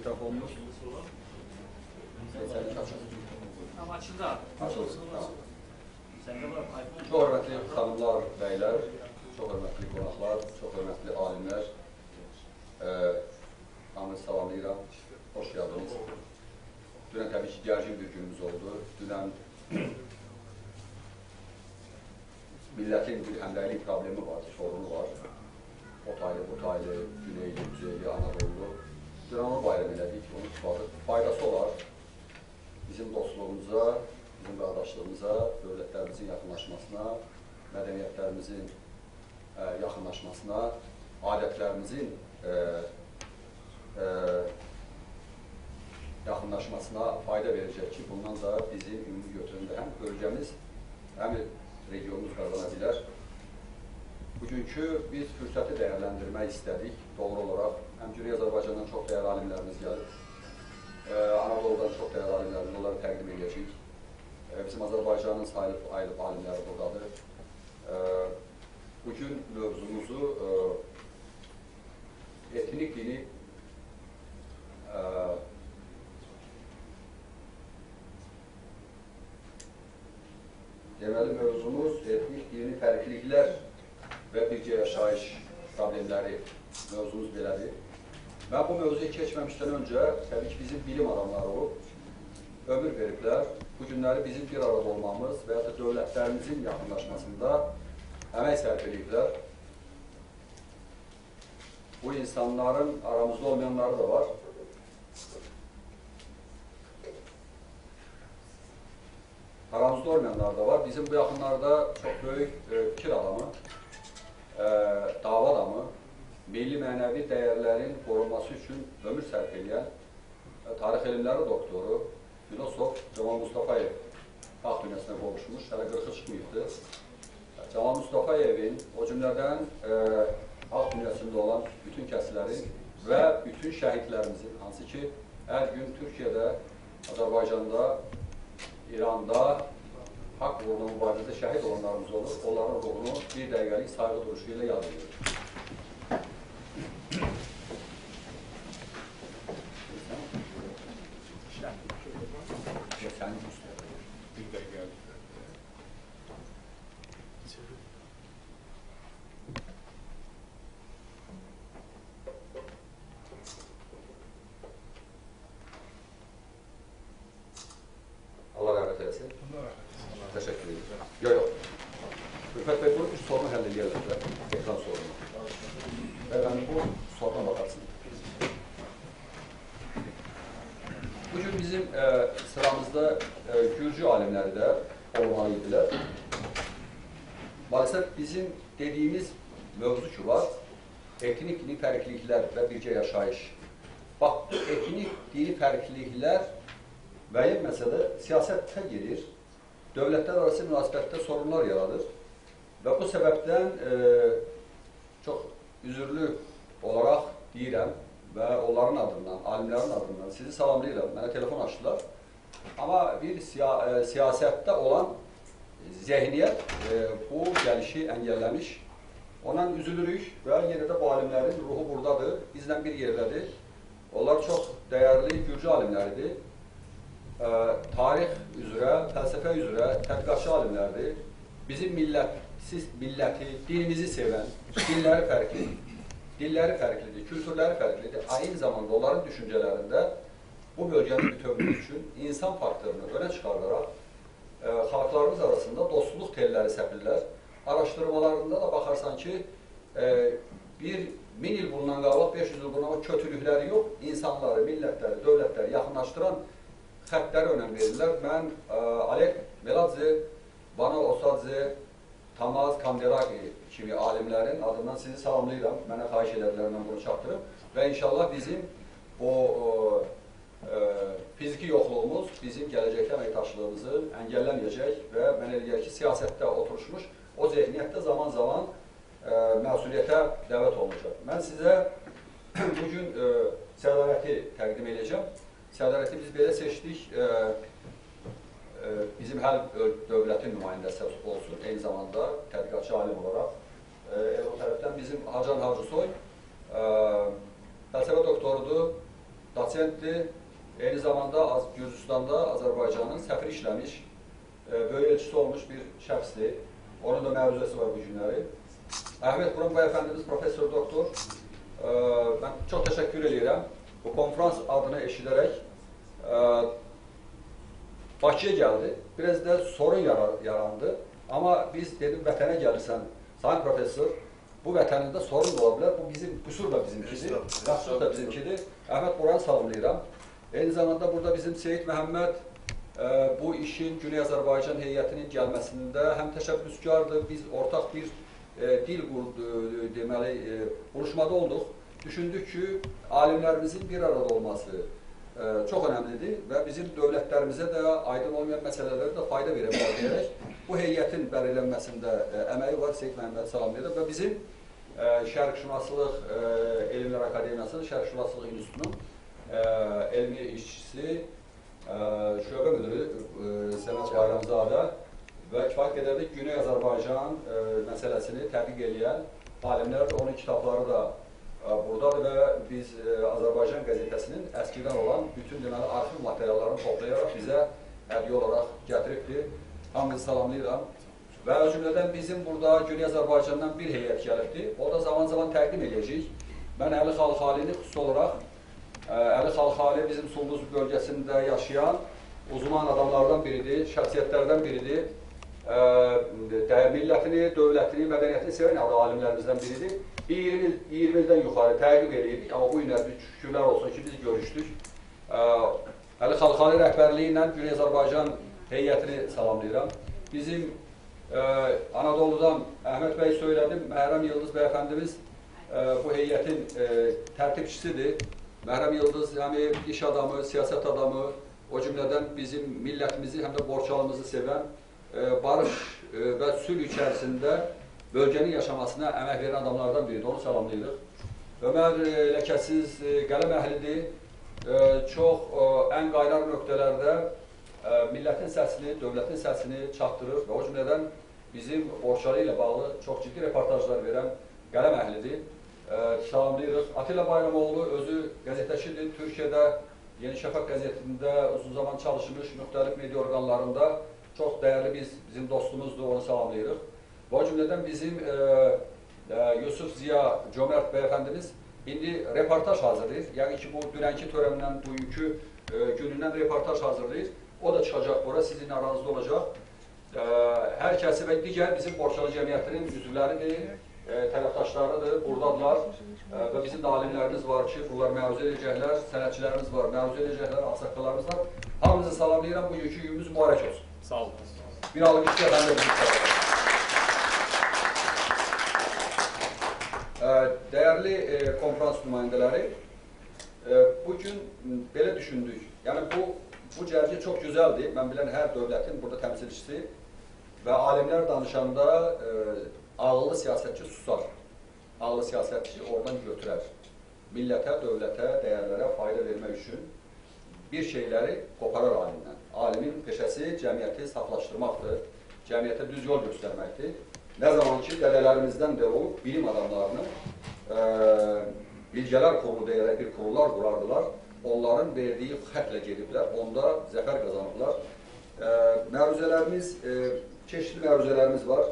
İtaf olmuş. Tamam, açıldı abi. Açılsın. Çok hörmətli xanımlar, bəylər, çok hörmətli qonaqlar, çok hörmətli alimlər. Hamını salamlayıram. Hoş geldiniz. Dünən təbii ki, gərgin bir günümüz oldu. Dünən millətin bir həmrəylik problemi var, sorunu var. Otaylı, Butaylı, Güneyli, Cüzeyli, Anadolu. Dünən onu bayram elədik, onu tutmadık. Faydası olar bizim dostluğumuza, bizim qardaşlığımıza, dövlətlərimizin yaxınlaşmasına, mədəniyyətlərimizin yaxınlaşmasına, adətlərimizin yaxınlaşmasına fayda verəcək ki, bundan da bizim ümumi götüründə həm bölgəmiz, həm regionumuz qazana bilər. Bugünkü biz fürsəti dəyərləndirmək istədik, doğru olaraq. Həmçinin Azərbaycandan çox dəyərli alimlərimiz gəlir. Anadolu'dan çox dəyərli alimlərimiz, onları təqdim edəcəyik. Bizim Azərbaycanın sayılıb ayrılıb alimləri buradadır. Bugün mövzumuzu etnik dini deməli mövzumuz etnik dini fərqliliklər və bircə yaşayış problemləri mövzumuz belədir. Mən bu mövzuya keçməmişdən öncə, təbii ki, bizim bilim adamları ömür veriblər. Bu günləri bizim bir arada olmamız və ya da dövlətlərimizin yaxınlaşmasında əmək sərf ediblər. Bu insanların aramızda olmayanları da var. Aramızda olmayanlar da var. Bizim bu yaxınlarda çox böyük fikir adamı, dava adamı, milli mənəvi dəyərlərin qorunması üçün ömür sərf edən tarix elmləri doktoru, filosof Camal Mustafayev Xalq dünyasına qovuşmuş, hələ 40-ı çıxmayıbdır. Camal Mustafayevin o cümlədən Xalq dünyasında olan bütün kəslərin və bütün şəhidlərimizin, hansı ki, hər gün Türkiyədə, Azərbaycanda, İranda, haqq uğruna mübarizədə şəhid olanlarımız olur, onların ruhunu bir dəqiqəlik saygı duruşu ilə yad edilir. Allah rahmet eylesin. Teşekkür ederim. Yok. Ülfet Bey, bunu üç sorunu həll edəyələr də, ekran sorunu. Efendim, bu soruna bakarsın. Bugün bizim sıramızda Gürcü alimləri də olmalı idilər. Maalesef bizim dediğimiz mövzu ki var, etnik dini fərqliliklər və bircə yaşayış. Bax, bu etnik dini fərqliliklər müəyyən məsələ siyasətə girir. Dövlətlər arası münasibətdə sorunlar yaradır və bu səbəbdən çox üzürlü olaraq deyirəm və onların adından, alimlərin adından sizi salamlayıram. Mənə telefon açdılar. Amma bir siyasətdə olan zehniyyət bu gəlişi əngəlləmiş. Ondan üzülürük və yenə də bu alimlərin ruhu buradadır, bizlə bir yerdədir. Onlar çox dəyərli Gürcü alimləridir. Tarix üzrə, fəlsəfə üzrə tədqiqatçı alimlərdir. Bizim milləti, dinimizi sevən, dilləri fərqlidir, kültürləri fərqlidir. Aynı zamanda onların düşüncələrində bu bölgənin bütövlüyü üçün insan faktorunu önə çıxarlaraq xalqlarımız arasında dostluq telləri səpirlər. Araşdırmalarında da baxarsan ki, 1000 il bundan qabaq, 500 il bundan qabaq kötülükləri yox, insanları, millətləri, dövlətləri yaxınlaşdıran xətlərə önəm verirlər. Mən Alek Meladze, Banal Osadze, Tamaz Kanderaki kimi alimlerin adından sizi salamlayıram. Mənə xahiş edənlərindən bunu çatdırıb. Ve inşallah bizim o fiziki yoxluğumuz bizim gelecekte əməkdaşlığımızı engellemeyecek ve mən eləyər ki, siyasette oturuşmuş o zihniyyətdə zaman zaman məsuliyyətə dəvət olunacaq. Mən sizə bugün sədaleti təqdim edəcəm. Sədaleti biz belə seçdik, bizim hər dövlətin nümayəndəsi olsun, eyni zamanda tədqiqatçı alim olarak. O tərəfdən bizim Hacan Hacısoy fəlsəfə doktorudur, doçentdir, eyni zamanda Gürcüstanda Azərbaycanın səfir işləmiş, böyük elçisi olmuş bir şəxsdir. Onun da məruzəsi var bu günləri. Əhməd Quranbay Əfəndimiz professor doktor, mən çox təşəkkür edirəm. Bu konferans adını eşidərək Bakıya geldi, biraz da sorun yarandı. Ama biz dedim, vətənə gəlirsən, sayın professor, bu vətənində sorun da ola bilər. Bu bizim, qüsur da bizimkidir, məqsud da bizimkidir. Əhməd Quran salamlayıram. Eyni zamanda burada bizim Seyid Məhəmməd bu işin Güney Azərbaycan heyətinin gəlməsində həm təşəbbüskardır. Biz ortaq bir dil deməli, buluşmada olduq. Düşündük ki, alimlerimizin bir arada olması çok önemlidir ve bizim devletlerimize de aydın olmayan meseleleri de fayda verebilirlerek bu heyetin belirlenmesinde emeği var Seyid Məhəmməd salamlayıram ve bizim Şərqşünaslıq Elmlər Akademiyasının Şərqşünaslıq İnstitutunun elmi işçisi, şöbə müdürü Sənət Bayramzadə ve kifayet qədər də Güney Azərbaycan meselesini tədqiq edən alimlər onun kitapları da buradadır ve biz Azərbaycan qəzetəsinin əskidən olan bütün deməli arxiv materiallarını toplayaraq bizə hədiyyə olaraq gətiribdir. Hamınızı salamlayıram. Və o cümlədən bizim burada Güney Azərbaycandan bir heyət gəlibdir. O da zaman-zaman təqdim edəcəyik. Mən Əli Xalxalini xüsusi olaraq, Əli Xalxali bizim Sunduz bölgəsində yaşayan uzman adamlardan biridir, şəxsiyyətlərdən biridir. Millətini, dövlətini, mədəniyyətini sevən alimlərimizdən biridir. 20 ildən yuxarı təqib edildik, amma bu günlər bir şükürlər olsun ki, biz görüşdük. Əli Xalxali rəhbərliyi ilə Güney Azərbaycan heyətini salamlayıram. Bizim Anadolu'dan Əhməd bəy söylədim, Məhrəm Yıldız bəyəfəndimiz bu heyətin tərtibçisidir. Məhrəm Yıldız həm iş adamı, siyasət adamı, o cümlədən bizim millətimizi, həm də borçalımızı sevən, barış və sülh içərisində bölgenin yaşamasına əmək verən adamlardan biridir, onu salamlayırıq. Ömər ləkəsiz qələm əhlidir, çox ən qaynar nöqtələrdə millətin səsini, dövlətin səsini çatdırır və o cümlədən bizim borçları ilə bağlı çox ciddi reportajlar verən qələm əhlidir, salamlayırıq. Atilla Bayramoğlu özü qəzetəşidir, Türkiyədə Yeni Şəfaq qəzetində uzun zaman çalışmış müxtəlif media orqanlarında çox dəyərli bizim dostumuzdur, onu salamlayırıq. O cümleden bizim Yusuf Ziya Cömert beyefendimiz indi reportaj hazırlayır. Yani ki bu dünenki töreninden bugünkü gününden reportaj hazırlayır. O da çıkacak bura, sizin aranızda olacak. Herkesi ve diğer bizim borçalı cemiyetinin üzvləridir, tərəfdaşlarıdır, buradadılar. Ve bizim de alimlerimiz var ki, bunlar məruz edəcəklər, sənətçilərimiz var, məruz edəcəklər, aksaqqalarımız var. Hamınızı salamlayıram, bugünkü günümüz mübarək olsun. Sağ olun. Bir alınmış efendim. Değerli konferans nümayəndələri, bugün belə düşündük. Yani bu cərgə çox güzeldi. Mən bilən hər dövlətin burada təmsilçisi ve alimler danışanda ağıllı siyasetçi susar. Ağıllı siyasetçi oradan götürər. Millətə, dövlətə, dəyərlərə fayda vermək üçün bir şeyləri qoparar alimdən. Alimin peşəsi cəmiyyəti saflaşdırmaqdır. Cəmiyyətə düz yol göstərməkdir. Ne zaman ki dedelerimizden de olup bilim adamlarını bilgeler kurulu diyerek bir kurullar kurardılar. Onların verdiği xətlə geliblər. Onda zəfər kazanırlar. Çeşitli məruzələrimiz var.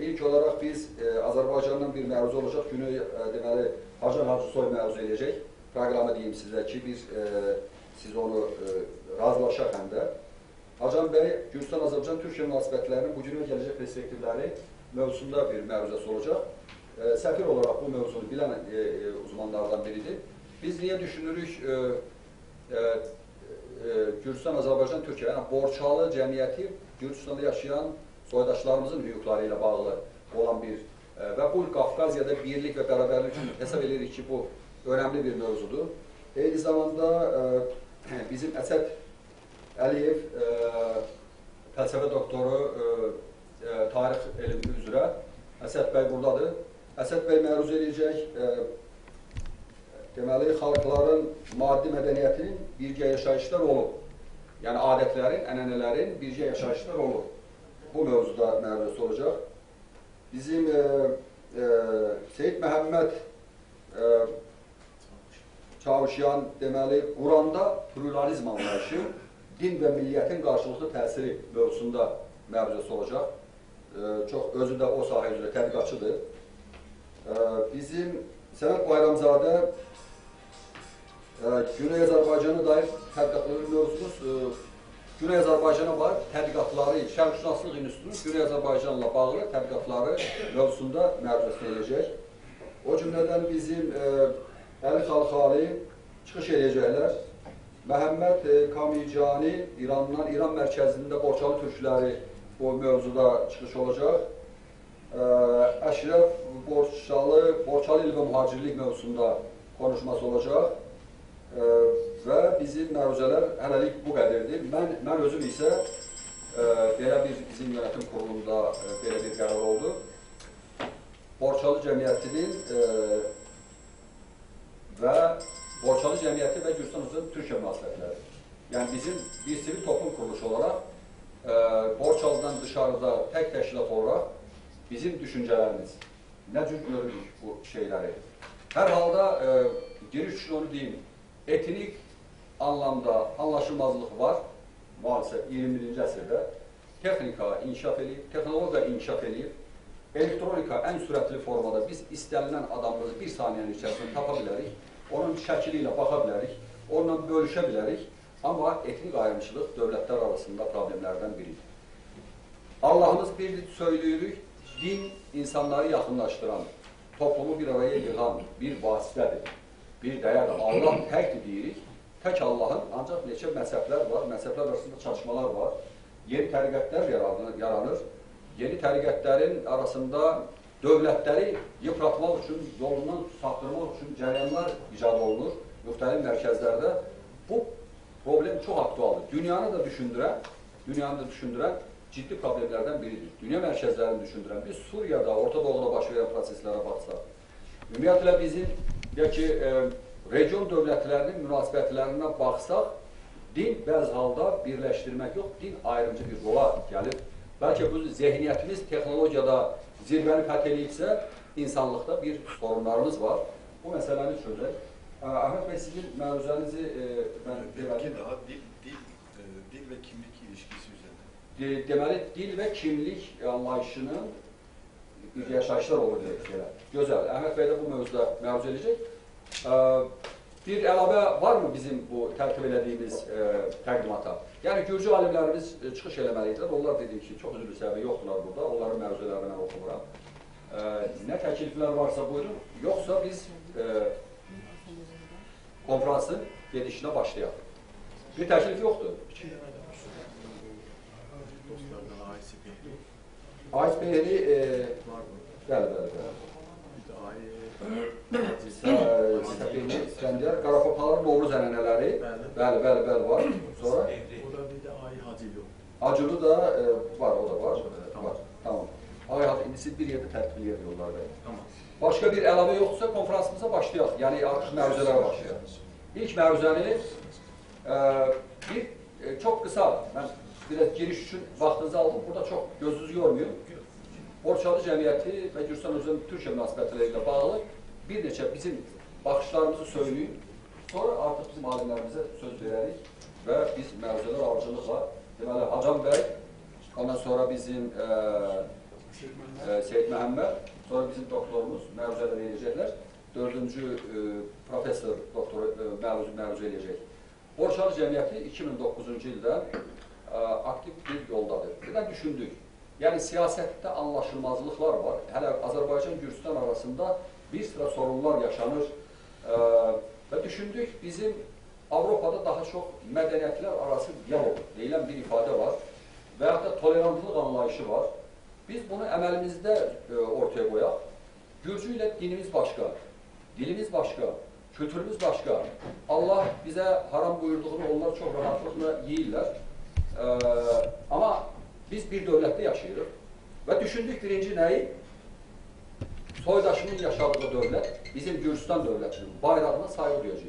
İlk olarak biz Azərbaycandan bir məruzə olacaq. Günü deməli Hacan Hacısoy məruzə edəcək. Proqramı deyim sizə ki biz, siz onu razılaşaq həm də. Hacan bəy, Gürcistan-Azərbaycan-Türkiyə münasibətlərinin bugün və gələcək perspektivləri mövzusunda bir məruzəsi olacaq. Səfir olaraq bu mövzunu bilən uzmanlardan biridir. Biz niyə düşünürük Gürcistan-Azərbaycan-Türkiyə, yəni borçalı cəmiyyəti Gürcistanda yaşayan soydaşlarımızın hüquqları ilə bağlı olan bir və bu Qafqaziyada birlik və bərabərlik üçün hesab edirik ki, bu önəmli bir mövzudur. Eyni zamanda bizim Əsəd Əliyev fəlsəfə doktoru tarix elmi üzrə Əsəd bəy buradadır. Əsəd bəy məruz edəcək deməli, xalqların maddi mədəniyyətinin birgə yaşayışlar olub. Yəni, adətlərin, ənənələrin birgə yaşayışlar olub. Bu mövzuda məruz olacaq. Bizim Seyid Məhəmməd Çavuşyan deməli, Quranda pluralizm anlayışı, din və milliyyətin qarşılıqlı təsiri mövzusunda məruz olacaq. Çox özü də o sahə üzrə tədqiqatçıdır. Bizim Səməd Bayramzadə Güney Azərbaycana dair tədqiqatları mövzumuz Güney Azərbaycana var tədqiqatları, şərqşünaslıq institutunun Güney Azərbaycanla bağlı tədqiqatları mövzusunda məruzə edəcək. O cümlədən bizim Əli Xalxali çıxış edəcəklər. Məhəmməd Kamicani İrandan, İran mərkəzində Borçalı türkləri o mövzuda çıxış olacaq. Əşrəf Borçalı İl və Mühacirlik mövzusunda konuşması olacaq və bizim məruzələr hələlik bu qədərdir. Mən özüm isə belə bir bizim yönetim qurulunda belə bir qərar oldu. Borçalı Cəmiyyəti və Gürcüstanımızın Türkiyə münasibətləri. Yəni bizim bir sivil toplum quruluşu olaraq Borçalıdan dışarıda tək təşkilat olaraq bizim düşüncələrimiz, nə cür görürük bu şeyləri? Hər halda giriş üçün onu deyim, etnik anlamda anlaşılmazlıq var, maalesef 21-ci əsrdə. Texnika inkişaf edib, texnologiya inkişaf edib, elektronika ən sürətli formada biz istənilən adamları bir saniyənin içərisində tapa bilərik, onun şəkili ilə baxa bilərik, onunla bölüşə bilərik, amma etnik ayrımçılıq dövlətlər arasında problemlərdən biridir. Allahımız birdir söyləyirik, din insanları yaxınlaşdıran, toplumu bir araya yığan bir vasitədir, bir dəyərdir. Allah təkdir deyirik, tək Allahın ancaq neçə məzhəblər var, məzhəblər arasında çatışmalar var, yeni təriqətlər yaranır, yeni təriqətlərin arasında dövlətləri yıpratmaq üçün, yolundan saptırmaq üçün cəryanlar icad olunur müxtəlif mərkəzlərdə. Bu problem çox aktualdır. Dünyanı da düşündürən ciddi problemlərdən biridir. Dünya mərkəzlərini düşündürən, biz Suriyada, Orta Doğuda baş verən proseslərə baxsaq, ümumiyyətlə bizim, deyək ki, region dövlətlərinin münasibətlərinə baxsaq, din bəzi halda birləşdirmək yox, din ayrımcı bir rola gəlir. Bəlkə bu zehniyyətimiz texnologiyada zirvəni fəth eləyibsə, insanlıqda bir sorunlarımız var. Bu məsələni çözək. Əhməd bəy, sizin məruzənizi mən demədim. Dil və kimlik ilişkisi üzərində. Deməli, dil və kimlik anlayışının yaşayışlar olur deyək yerə. Gözəl, Əhməd bəy də bu mövzuda məruz edəcək. Bir əlavə var mı bizim bu tərtib elədiyimiz təqdimata? Yəni, Gürcü alimlərimiz çıxış eləməliydilər. Onlar dediyik ki, çox üzrü səbəbi yoxdurlar burada. Onların məruzələrini mən oxumuram. Nə təkliflər varsa buyurun. Yoxsa biz konferansın gedişinə başlayaq. Bir təklif yoxdur. Ayət Behri Səndiyar, Qarapapaların oğlu zənənələri bəli var. Sonra Acılı da var, o da var. Tamam. Ayət, indi siz bir yerdə tərtibli yerdə yollar verin. Başqa bir əlavə yoxdursa konferansımıza başlayaq. Yəni, artıq məruzələrə başlayaq. İlk məruzəni bir çox qısa, mən giriş üçün vaxtınızı aldım. Burada çox gözünüzü yormuyor. Borçalı Cəmiyyəti və Gürcüstan-Özbəkistan Türkiyə münasibətləri ilə bağlı bir neçə bizim baxışlarımızı söyləyib. Sonra artıq bizim alimlərimizə söz verərik və biz məruzələr aracılıqla deməli, Hacan bəy, ondan sonra bizim Seyid Məhəmməd, sonra bizim doktorumuz məruzələr eləyəcəklər. Dördüncü professor doktoru məruzə eləyəcək. Borçalı Cəmiyyəti 2009-cu ildə aktiv bir yoldadır. Birdən düşündük. Yəni, siyasətdə anlaşılmazlıqlar var. Hələ Azərbaycan-Gürcüstan arasında bir sıra sorunlar yaşanır. Və düşündük, bizim Avropada daha çox mədəniyyətlər arası diyalog deyilən bir ifadə var. veyahut da tolerantlılık anlayışı var. Biz bunu emelimizde ortaya koyak. Gürcüyle dinimiz başka, dilimiz başka, kültürümüz başka. Allah bize haram buyurduğunu onlar çok rahatlıkla yiyirler. Ama biz bir devlette yaşıyoruz. Ve düşündük birinci neyi? Soydaşının yaşadığı devlet, bizim Gürcistan devletinin bayrağına saygı duyacağız.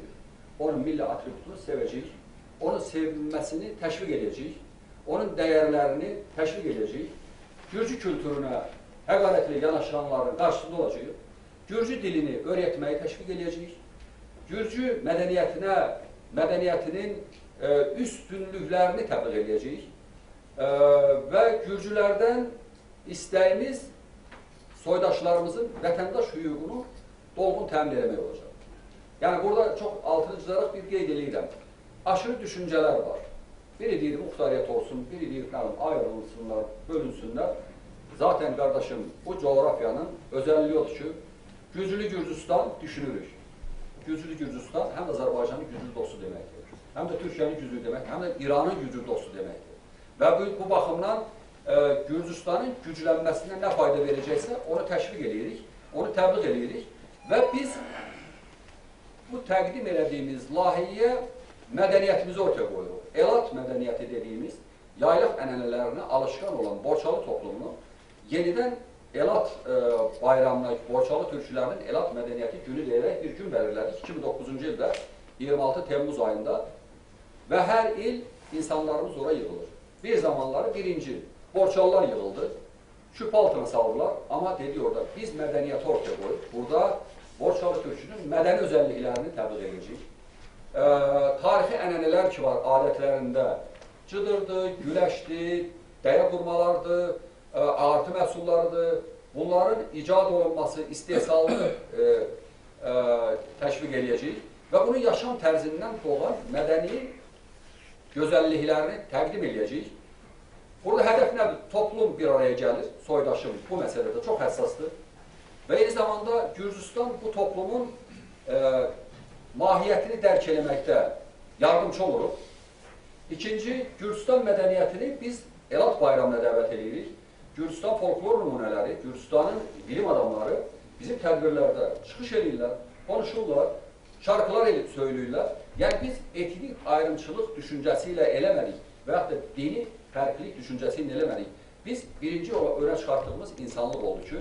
Onun milli atributunu seveceğiz. Onun sevilmesini teşvik edeceğiz. Onun değerlerini teşvik edeceğiz. Gürcü kültürüne hakaretli yanaşanların karşısında olacağız. Gürcü dilini öğretmeyi teşvik edeceğiz. Gürcü medeniyetinin üstünlüklerini tebliğ edeceğiz. Ve Gürcülerden isteğimiz soydaşlarımızın vatandaş hüququnu dolgun təmin etmək olacaq. Yəni burada çox altını cızarak bir qeyd edirəm. Aşırı düşünceler var. Biri deyir muhtariyyət olsun, biri deyir ayrılsınlar, bölünsünlər. Zaten kardeşim bu coğrafyanın özelliği odur ki, Gürcülü Gürcistan düşünürük. Gürcülü Gürcistan hem Azerbaycan'ın Gürcü dostu demektir. Hem de Türkiye'nin Gürcü demek, hem de İran'ın Gürcü dostu demektir. Ve bu bakımdan Gürcistan'ın güclənməsinə ne fayda verecekse onu təşviq edirik, onu təbliğ edirik ve biz bu təqdim etdiyimiz layihəyə mədəniyyətimizi ortaya koyuruq. Elat mədəniyyəti dediğimiz yaylaq ənənələrinə alışkan olan Borçalı toplumunu yeniden Elat bayramına, Borçalı türkçülərinin Elat mədəniyyəti günü deyərək bir gün verirlerdi 2009-cu ildə 26 Temmuz ayında ve her il insanlarımız oraya yığılır. Bir zamanları birinci Borçalılar yığıldı, küp altına savurlar ama dedi orada biz medeniyeti ortaya koyduk. Burada Borçalı Türkçünün mədəni özelliklerini təbliğ edeceğiz. Tarixi ənənələr ki var adetlerinde cıdırdı, güləşdi, dəyə qurmalardı, ağartı məhsullardı. Bunların icad olunması, istehsalını təşviq edeceğiz. Ve bunu yaşam tərzindən doğan mədəni gözəlliklerini təqdim edeceğiz. Burada hədəf nədir? Toplum bir araya gəlir, soydaşım bu məsələdə çox həssasdır. Və eyni zamanda Gürcistan bu toplumun mahiyyətini dərk eləməkdə yardımcı oluruq. İkinci, Gürcistan mədəniyyətini biz Elat bayramına dəvət edirik. Gürcistan folklor nümunələri, Gürcistanın bilim adamları bizim tədbirlərdə çıxış edirlər, konuşurlar, şarkılar edib söylüyorlar. Yəni biz etnik ayrımçılıq düşüncəsi ilə eləmədik və yaxud da dini fərqlilik düşüncəsini eləmədik. Biz birinci öne çıxartdığımız insanlıq oldu ki,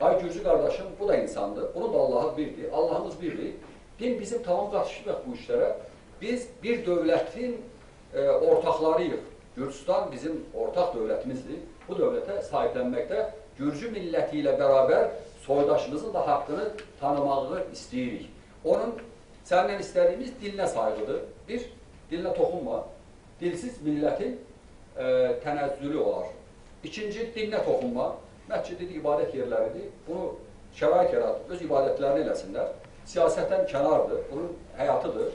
ay Gürcü kardeşim bu da insandır, bunun da Allah'ı birdir, Allah'ımız birdir. Din bizim tamam qarşılaşdırmaq bu işlere. Biz bir dövlətin ortaklarıyıq. Gürcistan bizim ortak dövlətimizdir. Bu dövlətə sahiblənməkdə Gürcü milleti ile beraber soydaşımızın da haqqını tanımağı istəyirik. Onun səndən istədiyimiz diline saygıdır. Bir, diline toxunma. Dilsiz milletin tənəzzülü olar. İkinci, dinlə toxunma. Məscid ibadət yerləridir. Bunu şərait yaratıb, öz ibadətlərini eləsinlər. Siyasətdən kənardır, bunun həyatıdır.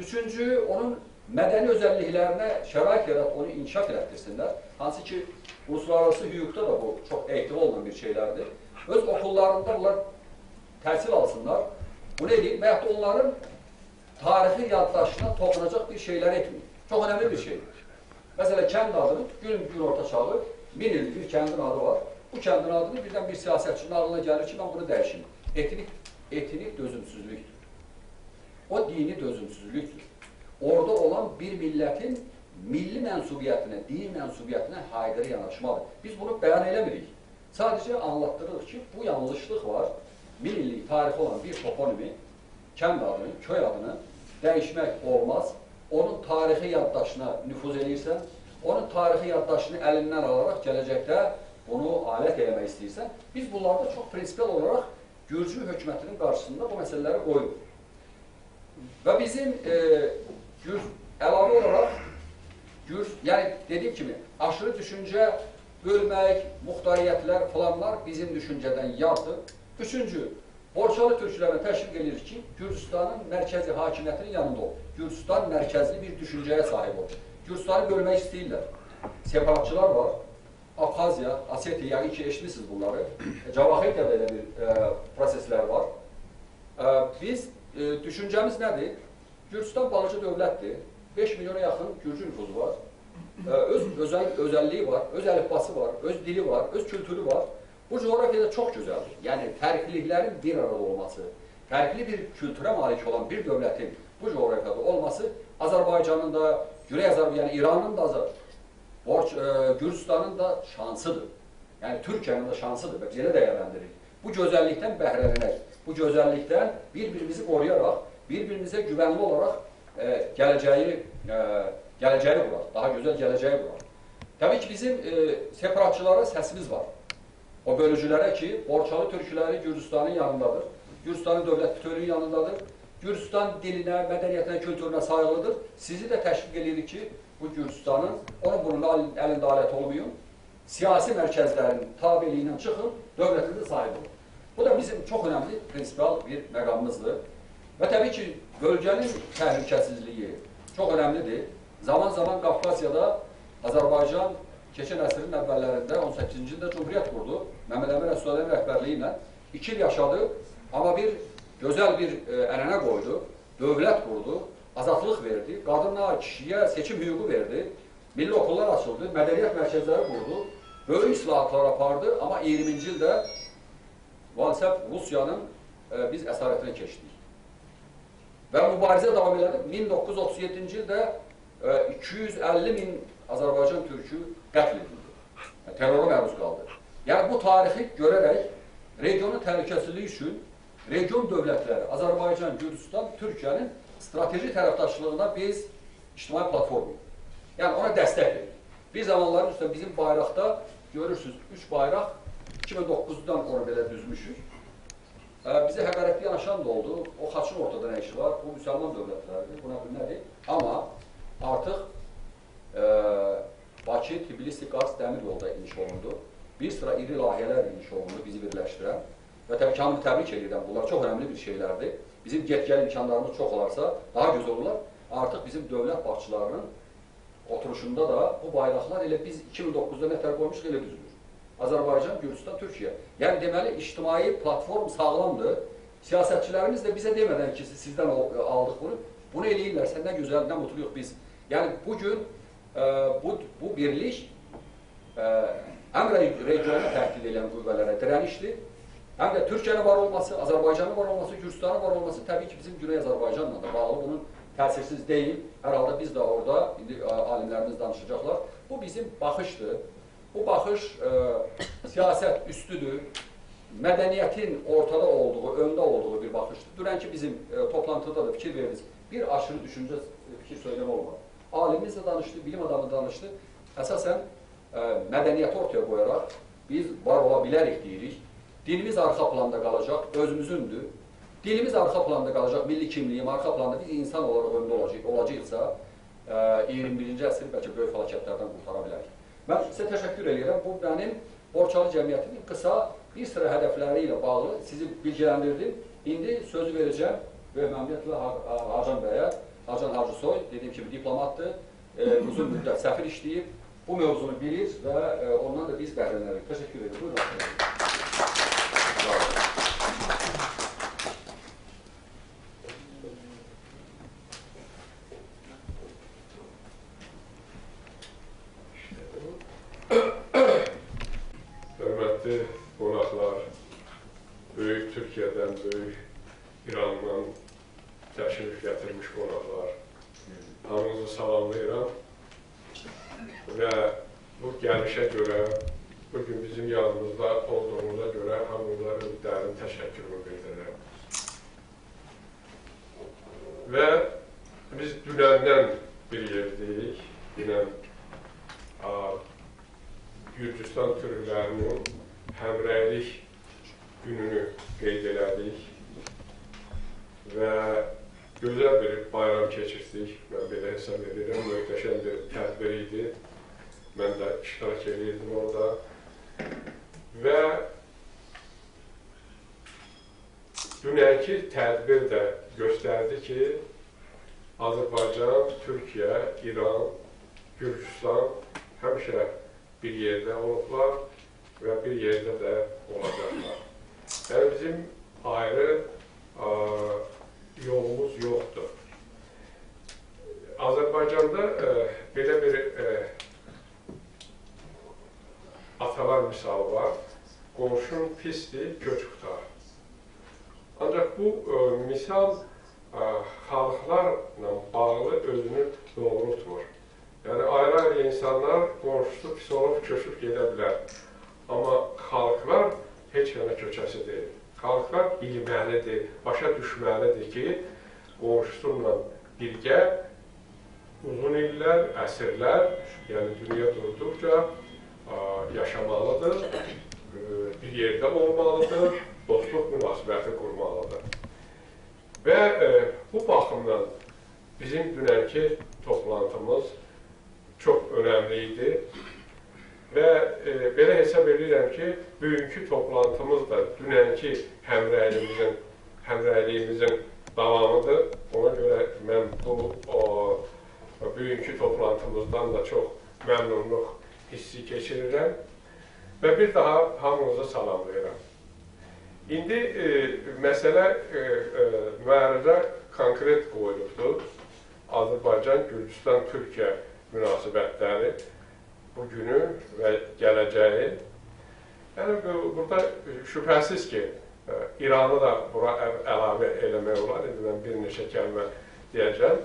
Üçüncü, onun mədəni özəlliklərinə şərait yaratıb, onu inkişaf elətdirsinlər. Hansı ki, uluslararası hüquqda da bu çox ehtiva olunan bir şeylərdir. Öz okullarında bunlar təhsil alsınlar. Bu ne deyil? Veyahut onların tarixi yaddaşına toxunacaq bir şeylər etmir. Çox önəmli bir şeydir. Mesela kənd adını, gün orta çağı, 1000 illik bir kəndin adı var. Bu kəndin adını birden bir siyasetçinin ağlına gelir ki, ben bunu dəyişim. Etnik dözümsüzlüktür. O dini dözümsüzlüktür. Orada olan bir milletin milli mənsubiyyətinə, dini mənsubiyyətinə haydırı yanaşmadır. Biz bunu bəyan eləmirik. Sadece anlattırırıq ki, bu yanlışlık var. 1000 illik tarixi olan bir toponimi, kənd adını, köy adını dəyişmək olmaz. Onun tarixi yaddaşına nüfuz edirsən, onun tarixi yaddaşını elinden alarak gelecekte bunu alet eləmək istəyirsən, biz bunlarda çok prinsipal olarak Gürcü hükümetinin karşısında bu meseleleri koyuyoruz. Ve bizim əlavə olarak, yani dediğim gibi aşırı düşünce, bölmək, muhtariyyətlər falanlar bizim düşünceden yardı. Üçüncü, Borçalı Türkçülərə təşviq edilir ki, Gürcistanın mərkəzi hakimiyyətinin yanında olur. Gürcistan mərkəzli bir düşüncəyə sahib olur. Gürcistanı bölmək istəyirlər. Separatçılar var. Abxaziya, Osetiya, yəqin ki, eşitmişsiniz bunları. Cavahiyyətdə belə bir proseslər var. Düşüncəmiz nədir? Gürcistan balıcı dövlətdir. 5 milyona yaxın Gürcü nüfuzu var. öz özelliği var, öz elifbası var, öz dili var, öz kültürü var. Bu coğrafyada çok güzeldir. Yani farklılıkların bir arada olması, farklı bir kültüre malik olan bir devletin bu coğrafyada olması, Azerbaycan'ın da, Güney Azerbaycan'ın, İran'ın da, Gürcistan'ın da şansıdır. Yani Türkiye'nin de şansıdır ve bize değerlendirir. Bu özellikten behrelenerek, bu özellikten birbirimizi koruyarak, birbirimize güvenli olarak geleceği bular. Daha güzel geleceği bular. Tabii ki bizim separatçılara sesimiz var. O bölücülere ki Borçalı Türküleri Gürcistan'ın yanındadır. Gürcistan'ın dövlət bütövlüğünün yanındadır. Gürcistan diline, mədəniyyətinə, kültürünə saygılıdır. Sizi də təşviq edirik ki, bu Gürcistan'ın onun bunun elinde alet olmayın. Siyasi mərkəzlərin tabeliyinə çıxın, dövlətinizə sahib olun. Bu da bizim çok önemli prinsipal bir məqamımızdır. Ve tabii ki bölgenin təhlükəsizliyi çok önemlidir. Zaman zaman Kafkasya'da Azerbaycan geçen əsrin evvellerinde 18. yılında Cumhuriyet kurdu. Mehmet Emin Rəsulzade'nin rehberliğiyle 2 yıl yaşadı ama bir güzel bir ənənə koydu. Dövlət kurdu, azadlık verdi, kadına, kişiye seçim hüququ verdi, milli okullar açıldı, medeniyet merkezleri kurdu, böyük islahatlar apardı ama 20. yılda maalesef Rusya'nın biz esaretine keçdik. Ve mübarizə devam edelim. 1937. yılda 250.000 Azerbaycan Türk'ü qətl edildi. Yani terora məruz kaldı. Yani bu tarihi görerek regionun təhlükəsizliyi için region dövlətleri, Azerbaycan, Gürcistan, Türkiye'nin strateji tərəfdaşlığına biz ictimai platformu. Yani ona destek verir. Bir zamanların üstüne bizim bayrakta görürsünüz 3 bayrak 2009'dan onu belə düzmüşük. Bize həqarətli yanaşan da oldu. O xaçın ortada nə işi var? Bu müsəlman dövlətlərdir. Buna bir nədir? Ama artık Bakı, Tbilisi, Kars demir yolda inşa olundu. Bir sıra iri layihələr inşa olundu bizi birləşdirən. Ve tabii ki hamı təbrik edirəm. Bunlar çok önemli bir şeylerdir. Bizim get-gəl imkanlarımız çok olarsa daha güzel olur. Artık bizim dövlət başçılarının oturuşunda da bu bayraqlar elə biz 2009'da nətər koymuşuq elə düzülür. Azerbaycan, Gürcistan, Türkiye. Yani demeli ictimai platform sağlamdır. Siyasetçilerimiz de bize demeden ki sizden aldık bunu. Bunu eləyirlər. Senden güzel, ne mutluyuk biz. Yani bugün bu birlik hem regionu təhdid edən qüvvələrə direnişdir. Hem de Türkiye'nin var olması, Azerbaycan'ın var olması, Gürcistan'ın var olması tabii ki bizim Güney Azerbaycan'la da bağlı. Bunun təsirsiz değil. Herhalde biz de orada indi, alimlerimiz danışacaklar. Bu bizim baxışdır. Bu baxış siyaset üstüdür, mədəniyyətin ortada olduğu, önde olduğu bir baxışdır. Dünənki bizim toplantıda da fikir veririz. Bir aşırı düşünce fikir söyleme olmadı. Alimimizle danıştı, bilim adamı danıştı. Esasen mədəniyyəti ortaya koyarak biz var ola bilərik deyirik. Dilimiz arxa planda kalacak, özümüzündür. Dilimiz arxa planda kalacak, milli kimliğim arxa planda. Biz insan olarak önde olacaqsa 21-ci əsr belki böyük felaketlerden kurtara bilərik. Ben size teşekkür ederim. Bu benim Borçalı Cemiyeti'nin kısa bir sıra hedefleriyle bağlı sizi bilgilendirdim. Şimdi sözü vereceğim Böyük Memnuniyetle Hacan Bey'e. Hacan Hacısoy dediğim gibi diplomattır. Uzun müddet səfir işleyip bu mevzunu bilir ve ondan da biz belirleniriz. Teşekkür ederim. Buyurun. Azərbaycanda belə bir komşum pisdir, göç tutar. Ancak bu misal xalqlarla bağlı özünü doğrultmur. Yəni, ayrı-ayrı insanlar qonşusu pis olub köçüb gedə bilər. Amma xalqlar heç yana köçəsidir. Xalqlar bilməlidir, başa düşməlidir ki, qonşusunla birgə uzun illər, əsrlər, yəni dünya durduqca yaşamalıdır, bir yerdə olmalıdır, dostluq münasibəti qurmalıdır. Və bu baxımdan bizim dünənki toplantımız çox önəmli idi və belə hesab edirəm ki, bugünkü toplantımız da dünənki həmrəyliyimizin davamıdır. Ona görə mən bugünkü toplantımızdan da çox məmnunluq hissi keçirirəm və bir daha hamınızı salamlayıram. İndi məsələ müərribə konkret qoyulubdur. Azərbaycan, Gürcüstan, Türkiyə münasibətləri, bugünü və gələcəyi. Yəni, burada şübhəsiz ki, İranı da bura əlavə eləmək olar. İndi mən bir neçə kəlmə deyəcəm.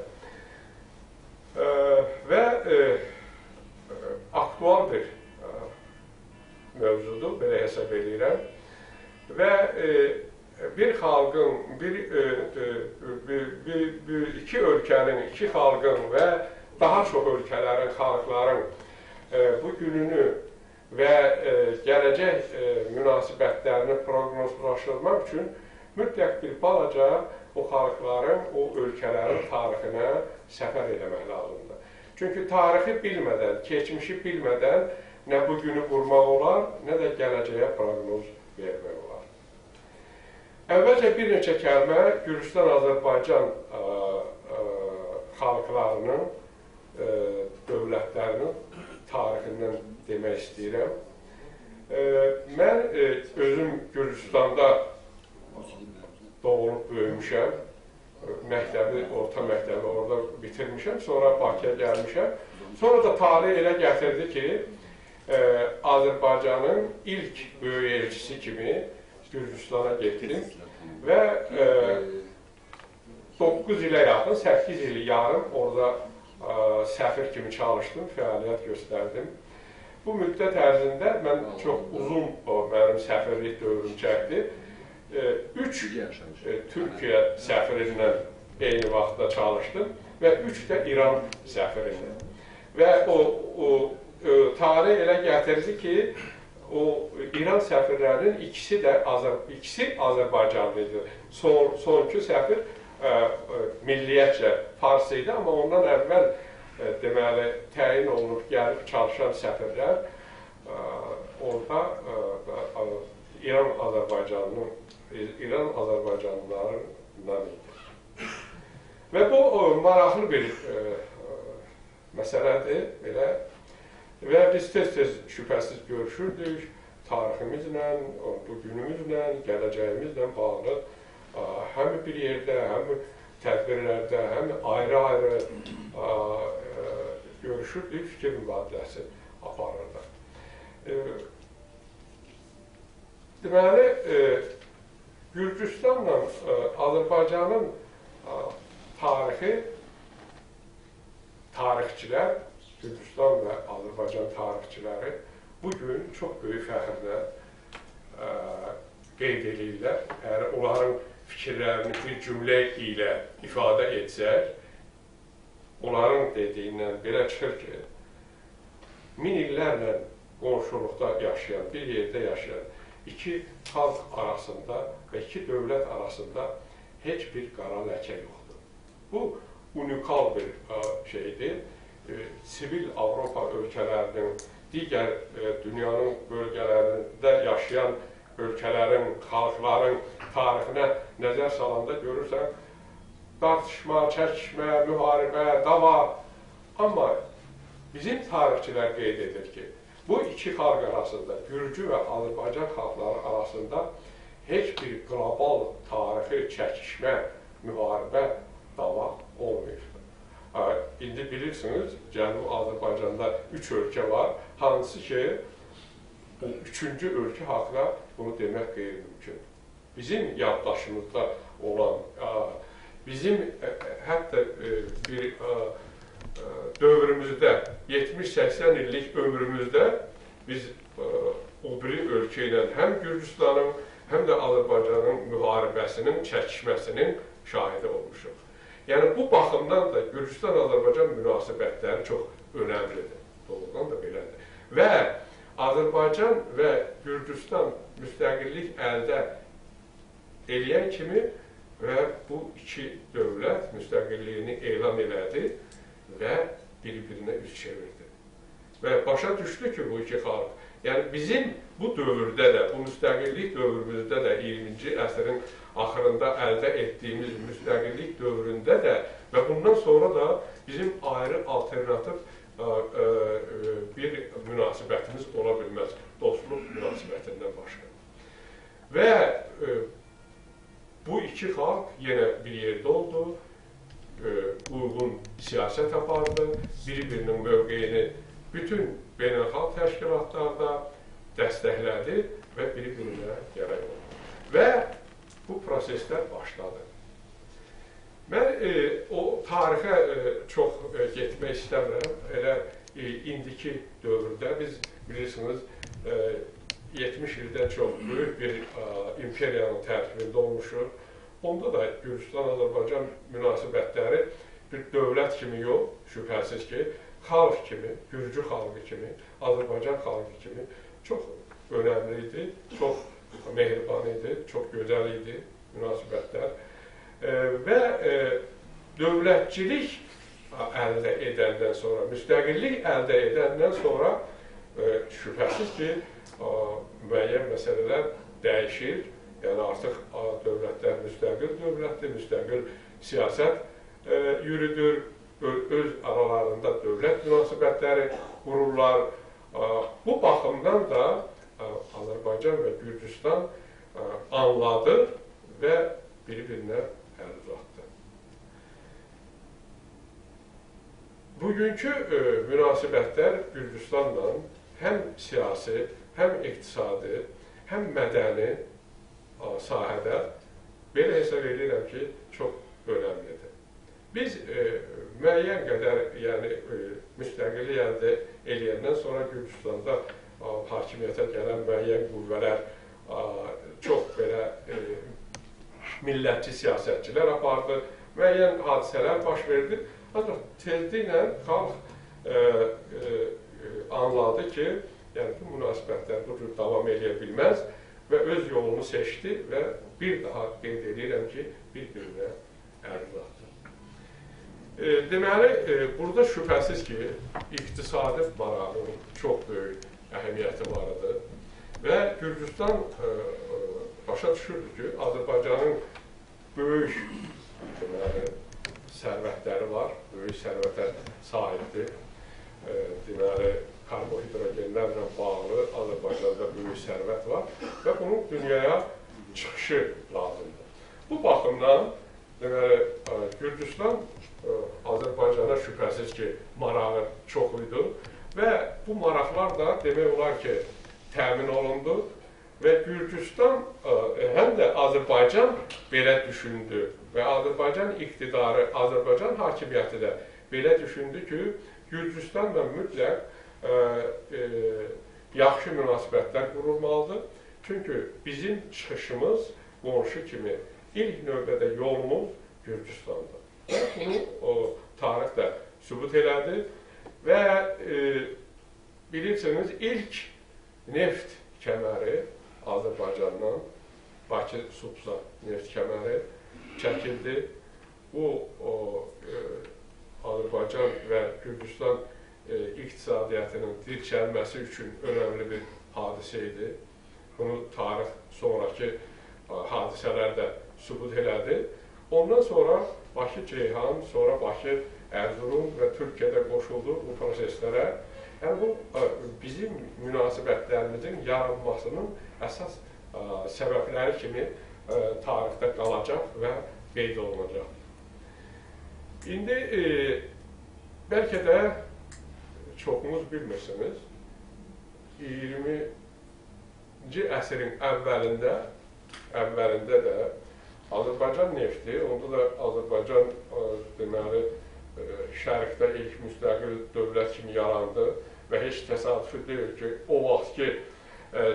Və aktual bir mövzudur, belə hesab edirəm. Və bir xalqın, iki ölkənin, iki xalqın və daha çox ölkələrin, xalqların bu gününü və gələcək münasibətlərini proqnozlaşdırmaq üçün mütləq bir balaca o xalqların, o ölkələrin tarixinə səfər eləmək lazımdır. Çünki tarixi bilmədən, keçmişi bilmədən nə bu günü qurmaq olar, nə də gələcəyə proqnoz vermək olar. Əvvəlcə bir neçə kəlmə Gürcüstan-Azərbaycan xalqlarının dövlətlərinin tarixindən demək istəyirəm. Mən özüm Gürcüstanda doğulub böyümüşəm, orta məktəbi orada bitirmişəm, sonra Bakıya gəlmişəm. Sonra da talih elə gətirdi ki, Azərbaycanın ilk böyük elçisi kimi Gürcüstana getdim və 9 ilə yaxın, 8 ili yarım orada səfir kimi çalışdım, fəaliyyət göstərdim. Bu müddət ərzində mən çox uzun, mənim səfirlik dövrüm çəkdi. 3 Türkiyə səfirindən eyni vaxtda çalışdım və 3 də İran səfirindən. Və o tarih elə gətirdi ki, o İran səfirlərinin ikisi Azərbaycanlı idi. Sonki səfir milliyyətcə farsı idi, amma ondan əvvəl deməli təyin olunub gəlib çalışan səfirlər orada İran-Azərbaycanlılarından idi. Və bu maraqlı bir məsələdir belə və biz tez-tez şübhəsiz görüşürdük tariximizlə, bugünümüzlə, gələcəyimizlə bağlı həm bir yerdə, həm tədbirlərdə, həm ayrı-ayrı görüşürdük, fikir mübadiləsi aparırdı. Deməli, Gürcüstanla Azərbaycanın tarixi, tarixçilər, Gürcüstan və Azərbaycan tarixçiləri bugün çox böyük fəxrlə qeyd edirlər. Əgər onların fikirlərini bir cümlə ilə ifadə etsək, onların dediyindən belə çıxır ki, min illərlə qonşuluqda yaşayan, bir yerdə yaşayan iki xalq arasında və iki dövlət arasında heç bir qara ləkə yoxdur. Bu, unikal bir şeydir. Sivil Avropa ölkələrinin, digər dünyanın bölgələrində yaşayan ölkələrin, xalqların tarixinə nəzər salanda görürsən, dartışma, çəkişmə, müharibə, dava. Amma bizim tarixçilər qeyd edir ki, bu iki xalq arasında, Gürcü və Azərbaycan xalqları arasında heç bir qlobal tarixi çəkişmə, müharibə, dava olmayıb. İndi bilirsiniz, Cənubi Azərbaycanda 3 ölkə var, hansı ki, üçüncü ölkə haqda bunu demək qeyri-mümkün. Bizim yaddaşımızda olan, bizim hətta bir dövrümüzdə, 70-80 illik ömrümüzdə biz o biri ölkə ilə həm Gürcüstanın, həm də Azərbaycanın müharibəsinin, çəkişməsinin şahidi olmuşuq. Yəni, bu baxımdan da Gürcüstan-Azərbaycan münasibətləri çox önəmlidir. Doğrudan da belədir. Və Azərbaycan və Gürcüstan müstəqillik əldə eləyən kimi və bu iki dövlət müstəqilliyini elan elədi və bir-birinə üz çevirdi. Və başa düşdü ki, bu iki xalq, yəni bizim bu dövrdə də, bu müstəqillik dövrümüzdə də 20-ci əsrin axırında əldə etdiyimiz müstəqillik dövründə də və bundan sonra da bizim ayrı alternativ bir münasibətimiz ola bilməz, dostluq münasibətindən başqa. Və bu iki xalq yenə bir yerdə oldu, uyğun siyasət apardı, bir-birinin mövqeyini bütün beynəlxalq təşkilatlarda dəstəklədi və bir-birinə gərək oldu. Və bu proseslər başladı. Mən o tarixə çox getmək istəmirəm. Elə indiki dövrdə biz bilirsiniz, 70 ildən çox böyük bir imperiyanın tərkibində olmuşuq. Onda da Gürcüstan-Azərbaycan münasibətləri bir dövlət kimi yox, şübhəsiz ki, xalq kimi, Gürcü xalqı kimi, Azərbaycan xalqı kimi çox önəmli idi, çox mehriban idi, çox gözəl idi münasibətlər. Və dövlətçilik əldə edəndən sonra, müstəqillik əldə edəndən sonra şübhəsiz ki, müəyyən məsələlər dəyişir, yəni artıq dövlətlər müstəqil dövlətdir, müstəqil siyasət yürüdür, öz aralarında dövlət münasibətləri qururlar. Bu baxımdan da Azərbaycan və Gürcüstan anladı və bir-birinə əl uzatdı. Bugünkü münasibətlər Gürcüstanla həm siyasi, həm iqtisadi, həm mədəni sahədə belə hesab edirəm ki, çox önəmlidir. Biz müəyyən qədər müstəqillik əldə eləyəndən sonra Gürcüstanda hakimiyyətə gələn müəyyən qüvvələr çox belə millətçi siyasətçilər apardı, müəyyən hadisələr baş verdi. Ancaq tezliklə xalq anladı ki, yəni bu münasibətlər bu cür davam edə bilməz və öz yolunu seçdi və bir daha qeyd edirəm ki, bir-birinə əl uzatdı. Deməli, burada şübhəsiz ki, iqtisadi marağın çox böyük əhəmiyyəti var idi və Gürcüstan başa düşürdü ki, Azərbaycanın böyük sərvətləri var, böyük sərvətə sahibdir. Deməli, karbohidrogenlərlə bağlı Azərbaycanda böyük sərvət var və bunun dünyaya çıxışı lazımdır. Bu baxımdan Gürcüstan Azərbaycana şübhəsiz ki, marağı çox idi və bu maraqlar da demək olar ki, təmin olundu və Gürcüstan həm də Azərbaycan belə düşündü və Azərbaycan iqtidarı, Azərbaycan hakimiyyəti də belə düşündü ki, Gürcüstanla mütləq yaxşı münasibətlər qurulmalıdır. Çünki bizim çıxışımız qonşu kimi ilk növbədə yolumuz Gürcüstandır. Bunu tarix də sübut elədi və bilirsiniz, ilk neft kəməri Azərbaycandan, Bakı-Supsa neft kəməri çəkildi. Bu, Azərbaycan və Gürcüstan iqtisadiyyatının dirçəlməsi üçün önəmli bir hadisə idi. Bunu tarix sonraki hadisələr də sübut elədi. Ondan sonra Bakı-Ceyhan, sonra Bakı-Ərzurum və Türkiyədə qoşuldu bu proseslərə. Yəni, bu, bizim münasibətlərimizin yaranmasının əsas səbəbləri kimi tarixdə qalacaq və qeyd olunacaq. İndi bəlkə də çoxumuz bilmirsiniz, 20 əsrin əvvəlində də Azərbaycan nefti, onda da Azərbaycan deməli Şərqdə ilk müstəqil dövlət kimi yarandı və heç təsadüfi deyil ki, o vaxt ki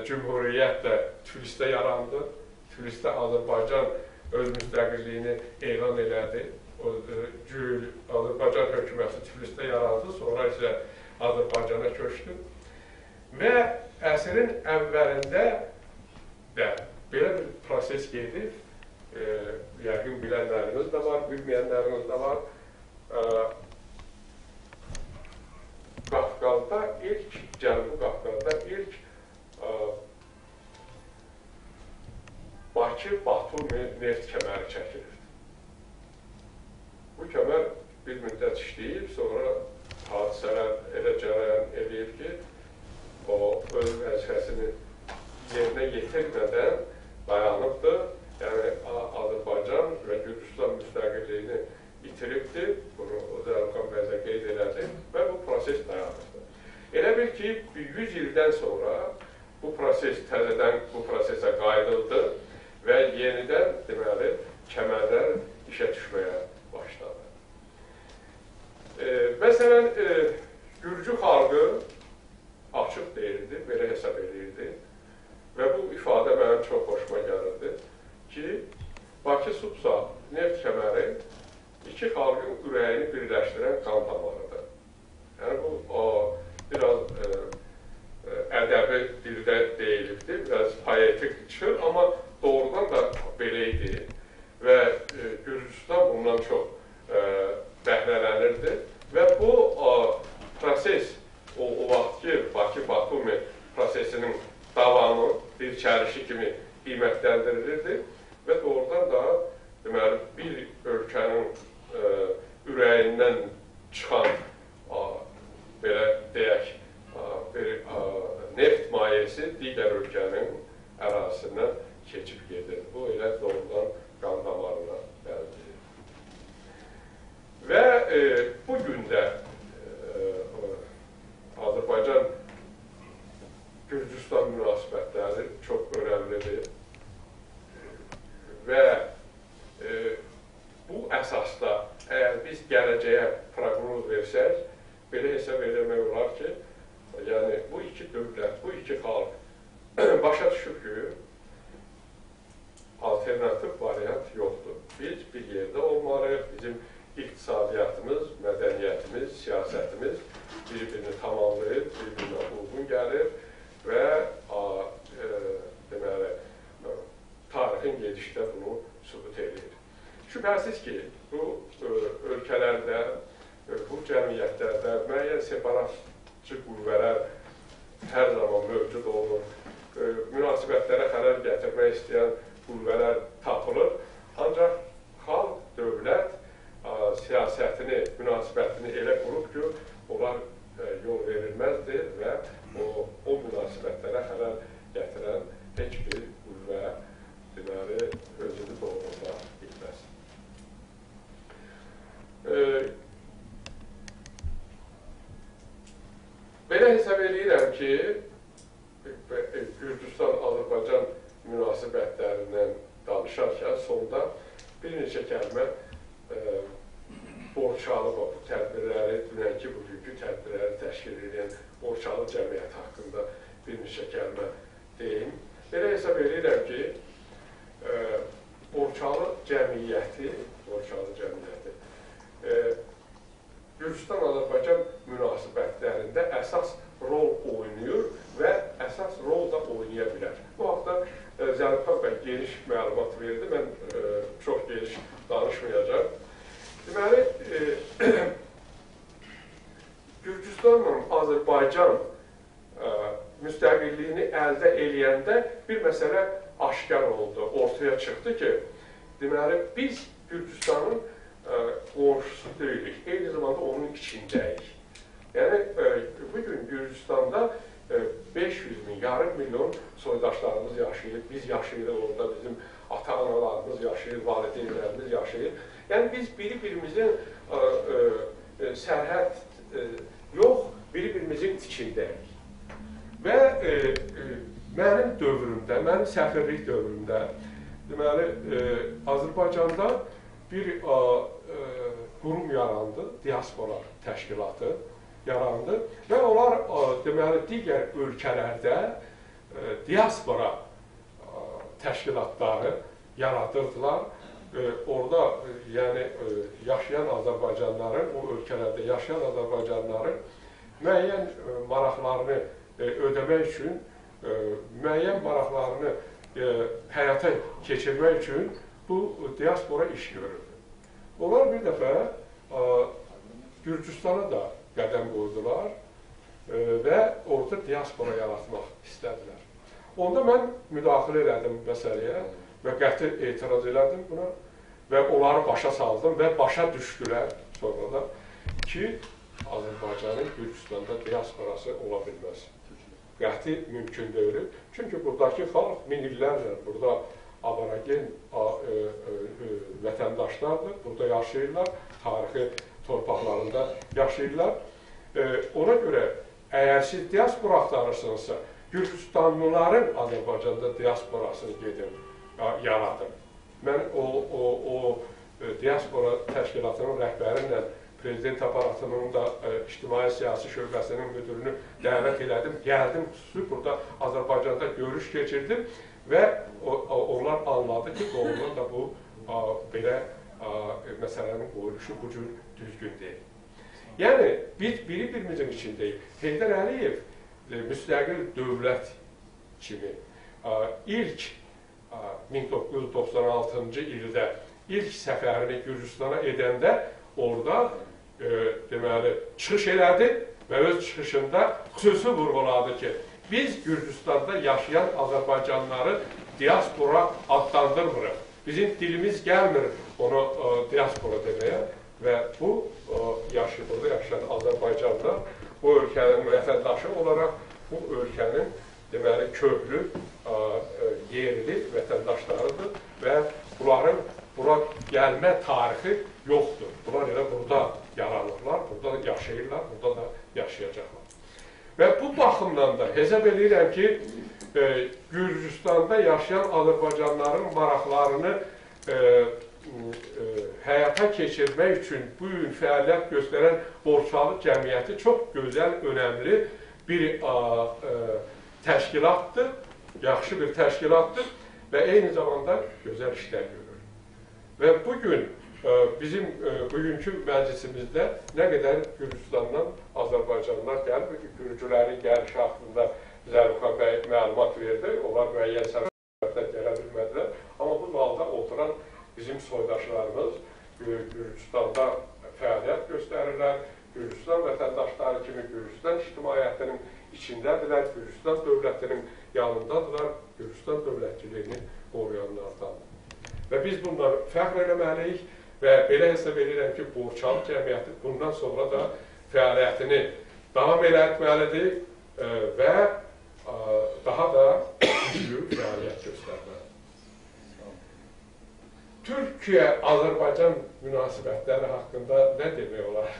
Cümhuriyyət də Tiflisdə yarandı, Tiflisdə Azərbaycan öz müstəqilliyini elan elədi. Azərbaycan hökuməti Tiflisdə yarandı, sonra isə Azərbaycana köçdü. Və əsrin əvvəlində də belə bir proses gedir, yəqin bilənləriniz də var, bilməyənləriniz də var. Qafqazda ilk, Cənubi Qafqazda ilk Bakı-Batu neft kəməri çəkilir. Bu kəmər bir müddət işləyib, sonra hadisələr elə cərəyan edib ki, o öz vəzifəsini yerinə yetirmədən dayanıbdır. Yəni, Azərbaycan və Gürcüstan müstəqilliyini itiribdir, bunu Zərqan bəy də qeyd elədi və bu proses dayanıbdır. Elə bil ki, 100 ildən sonra bu proses təzədən bu prosesə qayıdıldı və yenidən deməli, kəmərlər işə düşməyə başladı. Məsələn, Gürcü xalqı açıq deyildi, belə hesab edirdi və bu ifadə mənim çox xoşuma gəlirdi ki, Bakı-Supsa neft kəməri iki xalqın ürəyini birləşdirən qan damarıdır. Yəni, bu biraz ədəbi dildə deyilibdir, biraz poetik çıxır, amma doğrudan da belə idi və Gürcüstan bundan çox bəhrələnirdi və bu proses, o vaxt ki, Bakı-Batumi prosesinin davamı, bir çərişi kimi qiymətləndirilirdi və doğrudan da deməli, bir ölkənin ürəyindən çıxan, belə deyək, neft mayesi digər ölkənin ərazisindən keçib gedir. Bu elə doğrudan qan damarına bəldir. Və bugün də Azərbaycan-Gürcüstan münasibətləri çox önəmlidir və bu əsasda əgər biz gələcəyə proqnoz versək, belə hesab eləmək olar ki, yəni bu iki dövlət, bu iki xalq başa düşüb ki, alternativ variant yoxdur. Biz bir yerdə olmalıyıq, bizim İqtisadiyyatımız, mədəniyyətimiz, siyasətimiz bir-birini tamamlayıb, bir-birinə uyğun gəlir və deməli, tarixin gedişdə bunu sübut edir. Şübhəsiz ki, bu ölkələrdə, bu cəmiyyətlərdə müəyyən separatçı qüvvələr hər zaman mövcud olur, münasibətlərə xələl gətirmək istəyən qüvvələr tapılır, ancaq xalq, dövlət siyasətini, münasibətini elə qurub ki, onlar yol verilməzdir və o münasibətlərə xələl gətirən heç bir qüvvə deməli, özünü doğruda bilməz. Belə hesab edirəm ki, Gürcüstan-Azərbaycan münasibətlərindən danışarkən sonda bir neçə kəlmə Borçalı və bu tədbirləri, dünənki bugünkü tədbirləri təşkil edən Borçalı cəmiyyət haqqında bir neçə kəlmə deyim. Belə hesab edirəm ki, Borçalı cəmiyyəti Gürcüstan-Azərbaycan münasibətlərində əsas rol oynayır və əsas rol da oynaya bilər. Bu haqda Zərqan bəy geniş məlumat verdi, mən çox geniş danışmayacaq. Deməli, Gürcüstanla Azərbaycan müstəqilliyini əldə eləyəndə bir məsələ aşkar oldu, ortaya çıxdı ki, deməli, biz Gürcüstanın qonşusu deyilik, eyni zamanda onun içindəyik. Yəni, bugün Gürcüstanda 500 min, yarım milyon soydaşlarımız yaşayır, biz yaşayırıq orada, bizim ata-analarımız yaşayır, valideynlərimiz yaşayır. Yəni, biz bir-birimizin sərhəd yox, bir-birimizin tikindəyik və mənim dövrümdə mən səfirlik dövründə, deməli, Azərbaycanda bir qurum yarandı, diaspora təşkilatı yarandı və onlar, deməli, digər ölkələrdə diaspora təşkilatları yaradırdılar. Orada yaşayan Azərbaycanların, o ölkələrdə yaşayan Azərbaycanların müəyyən maraqlarını ödəmək üçün, müəyyən maraqlarını həyata keçirmək üçün bu diaspora iş görürdü. Onlar bir dəfə Gürcüstana da qədəm qoydular və orada diaspora yaratmaq istədilər. Onda mən müdaxilə elədim məsələyə və qəti etiraz elədim buna və onları başa saldım və başa düşdülər sonra da ki, Azərbaycanın Gürcüstanda diasporası ola bilməz. Qəti mümkün deyil. Çünki buradakı xalq min illərlə burada aborigen vətəndaşlardır, burada yaşayırlar, tarixi torpaqlarında yaşayırlar. Ona görə əgər siz diaspora axtarırsınızsa, Gürcüstanlıların Azərbaycanda diasporasını gedin, yaradın. Mən o diaspora təşkilatının rəhbərinlə Prezident aparatının da İctimai-Siyasi Şöbəsinin müdürünü dəvət elədim, gəldim, xüsusi burada Azərbaycanda görüş keçirdim və onlar anladı ki, doğrudan da bu belə məsələnin qoyuluşu bu cür düzgün deyil. Yəni, biri-birimizin içindəyik. Heydər Əliyev müstəqil dövlət kimi ilk 1996-cı ildə ilk səfərini Gürcüstana edəndə orada çıxış elədi və öz çıxışında xüsusi vurğuladı ki, biz Gürcüstanda yaşayan Azərbaycanları diaspora adlandırmırıq. Bizim dilimiz gəlmir onu diaspora deməyə və bu, burada yaşayan Azərbaycanlar bu ölkənin vətəndaşı olaraq bu ölkənin köklü, yerli vətəndaşlarıdır və bunların bura gəlmə tarixi yoxdur. Bunlar elə burada yaranırlar, burada yaşayırlar, burada da yaşayacaqlar. Və bu baxımdan da hesab edirəm ki, Gürcüstanda yaşayan Azərbaycanların maraqlarını həyata keçirmək üçün bu gün fəaliyyət göstərən borçalı cəmiyyəti çox gözəl, önəmli bir təşkilatdır, yaxşı bir təşkilatdır və eyni zamanda gözəl işlər görür. Və bugün bizim bugünkü məclisimizdə nə qədər Gürcüstandan Azərbaycanlar gəlib, Gürcülərin gəlişi haqqında Zərrüxan bəy məlumat verdi, onlar müəyyən səbəblərdən gələ bilmədilər. Amma bu halda oturan bizim soydaşlarımız Gürcüstanda fəaliyyət göstərirlər, Gürcüstan vətəndaşları kimi Gürcüstan ictimaiyyətinin içindədirlər, Gürcüstan dövlətinin yanındadırlar, Gürcüstan dövlətçiliyini qoruyanlardandır. Və biz bunları fəxr eləməliyik və belə hesab edirəm ki, borçalı cəmiyyəti bundan sonra da fəaliyyətini davam etməlidir və daha da güclü fəaliyyət göstərməlidir. Türkiyə-Azərbaycan münasibətləri haqqında nə demək olar?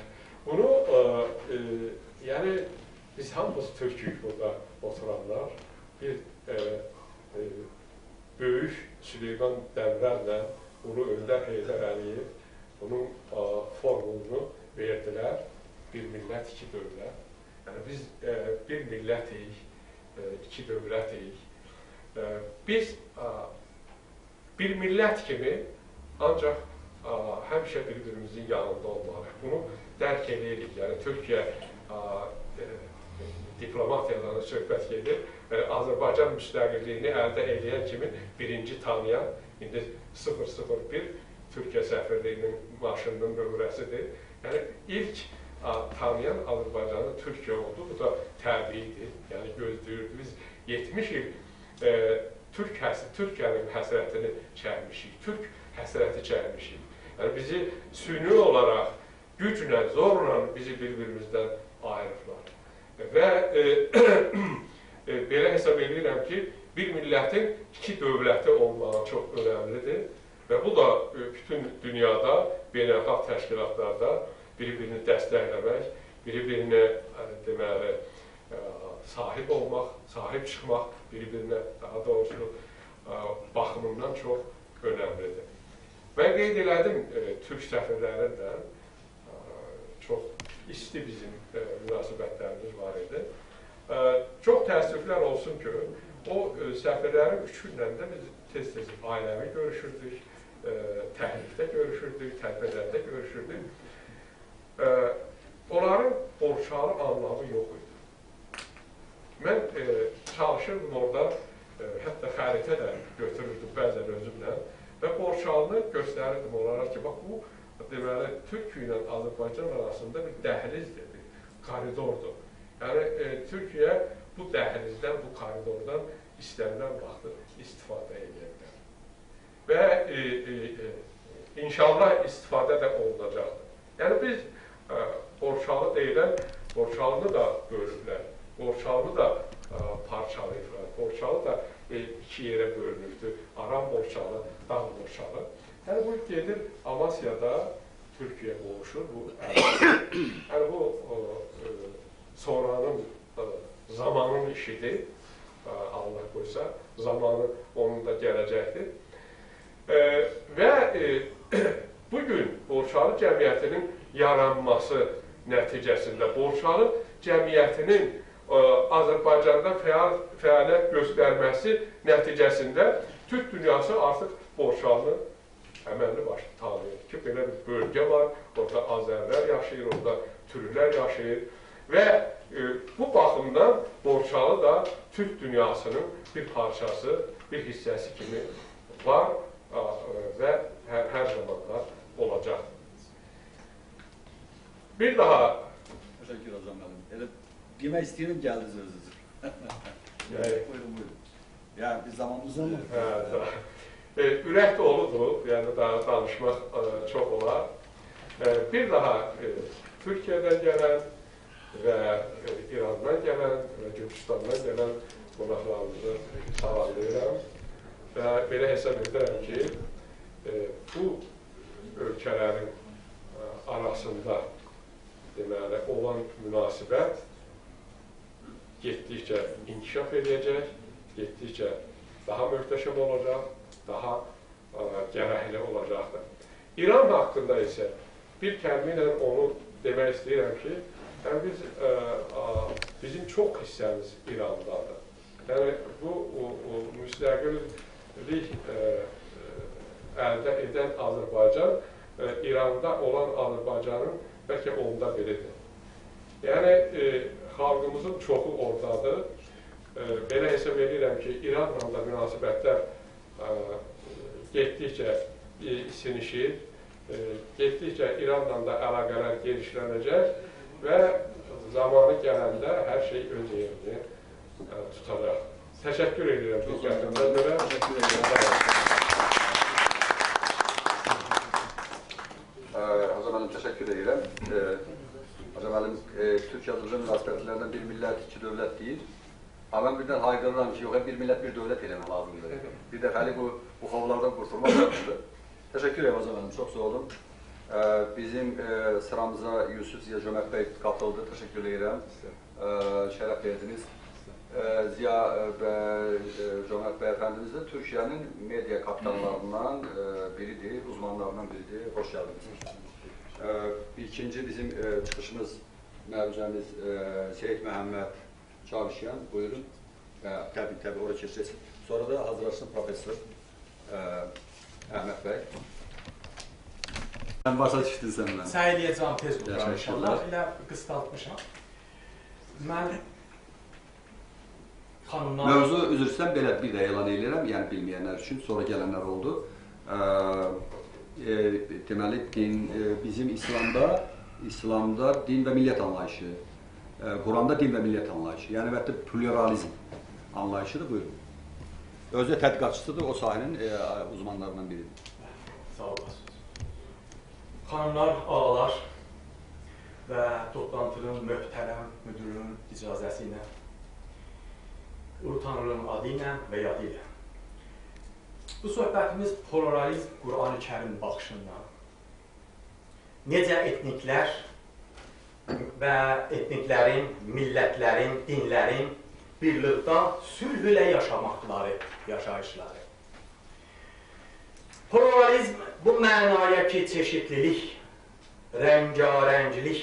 Bunu, yəni, biz hamımız Türkiyik burada oturanlar, bir böyük Süleyman Dəvrərlə onu Öndər Heydər Əliyev, onun formulunu verdilər, bir millət, iki dövlət. Yəni, biz bir millətik, iki dövlətik. Biz bir millət kimi ancaq həmişə bir-birimizin yanında olmalıyıq. Bunu dərk edirik. Yəni, Türkiyə diplomatiyadan söhbət gedir və Azərbaycan müstəqilliyini əldə eləyən kimi birinci tanıyan, indi 001 Türkiyə səfirliyinin maşınının nömrəsidir. Yəni, ilk tanıyan Azərbaycanı Türkiyə oldu, bu da təbiidir, yəni gözləyirdik. Biz 70 il Türkiyənin həsrətini çəkmişik, Türk həsrəti çəkmişik. Yəni, bizi süni olaraq güclə, zorla bizi bir-birimizdən ayırıblar. Və belə hesab edirəm ki, bir millətin iki dövləti olmağı çox önəmlidir və bu da bütün dünyada, beynəlxalq təşkilatlarda bir-birini dəstəkləmək, bir-birini sahip olmak, sahip çıkmak birbirine daha doğrusu bakımından çok önemlidir. Ben qeyd elədim, Türk səfirlərindən çox isti bizim münasibətlərimiz var idi. Çox təəssüflər olsun ki, o səfirlərin üçündən də biz tez-tez ailəvi görüşürdük, təhlifdə görüşürdük, tədbirlərdə görüşürdük. Onların borçalı anlamı yox idi. Mən çalışırdım orada, hətta xəritə də götürürdüm bəzən özümlə və borçalını göstərirdim onlara ki, bax, bu deməli, Türkiyə ilə Azərbaycan arasında bir dəhlizdir, bir koridordur. Yəni, Türkiyə bu dəhlizdən, bu koridordan istənilən vaxtı istifadə edirlər. Və inşallah istifadə də olunacaqdır. Yəni, biz borçalı deyilən, borçalını da bölüblər, borçalını da parçalayıblar, borçalı da iki yerə bölünübdür, Aram borçalı, Dağ borçalı. Yəni, bu gedir, Amasya'da Türkiyə qovuşur, bu sonranın, zamanın işidir, Allah qoysa, zamanı onun da gələcəkdir. Və bugün borçalı cəmiyyətinin yaranması nəticəsində borçalı cəmiyyətinin Azərbaycanda fəaliyyət göstərməsi nəticəsində Türk dünyası artıq borçalını əməlli başlı tanıyır ki, belə bir bölgə var, orada Azərlər yaşayır, orada Türklər yaşayır və bu baxımdan borçalı da Türk dünyasının bir parçası, bir hissəsi kimi var və hər zaman da olacaq. Bir daha... Təşəkkür hocam mənim. Demək istəyirəm, gəldiniz özünüz. Buyurun, buyurun. Yəni, biz zamanımızın... Ürək doludur, yəni daha danışmaq çox olar. Bir daha Türkiyədən gələn və İrandan gələn və Gürcistandan gələn qonaqlarımızı salamlayıram. Və belə hesab edirəm ki, bu ölkələrin arasında olan münasibət getdikcə inkişaf edəcək, getdikcə daha möhtəşəm olacaq, daha gərəkli olacaqdır. İran haqqında isə bir kəlmə ilə onu demək istəyirəm ki, bizim çox hissəmiz İrandadır. Yəni, bu müstəqillik əldə edən Azərbaycan, İranda olan Azərbaycanın bəlkə onda biridir. Yəni, xalqımızın çoxu oradadır. Belə hesab edirəm ki, İranla da münasibətlər getdikcə sinişir, getdikcə İranla da əlaqələr genişlənəcək və zamanı gələndə hər şey öz yerini tutacaq. Təşəkkür edirəm. Təşəkkür edirəm. Hazır mənim təşəkkür edirəm. Hazır mənim Türkiyə-Azərbaycan münasibətlərindən bir millət, iki dövlət deyir. Amma mən birdən hayqırıram ki, yox, bir millət, bir dövlət eləmək lazımdır. Bir dəfəli bu xovlardan qurtulmaq lazımdır. Təşəkkür edirəm, Hazır mənim, çox sağ olun. Bizim sıramıza Yusuf Ziya Cömət bəy qatıldı, təşəkkür edirəm. Şərəf verdiniz. Ziya Cömət bəy əfəndimiz də Türkiyənin media kapitanlarından biridir, uzmanlarından biridir. Hoş gəldiniz. İkinci bizim çıxışımız, mərcəmiz Seyid Məhəmməd Çavuşyan, buyurun. Təbii, oraya keçəcək. Sonra da hazırlaşsın professor Əhməd bəy. Sən başa çıxdın səninlə. Səhiyyəcəm tez olacaq inşallah. Elə qıstaltmışam. Mən... Mövzu üzr istəyirəm, belə bir də elan edirəm, yəni bilməyənlər üçün, sonra gələnlər oldu. Deməli, bizim İslamda din və millət anlayışı, Quranda din və millət anlayışı, yəni vətta pluralizm anlayışıdır, buyurun. Özü də tədqiqatçısıdır, o sahənin uzmanlarından biridir. Sağ olasınız. Xanımlar, ağalar və toplantının möhtərəm müdürünün icazəsi ilə Ulu Tanrının adı ilə və yadı ilə. Bu söhbətimiz pluralizm Qur'an-ı Kərim baxışından. Necə etniklər və etniklərin, millətlərin, dinlərin birlikdə sülh ilə yaşamaqları, yaşayışları. Pluralizm bu mənaya ki, çeşitlilik, rəngarəncilik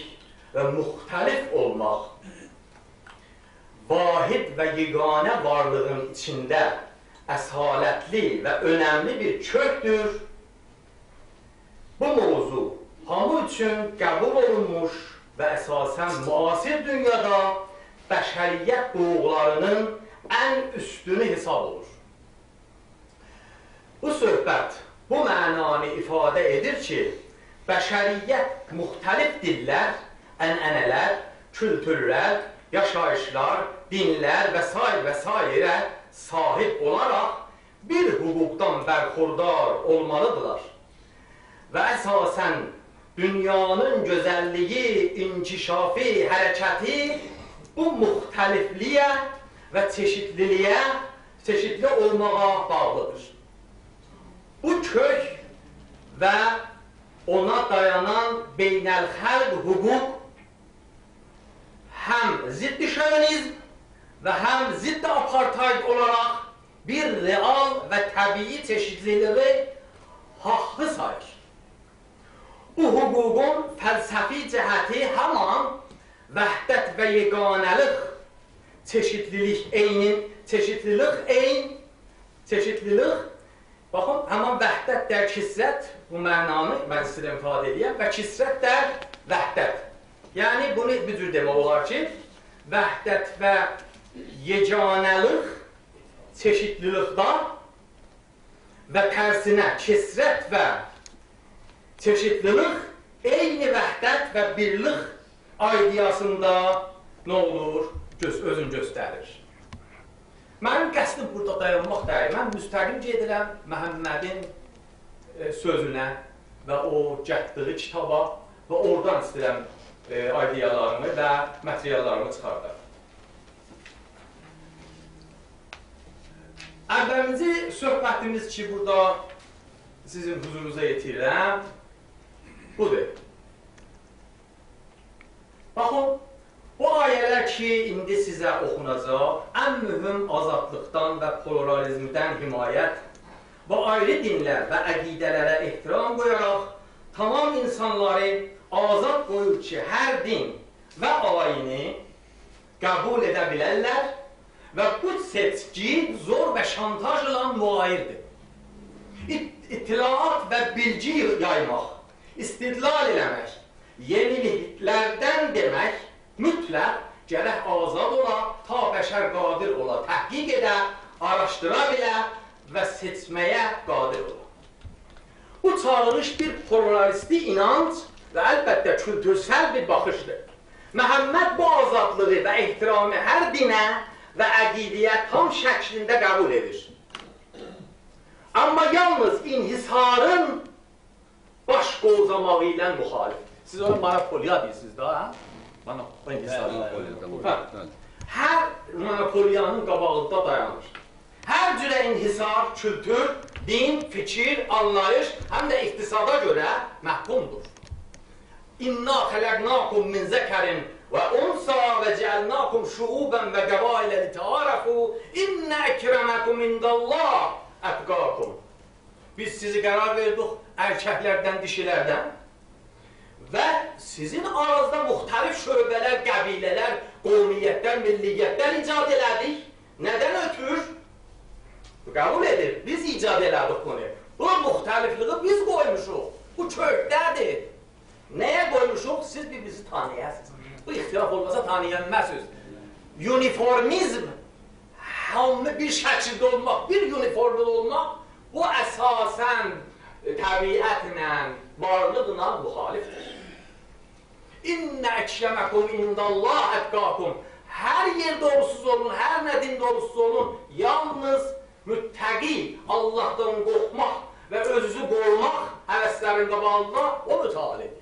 və müxtəlif olmaq, vahid və yeganə varlığın içində əsalətli və önəmli bir kökdür. Bu mövzu hamı üçün qəbul olunmuş və əsasən müasir dünyada bəşəriyyət hüquqlarının ən üstünü hesab olur. Bu söhbət bu mənanı ifadə edir ki, bəşəriyyət müxtəlif dillər, ənənələr, kültürlər, yaşayışlar, dinlər və s. sahib olaraq bir hüquqdan bərxurdar olmalıdırlar və əsasən dünyanın gözəlliyi, inkişafi hərəkəti bu müxtəlifliyə və çeşitli olmağa bağlıdır. Bu kök və ona dayanan beynəlxalq hüquq həm ziddi şövinizm və həm ziddi apartheid olaraq bir real və təbii çeşitliliği haqqı sayır. Bu hüququn fəlsəfi cəhəti həman vəhdət və yeganəlik, çeşitlilik, baxın, həman vəhdət dər kisrət, bu mənanı mən sizə ifadə edəyəm, və kisrət dər vəhdət. Yəni, bunu bir cür demək olar ki, vəhdət və yeganəlik, çeşitlilikdən və tərsinə kisrət və çeşitlilik, eyni vəhdət və birlik aidiyasında nə olur? Özün göstərir. Mənim qəsdim burada dayanmaq dəyir. Mən müstəqim gedirəm Məhəmmədin sözünə və o cətdiyi kitaba və oradan istəyirəm aidiyalarını və materiallarını çıxardır. Əvvəlinci söhbətimiz ki, burada sizin huzurunuza yetirirəm, budur. Baxın, bu ayələr ki, indi sizə oxunacaq, ən mühüm azadlıqdan və pluralizmdən himayət və ayrı dinlər və əqidələrə ehtiram qoyaraq tamam insanları azad qoyur ki, hər din və ayini qəbul edə bilərlər və bu seçki zor və şantaj ilə müayirdir. İttilaat və bilgi yaymaq, istidlal eləmək, yeniliklərdən demək mütləq gərək azad ola, ta bəşər qadir ola, təhqiq edə, araşdıra bilə və seçməyə qadir ola. Bu çağırış bir pluralisti inanc və əlbəttə kültürsəl bir baxışdır. Məhəmməd bu azadlığı və ehtiramı hər dinə və əqidəyə tam şəklində qəbul edir. Amma yalnız inhisarın baş qozamağı ilə müxalifdir. Siz onu monopoliya deyirsiniz daha, hə? Monopoliya. Hər monopoliyanın qabağında dayanır. Hər cürə inhisar, kültür, din, fikir, anlayış, həm də iqtisada görə məhkumdur. İnna xələqnakum min zəkərin və unsa və cəlnakum şuubən və qəbailəli təarəfu İnnə əkrəməkum indallah əbqakum. Biz sizi qərar verdik ərkəklərdən, dişilərdən və sizin aranızda müxtəlif şöbələr, qəbilələr, qomiyyətlər, milliyyətlər icad elədik. Nədən ötür? Qəbul edir, biz icad elədik bunu. Bu müxtəlifliyi biz qoymuşuq, bu kökdədir. Nəyə qoymuşuq? Siz bir-birisi tanıyəsiniz. Bu ixtilaf olmasa tanıyənməzsiniz. Uniformizm, hamı bir şəkildə olmaq, bir uniformda olmaq, bu əsasən təbiətlə, varlıqla müxalifdir. İnnə əkləməkum indallah ətqakum. Hər yer doğrusuz olun, hər nədin doğrusuz olun. Yalnız müttəqi, Allahdan qorxmaq və özünüzü qorumaq həvəslərin qabağında o mütalidir.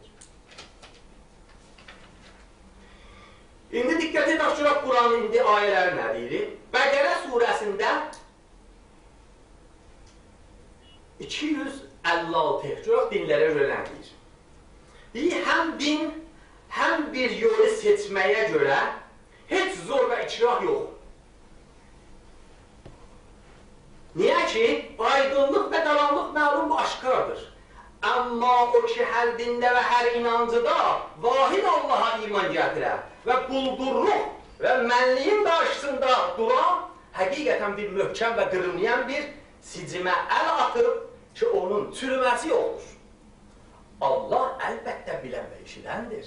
İndi diqqət edək ki, Quranın indi ayələri nə deyilir? Bəqərə surəsində 256 dinlərə öyrənir. Deyir, həm din, həm bir bir yolu seçməyə görə heç zor və ikrah yox. Niyə ki, aydınlıq və davamlıq məlum aşkardır. Amma o ki, hər dində və hər inancıda vahid Allaha iman gətirə və quldurluq və mənliyin qarşısında duran həqiqətən bir möhkəm və qırılmayan bir sicimə əl atıb ki, onun çürüməsi yoxdur. Allah elbette bilen ve işilendir.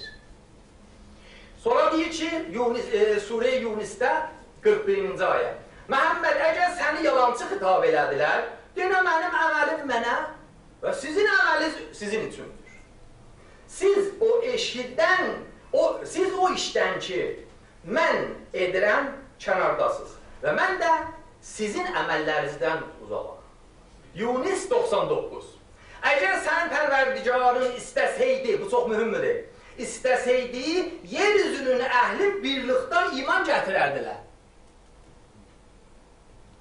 Sonra diyor ki, Sure-i Yunus'da 41. ayet. Muhammed, eğer seni yalancı hitap elediler, dene benim əməlim mənə ve sizin əməliz sizin içindir. Siz o işdən ki, mən edirəm kənardasız ve mən de sizin əməllərinizdən uzaqam. Yunus 99. Eğer sen Perverdigarın isteseydi, bu çok mühimdir, isteseydi, yeryüzünün ehli birlikten iman getirerdiler.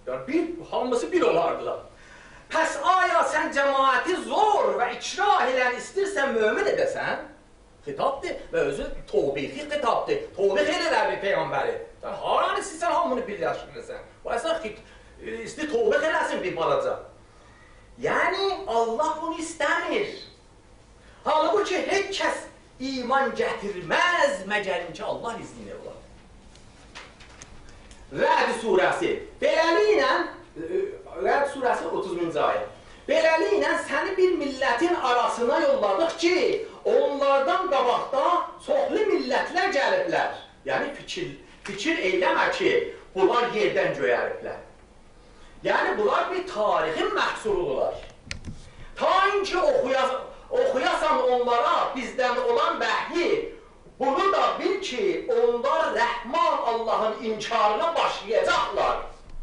Yani hamısı bir olardılar. Pes aya sen cemaati zor ve ikrah ile istirsen mümin edesen, hitaptı ve özü tobihi hitaptı. Tobih edilir bir peygamberi. Sen haran istirsen hamını birleştirirsen. Bu esna isti tobih edersin bir balaca. Yani Allah bunu istemir. Halbuki heç kəs iman getirmez məgərim ki Allah izniyle olar. Rəd suresi. Rəd suresi 30. ayet. Beləliklə səni bir milletin arasına yolladıq ki, onlardan qabaqda çoxlu millətlər gəliblər. Yani fikir eyləmə ki, bunlar yerdən göyəriblər. Yani bunlar bir tarihin məhsuludurlar. Ta inki okuyasan onlara bizden olan vəhyi, bunu da bil ki, onlar Rəhman Allah'ın inkarına başlayacaklar.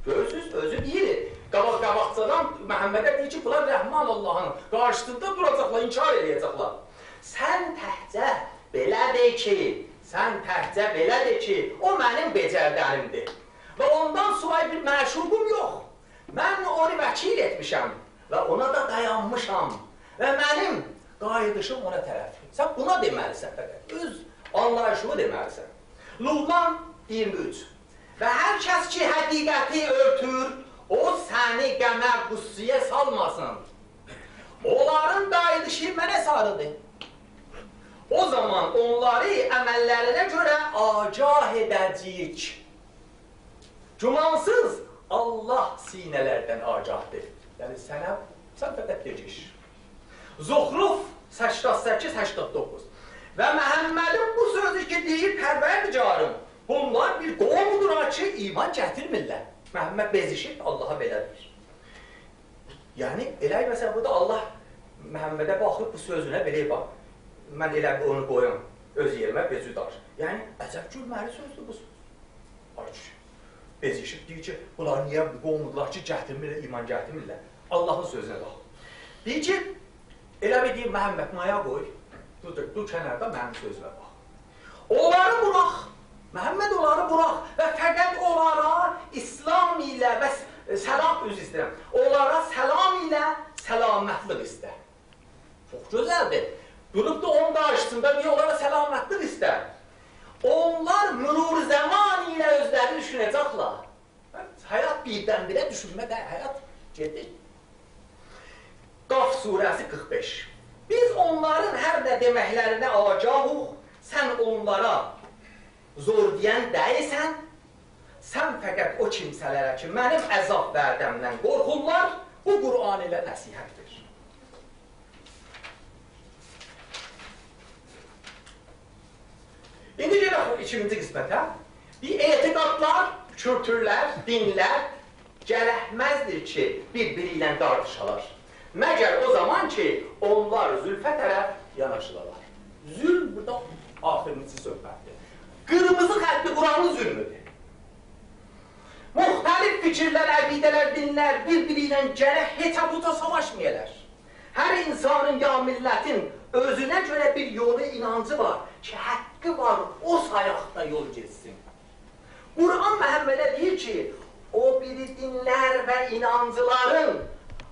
Gözüz özü değil. Qabaqcadan Məhəmmədə deyir ki, bunlar Rəhman Allah'ın karşısında duracaklar, inkar edecekler. Sən təhcə belə de ki, o mənim becərdənimdir. Ve ondan sonra bir məşuqum yok. Mən onu vəkil etmişəm və ona da dayanmışam və mənim qayıdışım ona tərəfdir. Sən buna deməlisən fəqət, öz anlayışını deməlisən. Luqman 23. Və hər kəs ki həqiqəti örtür, o səni qəmə qussiyə salmasın. Onların qayıdışı mənə sarıdır. O zaman onları əməllərinə görə agah edəcəyik. Cumansız Allah sinelerden agahdır. Yani sen fəqət gecik. Zuhruf 88-89. Ve Məhəmmədin bu sözü ki deyir, Pərverdigarım, bunlar bir qovmudur ki iman gətirmirlər. Məhəmməd bezişir, Allaha belədir. Yani elək mesela burada Allah Məhəmmədə baxıb bu sözüne belə bak. Mən elə onu qoyum, öz yerimə bezidar. Yani əcəb gülməli sözdür bu söz. Arşır. Bezişib deyir ki, bunlar niyə qovmurdular ki, gətirmirlər, iman gətirmirlər. Allahın sözünə baxın. Deyir ki, elə bir deyir, Məhəmməd maya qoy, dur kənarda mənim sözünə bax. Onları bıraq, Məhəmməd onları bıraq və fəqət onlara İslam ilə və səlam üz istəyirəm. Onlara səlam ilə səlamətlik istə. Çox gözəldir. Durub da onun qarşısında niyə onlara səlamətlik istə? Onlar mürur zaman ile özlerini düşünecekler. Hayat birdenbire düşünme de hayat ciddi. Qaf suresi 45. Biz onların her ne demeklerine acahuq, sen onlara zor diyen değilsen, sen fəqət o kimselere ki, benim əzab verdemden korkunlar, bu Kur'an ile nəsihətdir. İndi gələk ikinci qismətə. Bir etiqadlar, kültürlər, dinlər gələhməzdir ki, bir-biri ilə dartışalar. Məgər o zaman ki, onlar zülfə tərəf yanaşılalar. Zülm burada axirinizi söhbətdir. Qırmızı xətti Quranın zülmüdür. Müxtəlif fikirlər, əqidələr, dinlər bir-biri ilə gələk heç-abuta savaşmayalar. Hər insanın ya millətin özünə görə bir yolu inancı var ki, haqqı var, o sayaqda yol geçsin. Quran Məhəmmədə deyir ki, o biri dinlər və inancıların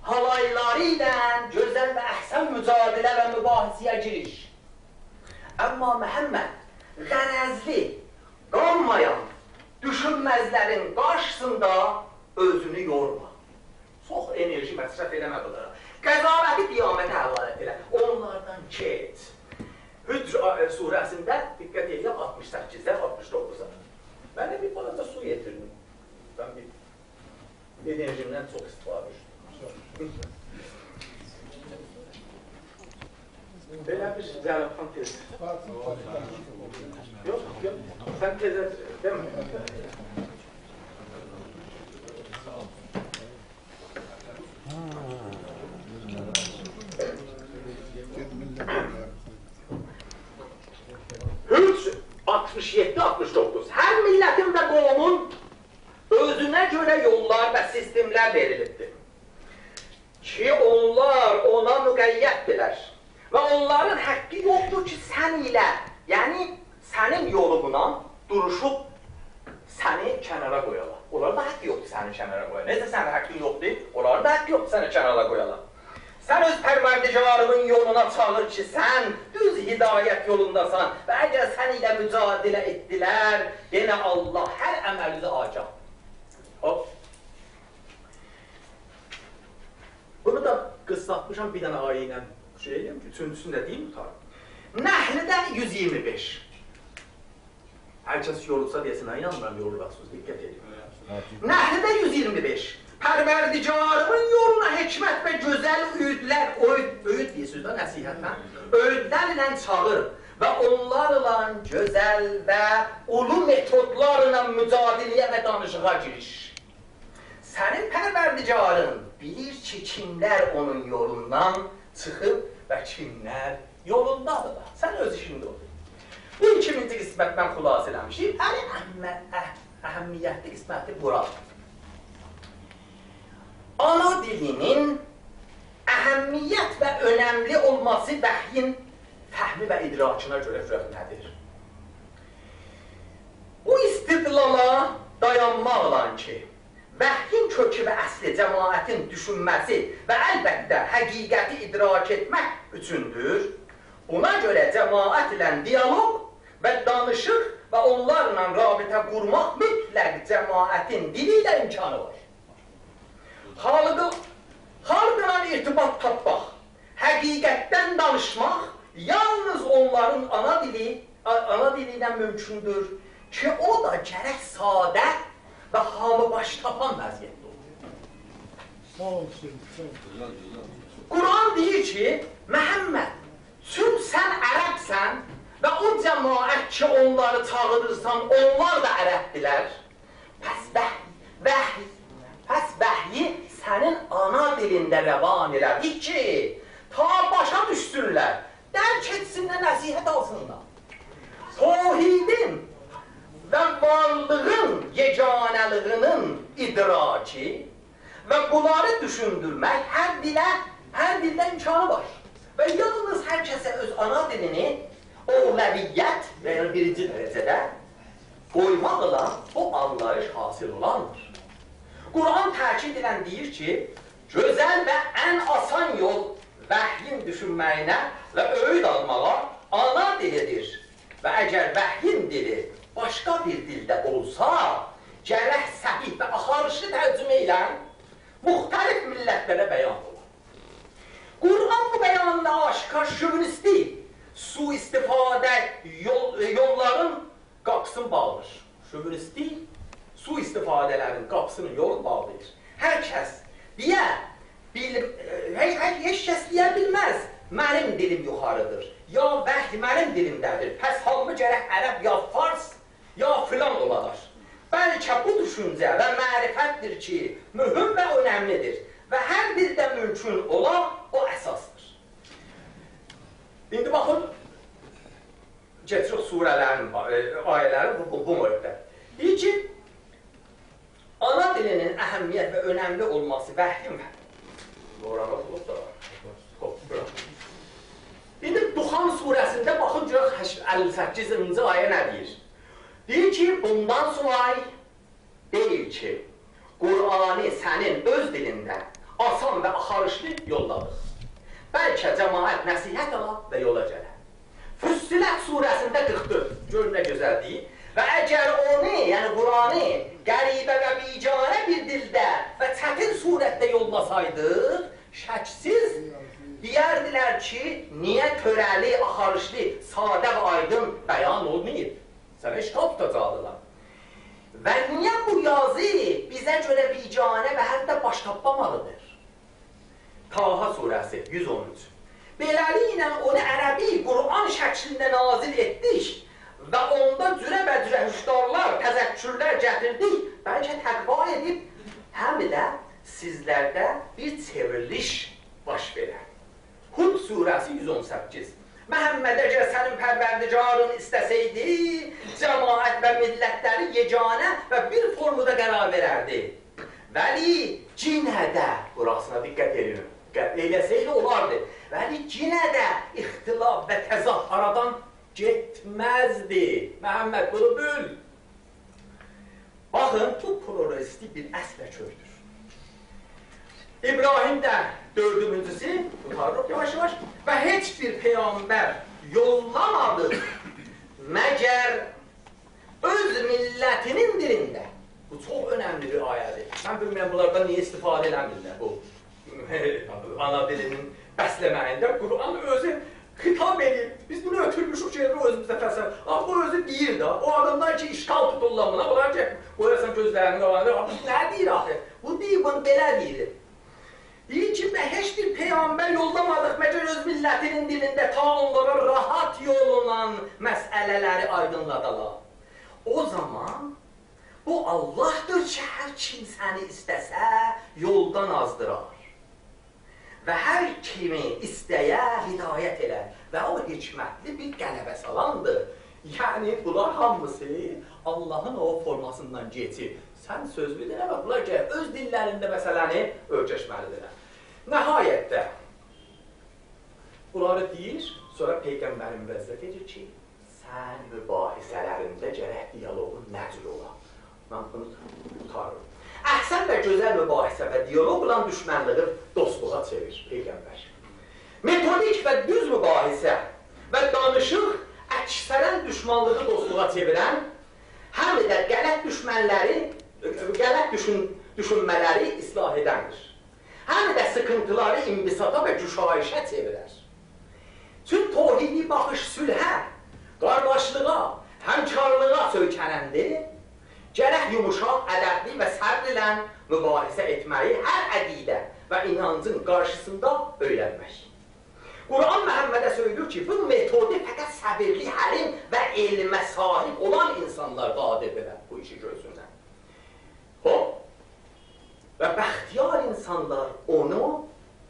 halayları ilə gözəl və əhsən mücadilə və mübahisəyə giriş. Amma Məhəmməd genezli, kanmayan düşünmezlerin karşısında özünü yorma. Çok enerji məsrəf eləmə bunlara. Qəzaməti qiyamətə həvalə elə. Onlardan ket. Hücr surəsində diqqət elə 68-də, 69-da. Mənə bir balaca su yetirdim. Mən bir enerjimdən çox istifadə etdim. Belə bir cəlabxan tez. Yox, yox. Sən tezə, değil mi? Hücr 67-69 her milletin ve konumun özüne göre yollar ve sistemler verilibdir. Ki onlar ona müqeyyətdirlər. Ve onların hakkı yoktur ki sen ile, yani senin yoluna duruşup seni kenara koyalar. Onların da hakkı yoktur seni kenara koyalar. Neyse senin hakkın yoktur, onların da hakkı yoktur seni kenara koyalar. Sən öz pərmərdigarının yoluna çağır ki, sən düz hidayət yolundasan və əgər sən ilə mücadilə etdilər, yenə Allah hər əməlini agahdır. Bunu da qıslatmışam bir dənə ayə ilə, üçüncüsünü də deyim tutarım. Nəhlidən 125. Hər kəs yorulsa desin, inanmıram yorulaqsınız, diqqət edin. Nəhlidən 125. Pərverdicarımın yoluna hikmət və gözəl öğüdlər, öğüd deyə sözdə nəsihətlə, öğüdlərlə çağır və onlarla gözəl və ulu metodlarla mücadiliyə və danışığa giriş. Sənin pərverdicarın bilir ki, kimlər onun yolundan çıxıb və kimlər yolundadır. Sən öz işində olun. Bu ikiminci qismət mən xulas eləmişim, hələ əhəmmiyyətli qisməti buradır. Ana dilinin əhəmmiyyət və önəmli olması vəhyin fəhmi və idrakına görə rövnədir. Bu istidlala dayanmaqla ki, vəhyin kökü və əsli cəmaətin düşünməsi və əlbəttə həqiqəti idrak etmək üçündür, ona görə cəmaət ilə diyalog və danışıq və onlarla rabitə qurmaq mütləq cəmaətin dili ilə imkanı var. Xalqla irtibat tapmaq, həqiqətdən danışmaq yalnız onların ana dili ilə mümkündür ki, o da gərək sadə və hamı baş tapan vəziyyətdə olur. Quran deyir ki, Məhəmməd, tüm sən ərəbsən və o cəmaət ki, onları çağırırsan, onlar da ərəbdilər, pəs vəhyi sənin ana dilində rəvan elədik ki, ta başa düşsünlər, dərk etsinlər, nəsihət alsınlar. Tohidin və varlığın yeganəlığının idraki və bunları düşündürmək hər dildə imkanı var. Və yalnız hər kəsə öz ana dilini oğləviyyət və yəni birinci dərəcədə qoymaqla o anlayış hasil olandır. Quran təkid edən deyir ki, gözəl və ən asan yol vəhyin düşünməyinə və öğüd almağa ana dilidir. Və əgər vəhyin dili başqa bir dildə olsa, gərək səhih və axarışı tərcümə ilə müxtəlif millətlərə bəyan olur. Quran bu bəyanında aşkar şövinisti, su-istifadə yolların qapısını bağlır. Şövinisti su istifadələrin qapısının yolu bağlayır. Hər kəs deyə bilməz, mənim dilim yuxarıdır, ya vəhi mənim dilimdədir, pəs halımı gərək ərəb, ya fars, ya filan olalar. Bəlkə bu düşüncə və mərifətdir ki, mühüm və önəmlidir və hər dildə mümkün olan o əsasdır. İndi baxın, getiriq surələrin, ayələrin bu mövqdə. Deyir ki, ana dilinin əhəmiyyət və önəmli olması vəhyin vəhdir. Doğran oxulub da var. İndi Duxan surəsində baxın görək 58-ci ayə nə deyir? Deyir ki, bundan sonra deyil ki, Qur'anı sənin öz dilində asan və axarışlı yolladıq. Bəlkə cəmaət nəsihət ala və yola gələ. Füs Fussilet surəsində 44 gör nə gözəldir. Və əgər onu, yəni Quranı qəribə və bicanə bir dildə və çətin surətdə yollasaydıq, şəksiz deyərdilər ki, niyə törəli, axarışlı, sadə və aydın bəyan olmayıb? Sənə işqab tutacaqdılar. Və niyə bu yazı bizə görə bicanə və hətta baş tapmamalıdır? Taha surəsi 113. Beləliklə onu ərəbi Quran şəklində nazil etdik və onda cürə-bəcürə hüşdarlar, təzəkkürlər gətirdik. Bəlkə təqva edib, həm də sizlərdə bir çevriliş baş verər. Hud surəsi 118. Məhəmmədə görə sənin pərvərdicarın istəsəydi, cəmaət və millətləri yeganə və bir formuda qərar verərdi. Vəli cinədə, burasına diqqət edirəm, eləsəydi olardı. Vəli cinədə ixtilaf və təzad aradan getməzdi. Məhəmməd bunu bül. Baxın, bu pluralistik bir əslə kördür. İbrahim də dördüncüsü, tutarlıq yavaş-yavaş və heç bir Peyğəmbər yollamadı məgər öz millətinin dilində. Bu çox önəmli bir ayədir. Mən bilmirəm, bunlardan niyə istifadə eləmirlər bu ana dilinin bəsləməyində. Quran özü xitab edir. Biz bunu ötürmüşük ki, özümüzə fəlsəf. Bu özü deyir də, o adamdan ki, işqal tutullar buna, bunlar ki, qoyarsan gözlərini qalanır. Nə deyir axı? Bu deyir, bunu belə deyilir. Deyir ki, mən heç bir Peyğəmbər yollamadıq, məcəl öz millətinin dilində ta onlara rahat yolunan məsələləri aydınladalar. O zaman bu Allahdır ki, hər kim səni istəsə yoldan azdırar və hər kimi istəyə hidayət edər və o hikmətli bir qələbə salandır. Yəni, bunlar hamısı Allahın o formasından geçir. Sən sözlü dinə və bunlar ki, öz dillərində məsələni ölçəşməlidirlər. Nəhayətdə, bunları deyir, sonra Peyğəmbərin vəzət edir ki, sən mübahisələrində gərək diyaloğun nəcül ola. Mən bunu tutarım. Əhsən və gözəl mübahisə və diyaloqla düşmənliyi dostluğa çevir Peyğəmbər. Metodik və düz mübahisə və danışıq əksərən düşmanlığı dostluğa çevirən, həm də qələt düşünmələri islah edəndir. Həm də sıkıntıları imbisata və cüşayişə çevirər. Tüm tohidi baxış sülhə, qardaşlığa, həmkarlığa söykənəndir. Gərək yumuşaq, ədəbli və səbr ilə mübahisə etməyi hər əqidə və inancın qarşısında öyrənmək. Quran Məhəmmədə söylüyor ki, bu metodi fəqət səbirli, həlim və elmə sahib olan insanlar qadir edər bu işi görsünlər. Hop! Və bəxtiyar insanlar onu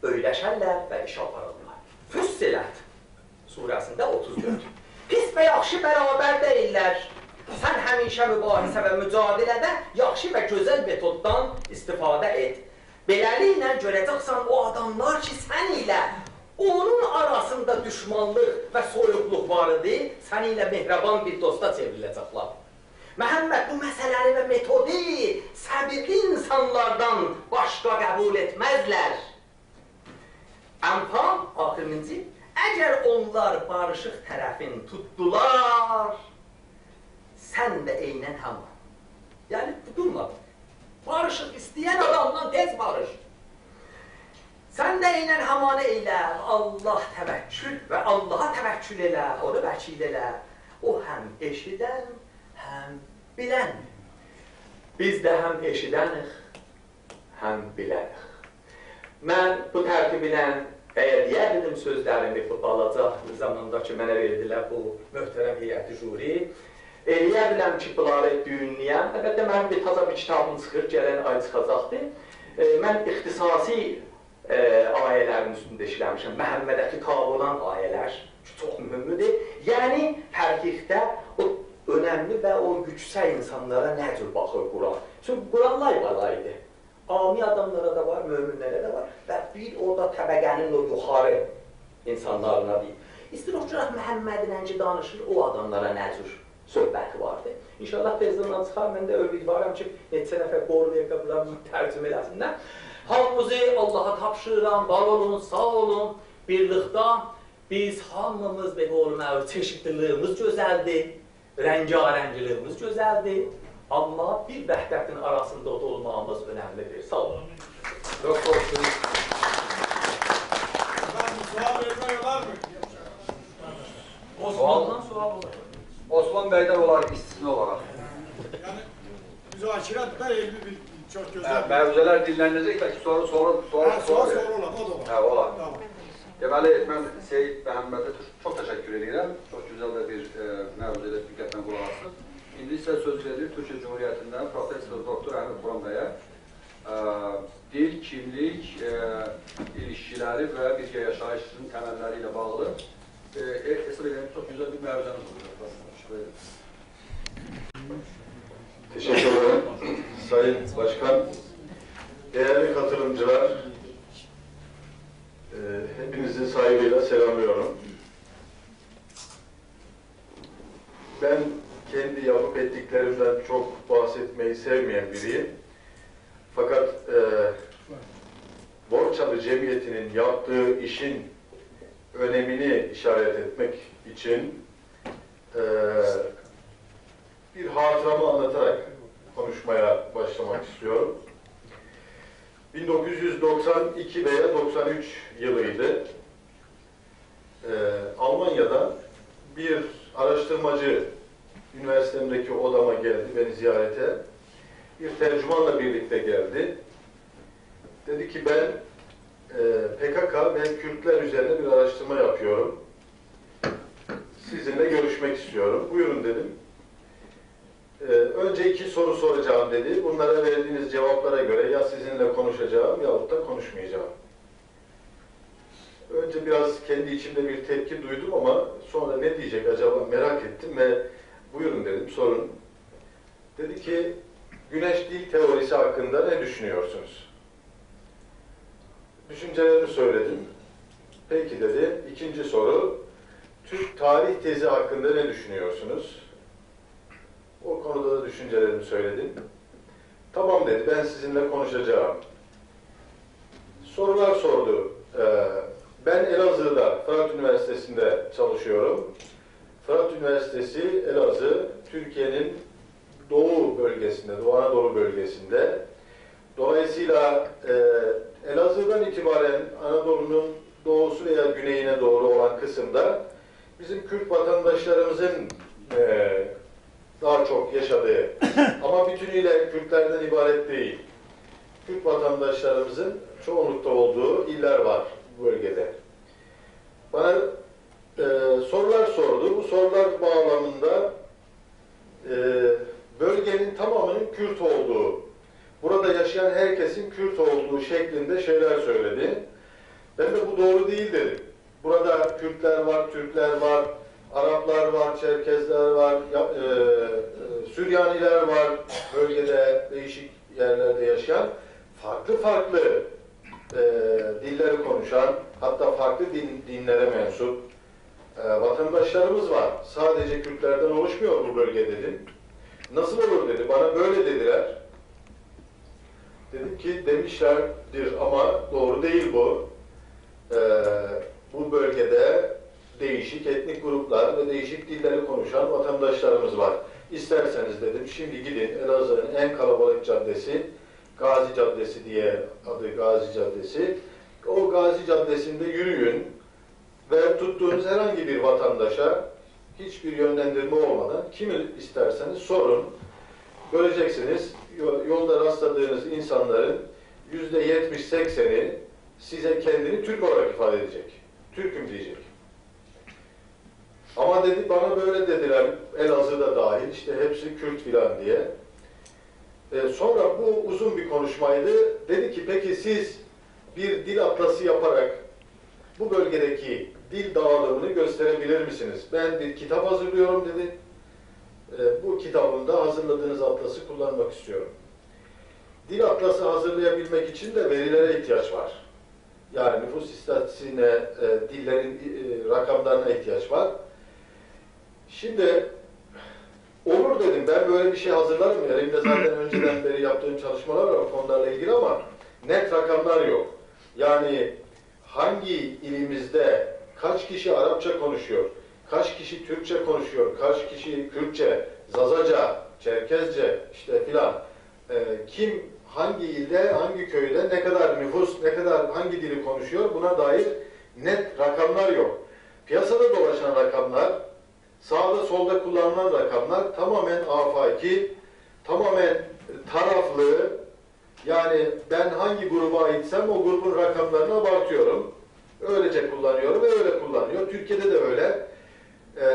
öyrəşərlər və işə aparırlar. Füssilət surəsində 34. Pis və yaxşı bərabər deyirlər. Sən həmişə mübahisə və mücadilədə yaxşı və gözəl metoddan istifadə et. Beləliklə görəcəksən o adamlar ki, sən ilə onun arasında düşmanlıq və soyuqluq var idi, sən ilə mehraban bir dosta çevriləcəklər. Məhəmməd bu məsələləri və metodi səbirli insanlardan başqa qəbul etməzlər. Ənfal, axırıncı, əgər onlar barışıq tərəfini tutdular, sən də eynən hamam. Yəni, durmadın. Barışıq istəyən adamdan tez barış. Sən də eynən hamanı elə, Allah təvəkkül və Allaha təvəkkül elə, onu vəkil elə. O həm eşidən, həm bilən. Biz də həm eşidəniq, həm biləniq. Mən bu tərkibinə əgər deyərdim sözlərimi bu balaca zamandakı mənə verdilər bu möhtərəm heyəti juri. Eləyə biləm ki, bunları düğünləyəm. Əlbəttə, mənim bir taza bir kitabım çıxır, gələn ay çıxacaqdır. Mən ixtisasi ayələrin üstündə işləmişəm. Məhəmmədə xitab olan ayələr ki, çox mühümdür. Yəni, tərkibdə o önəmli və o gücsə insanlara nə cür baxır Quran? Çünki Quran laybalay idi. Ami adamlara da var, möminlərə də var və bir orada təbəqənin o yuxarı insanlarına deyil. İstinafçılar Məhəmmədinə ki, danışır, o adamlara nə cür söhbəti vardır. İnşallah tezdən çıxar, mən də ümidvaram ki, neçə nəfər qorunayıb və bunlar tərcümə eləsinlər. Hamımızı Allaha tapşırıram, var olun, sağ olun, birlikdə Biz hamımız ve uğruna çeşitliliğimiz gözeldi, rengarenkliliğimiz gözeldi. Ama bir vəhdətin arasında da olmağımız önemlidir. Sağ olun. Çok hoşsunuz. Sual vermek var mı? Osman'dan sual olur. Osman Bey'den olarak, istisna olarak. Yani müzakiratlar elbi bir çok güzel. Mevzeler dinlenecek belki sonra olan o da var. Olan. Tamam. Deməli, mən Seyid Məhəmmədə çox təşəkkür edirəm. Çox gözəl bir mövzuda diqqətlə qulaq asın. İndi isə söz verir Türkiyə Cumhuriyyətindən Professor Doktor Əhməd Turan bəyə. Dil, kimlik, ilişkiləri və birgə yaşayışının təməlləri ilə bağlı. Hesab edirəm, çox gözəl bir mövzumuz olur. Teşekkür ederim. Sayın Başkan, değerli katılımcılar, hepinizi saygıyla selamlıyorum. Ben kendi yapıp ettiklerimden çok bahsetmeyi sevmeyen biriyim. Fakat Borçalı Cemiyeti'nin yaptığı işin önemini işaret etmek için bir hatıramı anlatarak konuşmaya başlamak istiyorum. 1992 veya 93 yılıydı. Almanya'da bir araştırmacı üniversitemdeki odama geldi, beni ziyarete. Bir tercümanla birlikte geldi. Dedi ki ben PKK ve Kürtler üzerine bir araştırma yapıyorum. Sizinle görüşmek istiyorum. Buyurun dedim. Önce 2 soru soracağım dedi. Bunlara verdiğiniz cevaplara göre ya sizinle konuşacağım yahut da konuşmayacağım. Önce biraz kendi içimde bir tepki duydum ama sonra ne diyecek acaba merak ettim ve buyurun dedim sorun. Dedi ki güneş dil teorisi hakkında ne düşünüyorsunuz? Düşüncelerimi söyledim. Peki dedi. 2. soru Türk tarih tezi hakkında ne düşünüyorsunuz? O konuda da düşüncelerimi söyledim. Tamam dedi, ben sizinle konuşacağım. Sorular sordu. Ben Elazığ'da, Fırat Üniversitesi'nde çalışıyorum. Fırat Üniversitesi, Elazığ, Türkiye'nin doğu bölgesinde, Doğu Anadolu bölgesinde. Dolayısıyla Elazığ'dan itibaren Anadolu'nun doğusu veya güneyine doğru olan kısımda bizim Kürt vatandaşlarımızın daha çok yaşadığı ama bütünüyle Kürtlerden ibaret değil. Kürt vatandaşlarımızın çoğunlukta olduğu iller var bu bölgede. Bana sorular sordu. Bu sorular bağlamında bölgenin tamamının Kürt olduğu, burada yaşayan herkesin Kürt olduğu şeklinde şeyler söyledi. Ben de bu doğru değil dedim. Burada Kürtler var, Türkler var. Araplar var, Çerkezler var, Süryaniler var, bölgede değişik yerlerde yaşayan, farklı dilleri konuşan, hatta farklı dinlere mensup vatandaşlarımız var. Sadece Kürtlerden oluşmuyor bu bölge dedi. Nasıl olur dedi, bana böyle dediler. Dedim ki demişlerdir ama doğru değil bu. Bu bölgede değişik etnik gruplar ve değişik dilleri konuşan vatandaşlarımız var. İsterseniz dedim şimdi gidin Elazığ'ın en kalabalık caddesi Gazi Caddesi diye adı Gazi Caddesi. O Gazi Caddesi'nde yürüyün ve tuttuğunuz herhangi bir vatandaşa hiçbir yönlendirme olmadan kimi isterseniz sorun. Göreceksiniz yolda rastladığınız insanların %70-80'i size kendini Türk olarak ifade edecek. Türk'üm diyecek. Ama dedi bana böyle dediler Elazığ'da dahil işte hepsi Kürt filan diye. Sonra bu uzun bir konuşmaydı. Dedi ki peki siz bir dil atlası yaparak bu bölgedeki dil dağılımını gösterebilir misiniz? Ben bir kitap hazırlıyorum dedi. Bu kitabımda hazırladığınız atlası kullanmak istiyorum. Dil atlası hazırlayabilmek için de verilere ihtiyaç var. Yani nüfus istatistiğine, dillerin rakamlarına ihtiyaç var. Şimdi olur dedim ben böyle bir şey hazırlarım. Elimde zaten önceden beri yaptığım çalışmalar var o konularla ilgili ama net rakamlar yok. Yani hangi ilimizde kaç kişi Arapça konuşuyor, kaç kişi Türkçe konuşuyor, kaç kişi Kürtçe, Zazaca, Çerkezce işte filan, kim hangi ilde, hangi köyde, ne kadar nüfus, ne kadar hangi dili konuşuyor, buna dair net rakamlar yok. Piyasada dolaşan rakamlar, sağda solda kullanılan rakamlar tamamen afaki, tamamen taraflı, yani ben hangi gruba aitsem o grubun rakamlarını abartıyorum. Öylece kullanıyorum ve öyle kullanıyor. Türkiye'de de öyle.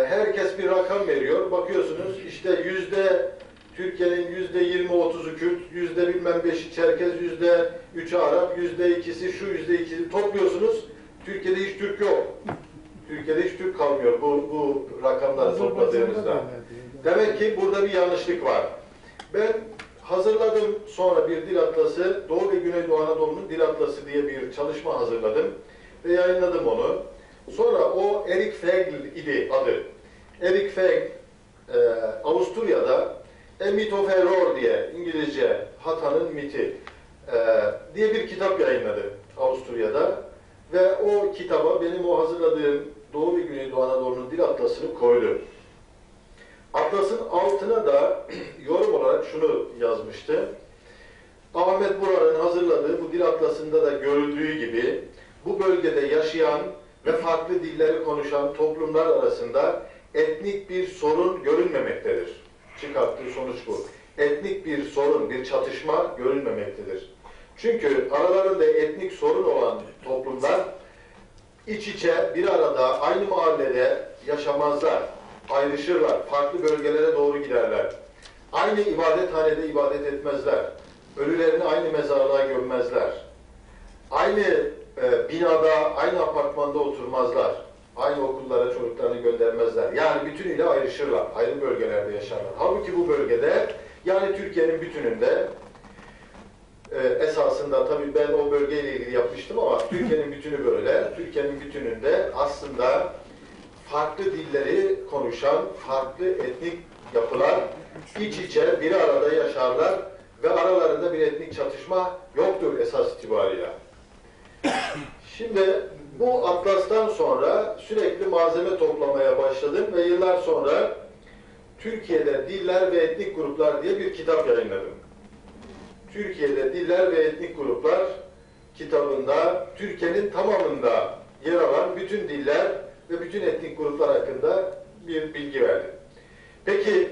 Herkes bir rakam veriyor. Bakıyorsunuz işte Türkiye'nin %20-30'u Kürt, %5'i Çerkez, %3'ü Arap, %2'si şu, %2'si topluyorsunuz. Türkiye'de hiç Türk yok. Türkiye'de hiç Türk kalmıyor bu rakamları topladığımızda. Demek ki burada bir yanlışlık var. Ben hazırladım sonra bir dil atlası, Doğu ve Güneydoğu Anadolu'nun dil atlası diye bir çalışma hazırladım ve yayınladım onu. Sonra o Erik Fegl idi adı. Erik Fegl Avusturya'da A Myth of Error diye, İngilizce hatanın miti diye bir kitap yayınladı Avusturya'da. Ve o kitaba benim o hazırladığım Doğu ve Güneydoğu Anadolu'nun dil atlasını koydu. Atlasın altına da yorum olarak şunu yazmıştı. Ahmet Buran'ın hazırladığı bu dil atlasında da görüldüğü gibi bu bölgede yaşayan ve farklı dilleri konuşan toplumlar arasında etnik bir sorun görülmemektedir. Çıkarttığı sonuç bu. Etnik bir sorun, bir çatışma görülmemektedir. Çünkü aralarında etnik sorun olan toplumlar iç içe bir arada aynı mahallede yaşamazlar, ayrışırlar, farklı bölgelere doğru giderler. Aynı ibadethanede ibadet etmezler, ölülerini aynı mezarlığa gömmezler, aynı binada, aynı apartmanda oturmazlar, aynı okullara çocuklarını göndermezler. Yani bütünüyle ayrışırlar, ayrı bölgelerde yaşarlar. Halbuki bu bölgede, yani Türkiye'nin bütününde, esasında tabii ben o bölgeyle ilgili yapmıştım ama Türkiye'nin bütünü böyle. Türkiye'nin bütününde aslında farklı dilleri konuşan, farklı etnik yapılar iç içe bir arada yaşarlar ve aralarında bir etnik çatışma yoktur esas itibariyle. Şimdi bu atlastan sonra sürekli malzeme toplamaya başladım ve yıllar sonra Türkiye'de Diller ve Etnik Gruplar diye bir kitap yayınladım. Türkiye'de Diller ve Etnik Gruplar kitabında Türkiye'nin tamamında yer alan bütün diller ve bütün etnik gruplar hakkında bir bilgi verdi. Peki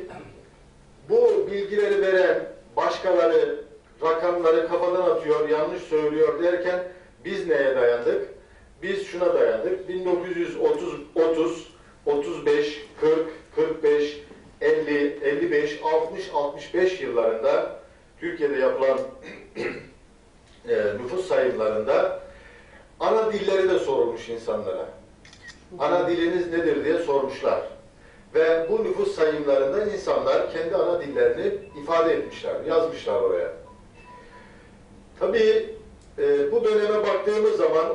bu bilgileri veren başkaları rakamları kafadan atıyor, yanlış söylüyor derken biz neye dayandık? Biz şuna dayandık. 1930, 35, 40, 45, 50, 55, 60, 65 yıllarında Türkiye'de yapılan nüfus sayımlarında ana dilleri de sorulmuş insanlara. Ana diliniz nedir diye sormuşlar. Ve bu nüfus sayımlarında insanlar kendi ana dillerini ifade etmişler, yazmışlar oraya. Tabii bu döneme baktığımız zaman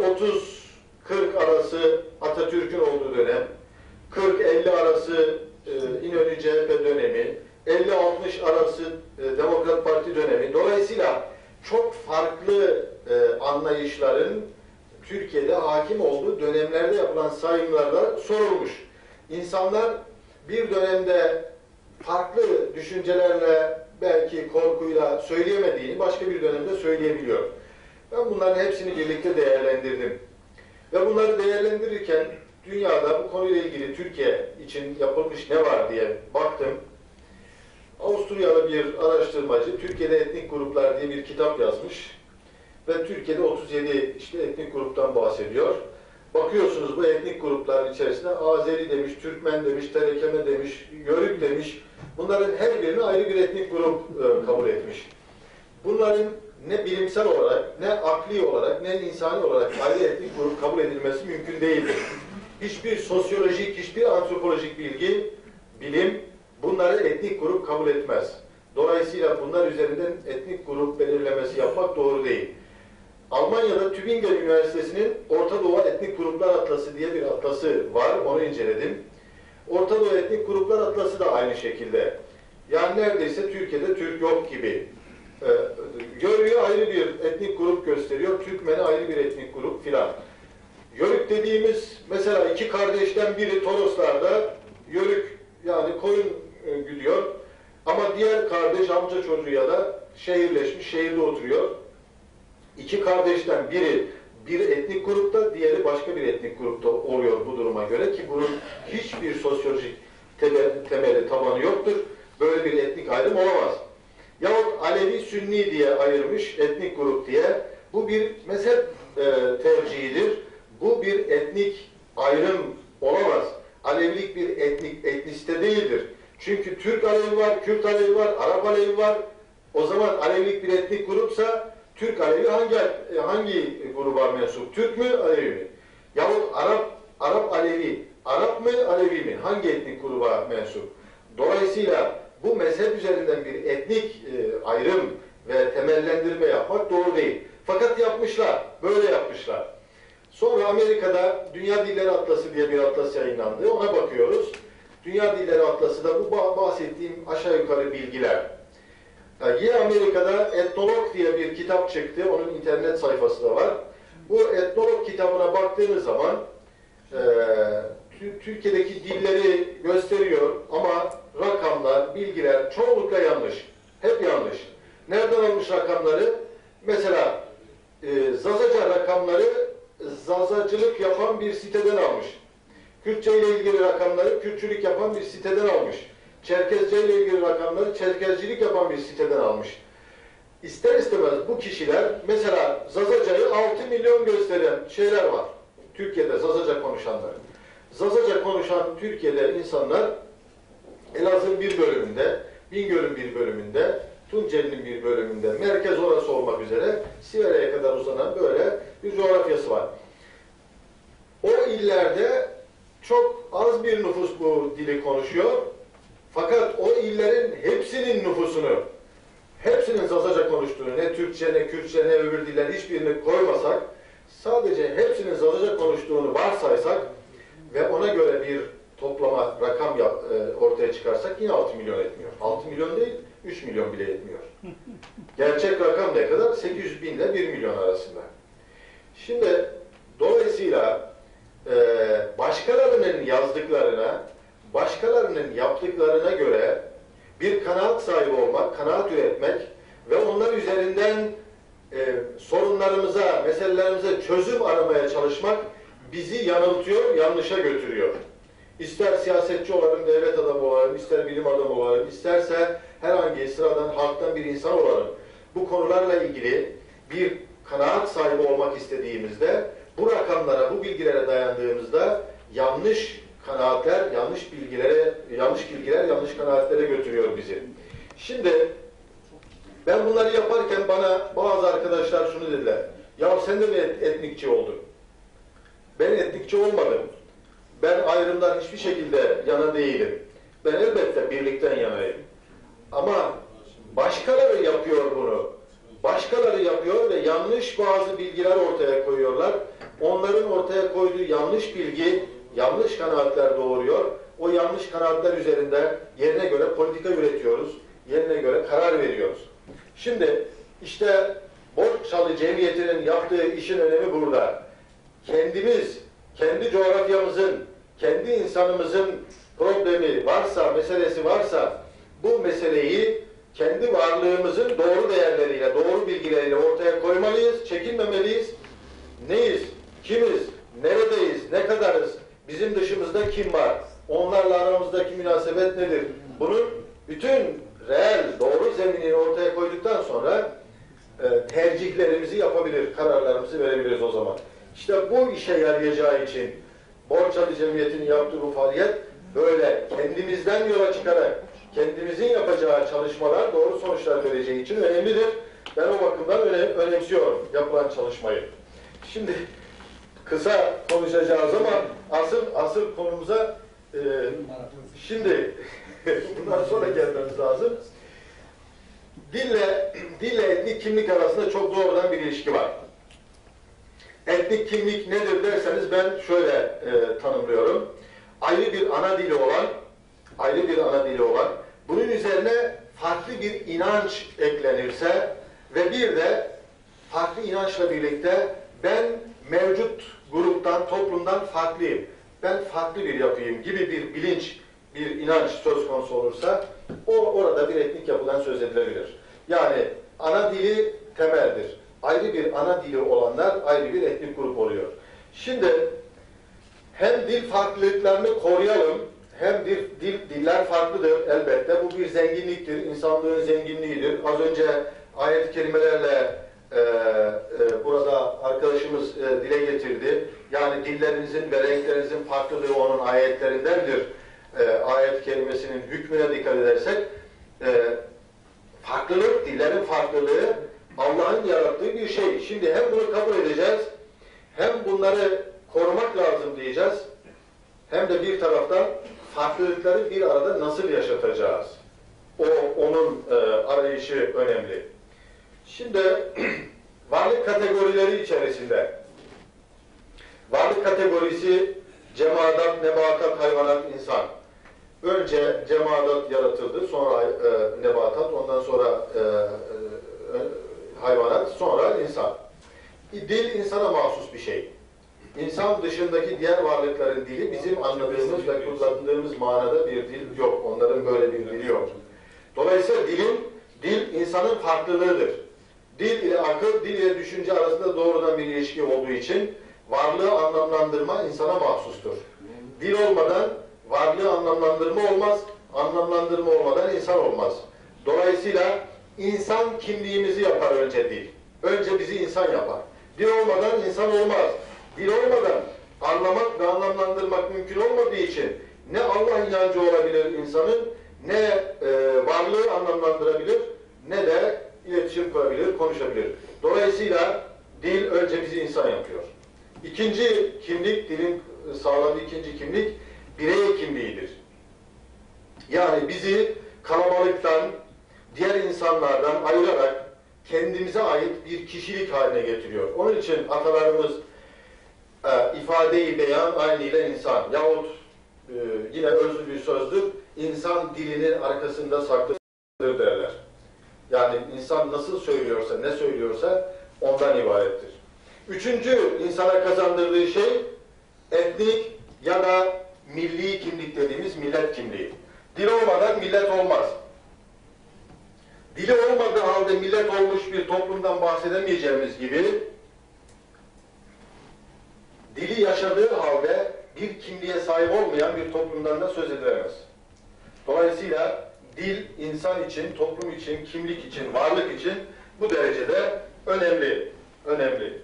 30-40 arası Atatürk'ün olduğu dönem, 40-50 arası İnönü CHP dönemi, 50-60 arası Demokrat Parti dönemi. Dolayısıyla çok farklı anlayışların Türkiye'de hakim olduğu dönemlerde yapılan sayımlarda sorulmuş. İnsanlar bir dönemde farklı düşüncelerle, belki korkuyla söyleyemediğini başka bir dönemde söyleyebiliyor. Ben bunların hepsini birlikte değerlendirdim. Ve bunları değerlendirirken dünyada bu konuyla ilgili Türkiye için yapılmış ne var diye baktım. Avusturyalı bir araştırmacı Türkiye'de Etnik Gruplar diye bir kitap yazmış ve Türkiye'de 37 işte etnik gruptan bahsediyor. Bakıyorsunuz bu etnik grupların içerisinde Azeri demiş, Türkmen demiş, Terekeme demiş, Yörük demiş. Bunların her birini ayrı bir etnik grup kabul etmiş. Bunların ne bilimsel olarak, ne akli olarak, ne insani olarak ayrı etnik grup kabul edilmesi mümkün değildir. Hiçbir sosyolojik, hiçbir antropolojik bilgi, bilim bunları etnik grup kabul etmez. Dolayısıyla bunlar üzerinden etnik grup belirlemesi yapmak doğru değil. Almanya'da Tübingen Üniversitesi'nin Orta Doğu Etnik Gruplar Atlası diye bir atlası var. Onu inceledim. Orta Doğu Etnik Gruplar Atlası da aynı şekilde. Yani neredeyse Türkiye'de Türk yok gibi. Yörüğü ayrı bir etnik grup gösteriyor. Türkmen'i ayrı bir etnik grup filan. Yörük dediğimiz, mesela iki kardeşten biri Toroslar'da yörük, yani koyun güdüyor. Ama diğer kardeş, amca çocuğu ya da şehirleşmiş, şehirde oturuyor. İki kardeşten biri bir etnik grupta, diğeri başka bir etnik grupta oluyor bu duruma göre ki bunun hiçbir sosyolojik temeli, tabanı yoktur. Böyle bir etnik ayrım olamaz. Yahut Alevi, Sünni diye ayırmış etnik grup diye. Bu bir mezhep tercihidir. Bu bir etnik ayrım olamaz. Alevilik bir etnisite değildir. Çünkü Türk Alevi var, Kürt Alevi var, Arap Alevi var. O zaman Alevilik bir etnik grupsa Türk Alevi hangi gruba mensup? Türk mü, Alevi mi? Yahut Arap Alevi, Arap mı, Alevi mi? Hangi etnik gruba mensup? Dolayısıyla bu mezhep üzerinden bir etnik ayrım ve temellendirme yapmak doğru değil. Fakat yapmışlar, böyle yapmışlar. Sonra Amerika'da Dünya Dilleri Atlası diye bir atlas yayınlandı, ona bakıyoruz. Dünya Dilleri Atlası da bu bahsettiğim aşağı yukarı bilgiler. Yine Amerika'da Etnolog diye bir kitap çıktı, onun internet sayfası da var. Bu Etnolog kitabına baktığınız zaman Türkiye'deki dilleri gösteriyor ama rakamlar, bilgiler çoğunlukla yanlış. Hep yanlış. Nereden almış rakamları? Mesela Zazaca rakamları Zazacılık yapan bir siteden almış. Kürtçe ile ilgili rakamları Kürtçülük yapan bir siteden almış. Çerkezce ile ilgili rakamları Çerkezcilik yapan bir siteden almış. İster istemez bu kişiler, mesela Zazaca'yı 6 milyon gösteren şeyler var. Türkiye'de Zazaca konuşanlar. Zazaca konuşan Türkiye'de insanlar Elazığ'ın bir bölümünde, Bingöl'ün bir bölümünde, Tunceli'nin bir bölümünde, merkez orası olmak üzere Sivere'ye kadar uzanan böyle bir coğrafyası var. O illerde çok az bir nüfus bu dili konuşuyor. Fakat o illerin hepsinin nüfusunu, hepsinin Zazaca konuştuğunu, ne Türkçe, ne Kürtçe, ne öbür diller hiçbirini koymasak, sadece hepsinin Zazaca konuştuğunu varsaysak ve ona göre bir toplama rakam ortaya çıkarsak yine 6 milyon etmiyor. 6 milyon değil, 3 milyon bile etmiyor. Gerçek rakam ne kadar? 800 bin ile 1 milyon arasında. Şimdi dolayısıyla başkalarının yazdıklarına, başkalarının yaptıklarına göre bir kanaat sahibi olmak, kanaat üretmek ve onlar üzerinden sorunlarımıza, meselelerimize çözüm aramaya çalışmak bizi yanıltıyor, yanlışa götürüyor. İster siyasetçi olalım, devlet adamı olalım, ister bilim adamı olalım, isterse herhangi sıradan, halktan bir insan olalım. Bu konularla ilgili bir kanaat sahibi olmak istediğimizde, bu rakamlara, bu bilgilere dayandığımızda yanlış kanaatler, yanlış kanaatlere götürüyor bizi. Şimdi ben bunları yaparken bana bazı arkadaşlar şunu dediler. Ya sen de mi etnikçi oldun? Ben etnikçi olmadım. Ben ayrımdan hiçbir şekilde yana değilim. Ben elbette birlikten yanayım. Ama başkaları yapıyor bunu. Başkaları yapıyor ve yanlış bazı bilgiler ortaya koyuyorlar. Onların ortaya koyduğu yanlış bilgi, yanlış kanaatler doğuruyor. O yanlış kanaatler üzerinde yerine göre politika üretiyoruz. Yerine göre karar veriyoruz. Şimdi işte Borçalı Cemiyeti'nin yaptığı işin önemi burada. Kendimiz, kendi coğrafyamızın, kendi insanımızın problemi varsa, meselesi varsa bu meseleyi kendi varlığımızın doğru değerleriyle, doğru bilgileriyle ortaya koymalıyız, çekinmemeliyiz. Neyiz, kimiz, neredeyiz, ne kadarız, bizim dışımızda kim var, onlarla aramızdaki münasebet nedir? Bunun bütün reel, doğru zeminini ortaya koyduktan sonra tercihlerimizi yapabilir, kararlarımızı verebiliriz o zaman. İşte bu işe yarayacağı için Borçalı Cemiyeti'nin yaptığı bu faaliyet böyle kendimizden yola çıkarak kendimizin yapacağı çalışmalar doğru sonuçlar vereceği için önemlidir. Ben o bakımdan önemsiyorum yapılan çalışmayı. Şimdi kısa konuşacağız ama asıl konumuza şimdi bundan sonra gelmemiz lazım. Dille etnik kimlik arasında çok doğrudan bir ilişki var. Etnik kimlik nedir derseniz ben şöyle tanımlıyorum. Ayrı bir ana dili olan, bunun üzerine farklı bir inanç eklenirse ve bir de farklı inançla birlikte ben mevcut gruptan, toplumdan farklıyım, ben farklı bir yapıyım gibi bir bilinç, bir inanç söz konusu olursa orada bir etnik yapıdan söz edilebilir. Yani ana dili temeldir. Ayrı bir ana dili olanlar ayrı bir etnik grup oluyor. Şimdi hem dil farklılıklarını koruyalım, hem diller farklıdır elbette. Bu bir zenginliktir, insanlığın zenginliğidir. Az önce ayet-i kerimelerle burada arkadaşımız dile getirdi. Yani dillerinizin ve renklerinizin farklılığı onun ayetlerindendir. Ayet kelimesinin hükmüne dikkat edersek, farklılık, dillerin farklılığı Allah'ın yarattığı bir şey. Şimdi hem bunu kabul edeceğiz, hem bunları korumak lazım diyeceğiz, hem de bir taraftan farklılıkları bir arada nasıl yaşatacağız? Onun arayışı önemli. Şimdi varlık kategorileri içerisinde, varlık kategorisi cemaat, nebatat, hayvanat, insan. Önce cemaat yaratıldı, sonra nebatat, ondan sonra hayvanat, sonra insan. Dil insana mahsus bir şey. İnsan dışındaki diğer varlıkların dili bizim anladığımız ve kullandığımız manada bir dil yok. Onların böyle bir dili yok. Dolayısıyla dil insanın farklılığıdır. Dil ile akıl, dil ile düşünce arasında doğrudan bir ilişki olduğu için varlığı anlamlandırma insana mahsustur. Dil olmadan varlığı anlamlandırma olmaz, anlamlandırma olmadan insan olmaz. Dolayısıyla insan kimliğimizi yapar önce dil. Önce bizi insan yapar. Dil olmadan insan olmaz. Dil olmadan anlamak ve anlamlandırmak mümkün olmadığı için ne Allah inancı olabilir insanın, ne varlığı anlamlandırabilir, ne de iletişim kurabilir, konuşabilir. Dolayısıyla dil önce bizi insan yapıyor. İkinci kimlik, dilin sağladığı ikinci kimlik, birey kimliğidir. Yani bizi kalabalıktan, diğer insanlardan ayırarak kendimize ait bir kişilik haline getiriyor. Onun için atalarımız ifade-i beyan aynı ile insan yahut yine özlü bir sözdür, insan dilinin arkasında saklıdır derler. Yani insan nasıl söylüyorsa, ne söylüyorsa ondan ibarettir. Üçüncü insana kazandırdığı şey etnik ya da milli kimlik dediğimiz millet kimliği. Dil olmadan millet olmaz. Dili olmadığı halde millet olmuş bir toplumdan bahsedemeyeceğimiz gibi, dili yaşadığı halde bir kimliğe sahip olmayan bir toplumdan da söz edilemez. Dolayısıyla dil insan için, toplum için, kimlik için, varlık için bu derecede önemli.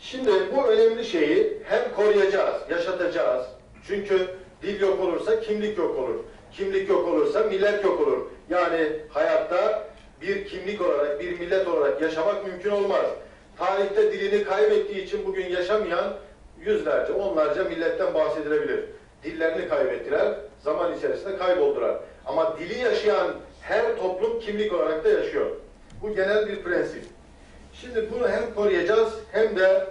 Şimdi bu önemli şeyi hem koruyacağız, yaşatacağız. Çünkü dil yok olursa kimlik yok olur. Kimlik yok olursa millet yok olur. Yani hayatta bir kimlik olarak, bir millet olarak yaşamak mümkün olmaz. Tarihte dilini kaybettiği için bugün yaşamayan yüzlerce, onlarca milletten bahsedilebilir. Dillerini kaybettiler, zaman içerisinde kayboldular. Ama dili yaşayan her toplum kimlik olarak da yaşıyor. Bu genel bir prensip. Şimdi bunu hem koruyacağız, hem de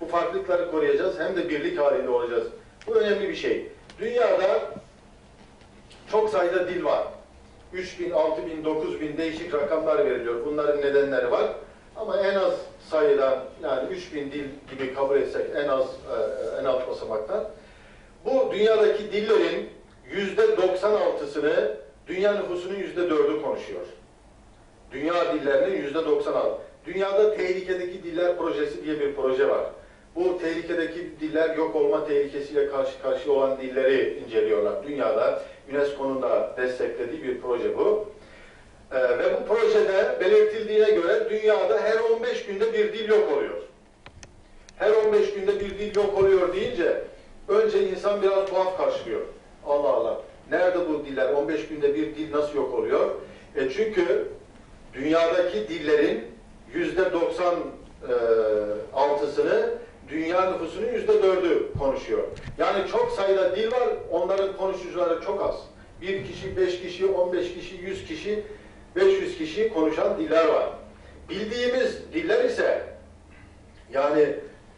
bu farklılıkları koruyacağız, hem de birlik halinde olacağız. Bu önemli bir şey. Dünyada çok sayıda dil var. 3000, 6000, 9000 değişik rakamlar veriliyor. Bunların nedenleri var. Ama en az sayıdan, yani 3000 dil gibi kabul etsek en alt basamaktan, bu dünyadaki dillerin %96'sını, dünya nüfusunun %4'ü konuşuyor. Dünya dillerinin %96. Dünyada tehlikedeki diller projesi diye bir proje var. Bu tehlikedeki diller yok olma tehlikesiyle karşı karşıya olan dilleri inceliyorlar. Dünyada UNESCO'nun da desteklediği bir proje bu. Ve bu projede belirtildiğine göre dünyada her 15 günde bir dil yok oluyor. Her 15 günde bir dil yok oluyor deyince önce insan biraz tuhaf karşılıyor. Allah Allah, nerede bu diller? 15 günde bir dil nasıl yok oluyor? Çünkü dünyadaki dillerin %96'sını dünya nüfusunun %4'ü konuşuyor. Yani çok sayıda dil var, onların konuşucuları çok az. 1 kişi, 5 kişi, 15 kişi, 100 kişi, 500 kişi konuşan diller var. Bildiğimiz diller ise, yani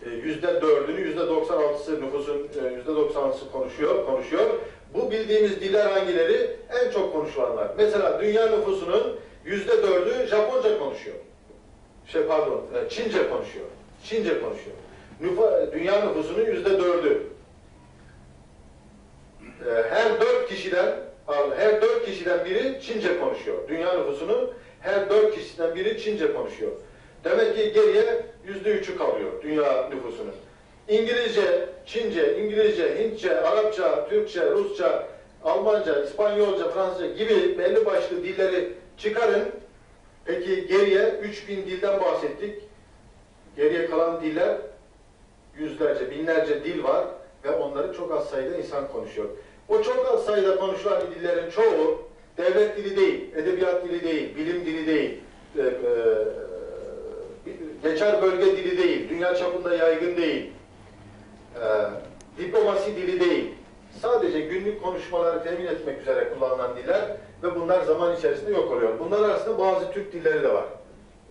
%4'ünü, %96'sı nüfusun %96'sı konuşuyor. Bu bildiğimiz diller hangileri? En çok konuşulanlar. Mesela dünya nüfusunun %4'ü Japonca konuşuyor. Çince konuşuyor. dünya nüfusunun %4'ü. Her dört kişiden biri Çince konuşuyor. Dünya nüfusunun her 4 kişiden biri Çince konuşuyor. Demek ki geriye %3'ü kalıyor dünya nüfusunun. İngilizce, Çince, İngilizce, Hintçe, Arapça, Türkçe, Rusça, Almanca, İspanyolca, Fransızca gibi belli başlı dilleri çıkarın. Peki geriye 3000 dilden bahsettik. Geriye kalan diller yüzlerce, binlerce dil var ve onları çok az sayıda insan konuşuyor. O çok az sayıda konuşulan dillerin çoğu devlet dili değil, edebiyat dili değil, bilim dili değil, geçer bölge dili değil, dünya çapında yaygın değil, diplomasi dili değil. Sadece günlük konuşmaları temin etmek üzere kullanılan diller ve bunlar zaman içerisinde yok oluyor. Bunlar arasında bazı Türk dilleri de var.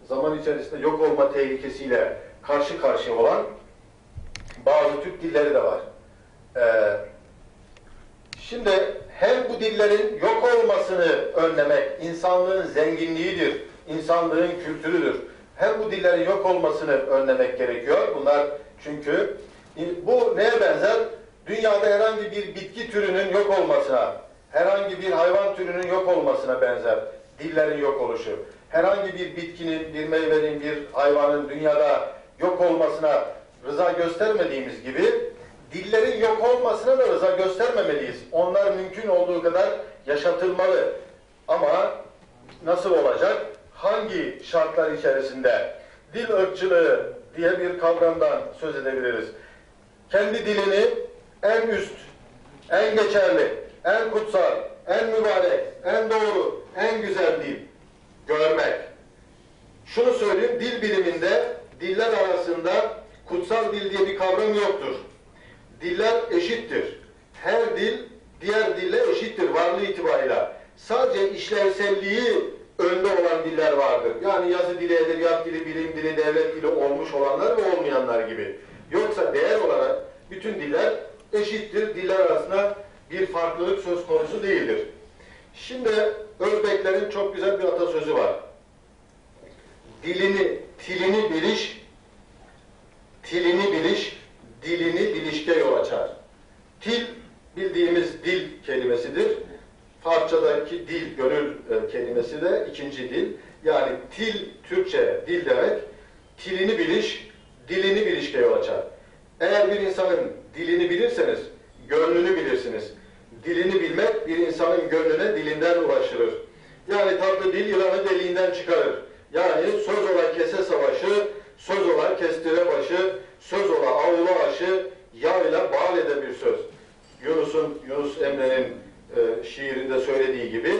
Zaman içerisinde yok olma tehlikesiyle karşı karşıya olan bazı Türk dilleri de var. Şimdi hem bu dillerin yok olmasını önlemek insanlığın zenginliğidir, insanlığın kültürüdür. Hem bu dillerin yok olmasını önlemek gerekiyor. Bunlar çünkü bu neye benzer? Dünyada herhangi bir bitki türünün yok olmasına, herhangi bir hayvan türünün yok olmasına benzer dillerin yok oluşu. Herhangi bir bitkinin, bir meyvenin, bir hayvanın dünyada yok olmasına rıza göstermediğimiz gibi dillerin yok olmasına da rıza göstermemeliyiz. Onlar mümkün olduğu kadar yaşatılmalı. Ama nasıl olacak? Hangi şartlar içerisinde? Dil ırkçılığı diye bir kavramdan söz edebiliriz. Kendi dilini en üst, en geçerli, en kutsal, en mübarek, en doğru, en güzel dil görmek. Şunu söyleyeyim, dil biliminde diller arasında kutsal dil diye bir kavram yoktur. Diller eşittir. Her dil diğer dille eşittir varlığı itibariyle. Sadece işlevselliği önde olan diller vardır. Yani yazı dili, edebiyat dili, bilim dili, devlet dili olmuş olanlar ve olmayanlar gibi. Yoksa değer olarak bütün diller eşittir. Diller arasında bir farklılık söz konusu değildir. Şimdi Özbeklerin çok güzel bir atasözü var. Tilini biliş, dilini bilişke yol açar. Til, bildiğimiz dil kelimesidir. Farsçadaki dil, gönül kelimesi de ikinci dil. Yani til, Türkçe dil demek. Tilini biliş, dilini bilişke yol açar. Eğer bir insanın dilini bilirseniz, gönlünü bilirsiniz. Dilini bilmek bir insanın gönlüne dilinden ulaştırır. Yani tatlı dil yılanı deliğinden çıkarır. Yani söz ola kese savaşı, söz ola kestire başı, söz ola avlu aşı, yağ ile bağ ede bir söz. Yunus Emre'nin şiirinde söylediği gibi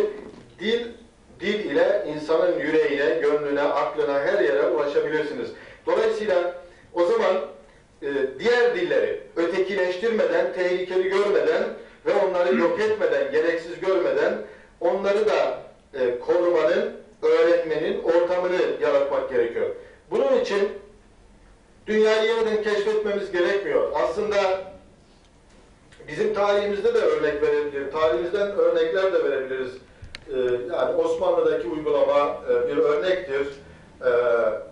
dil ile insanın yüreğine, gönlüne, aklına, her yere ulaşabilirsiniz. Dolayısıyla o zaman diğer dilleri ötekileştirmeden, tehlikeli görmeden ve onları yok etmeden, gereksiz görmeden onları da korumanın, öğretmenin ortamını yaratmak gerekiyor. Bunun için dünyayı yeniden keşfetmemiz gerekmiyor. Aslında bizim tarihimizde de örnek verebiliriz. Tarihimizden örnekler de verebiliriz. Yani Osmanlı'daki uygulama bir örnektir.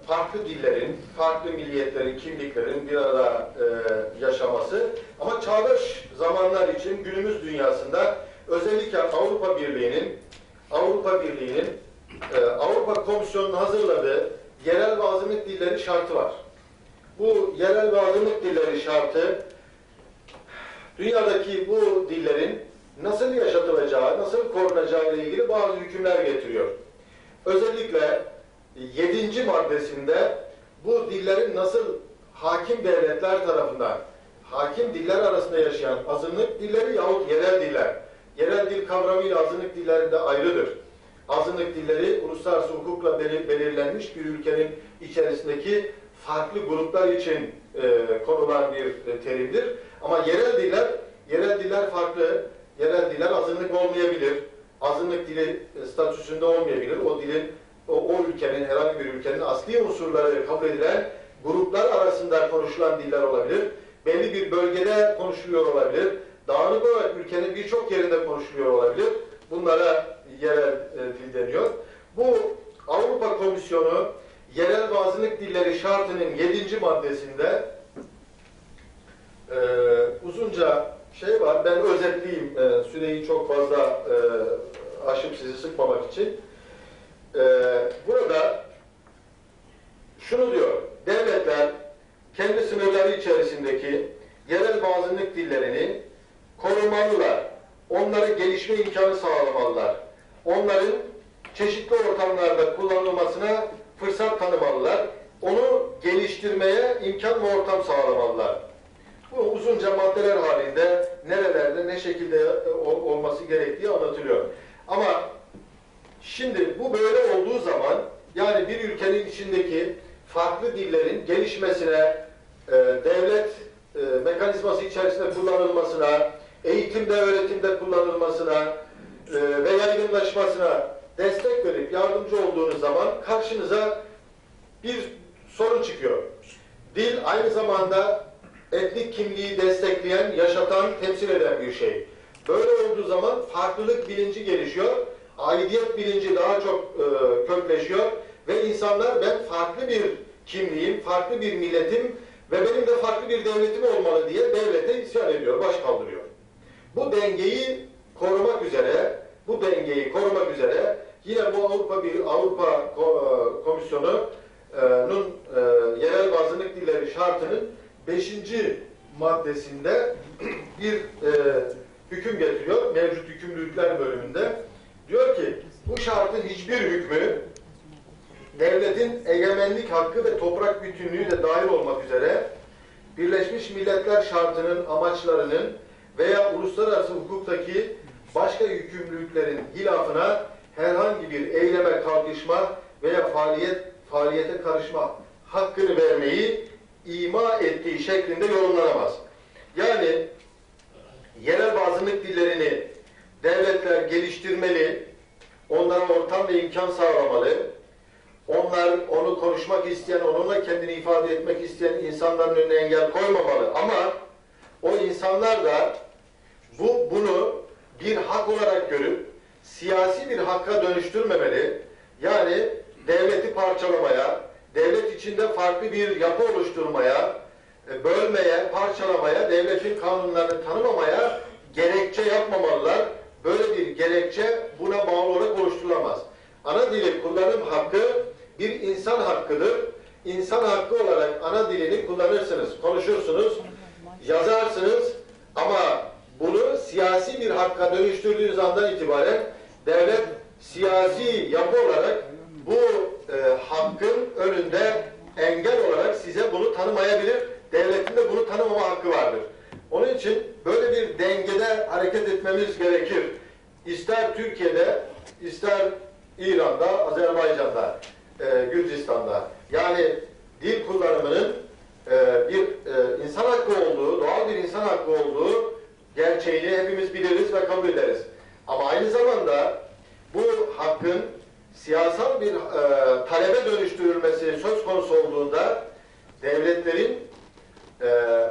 Farklı dillerin, farklı milliyetlerin, kimliklerin bir arada yaşaması. Ama çağdaş zamanlar için günümüz dünyasında özellikle Avrupa Birliği'nin Avrupa Komisyonu'nun hazırladığı yerel ve azınlık dilleri şartı var. Bu yerel ve azınlık dilleri şartı dünyadaki bu dillerin nasıl yaşatılacağı, nasıl korunacağı ile ilgili bazı hükümler getiriyor. Özellikle 7. maddesinde bu dillerin nasıl hakim devletler tarafından, hakim diller arasında yaşayan azınlık dilleri yahut yerel diller, yerel dil kavramıyla azınlık dillerinde ayrıdır. Azınlık dilleri uluslararası hukukla belirlenmiş bir ülkenin içerisindeki farklı gruplar için konulan bir terimdir. Ama yerel diller farklı. Yerel diller azınlık olmayabilir. Azınlık dili statüsünde olmayabilir. O ülkenin, herhangi bir ülkenin asli unsurları kabul edilen gruplar arasında konuşulan diller olabilir. Belli bir bölgede konuşuluyor olabilir. Dağınık olarak ülkenin birçok yerinde konuşuluyor olabilir. Bunlara yerel dil deniyor. Bu Avrupa Komisyonu yerel ve azınlık dilleri şartının 7. maddesinde için. Burada şunu diyor, devletler kendi sınırları içerisindeki yerel bağımsızlık dillerini korumalılar, onlara gelişme imkanı sağlamalılar, onların çeşitli ortamlarda kullanılmasına fırsat tanımalılar, onu geliştirmeye imkan ve ortam sağlamalılar. Bu uzunca maddeler halinde nerelerde, ne şekilde olması gerektiği anlatılıyor. Ama şimdi bu böyle olduğu zaman, yani bir ülkenin içindeki farklı dillerin gelişmesine, devlet mekanizması içerisinde kullanılmasına, eğitimde, öğretimde kullanılmasına ve yaygınlaşmasına destek verip yardımcı olduğunuz zaman karşınıza bir sorun çıkıyor. Dil aynı zamanda etnik kimliği destekleyen, yaşatan, temsil eden bir şey. Böyle olduğu zaman farklılık bilinci gelişiyor, aidiyet bilinci daha çok kökleşiyor ve insanlar ben farklı bir kimliğim, farklı bir milletim ve benim de farklı bir devletim olmalı diye devlete isyan ediyor, baş kaldırıyor. Bu dengeyi korumak üzere, yine bu Avrupa Komisyonu'nun yerel bağımsızlık dilleri şartının 5. maddesinde bir hüküm getiriyor, mevcut yükümlülükler bölümünde. Diyor ki, bu şartın hiçbir hükmü devletin egemenlik hakkı ve toprak bütünlüğü de dahil olmak üzere Birleşmiş Milletler şartının amaçlarının veya uluslararası hukuktaki başka yükümlülüklerin hilafına herhangi bir eyleme, kalkışma veya faaliyete karışma hakkını vermeyi ima ettiği şeklinde yorumlanamaz. Yani yerel bağımsızlık dillerini devletler geliştirmeli, onlara ortam ve imkan sağlamalı, onu konuşmak isteyen, onunla kendini ifade etmek isteyen insanların önüne engel koymamalı. Ama o insanlar da bunu bir hak olarak görüp siyasi bir hakka dönüştürmemeli. Yani devleti parçalamaya, devlet içinde farklı bir yapı oluşturmaya, bölmeye, parçalamaya, devletin kanunlarını tanımamaya gerekçe yapmamalılar. Böyle bir gerekçe buna bağlı olarak oluşturulamaz. Ana dili kullanım hakkı bir insan hakkıdır. İnsan hakkı olarak ana dilini kullanırsınız, konuşursunuz, yazarsınız ama bunu siyasi bir hakka dönüştürdüğünüz andan itibaren devlet siyasi yapı olarak bu hakkın önünde engel olarak size bunu tanımayabilir. Devletin de bunu tanımama hakkı vardır. Onun için böyle bir dengede hareket etmemiz gerekir. İster Türkiye'de, ister İran'da, Azerbaycan'da, Gürcistan'da. Yani dil kullanımının bir insan hakkı olduğu, doğal bir insan hakkı olduğu gerçeğini hepimiz biliriz ve kabul ederiz. Ama aynı zamanda bu hakkın siyasal bir talebe dönüştürülmesi söz konusu olduğunda devletlerin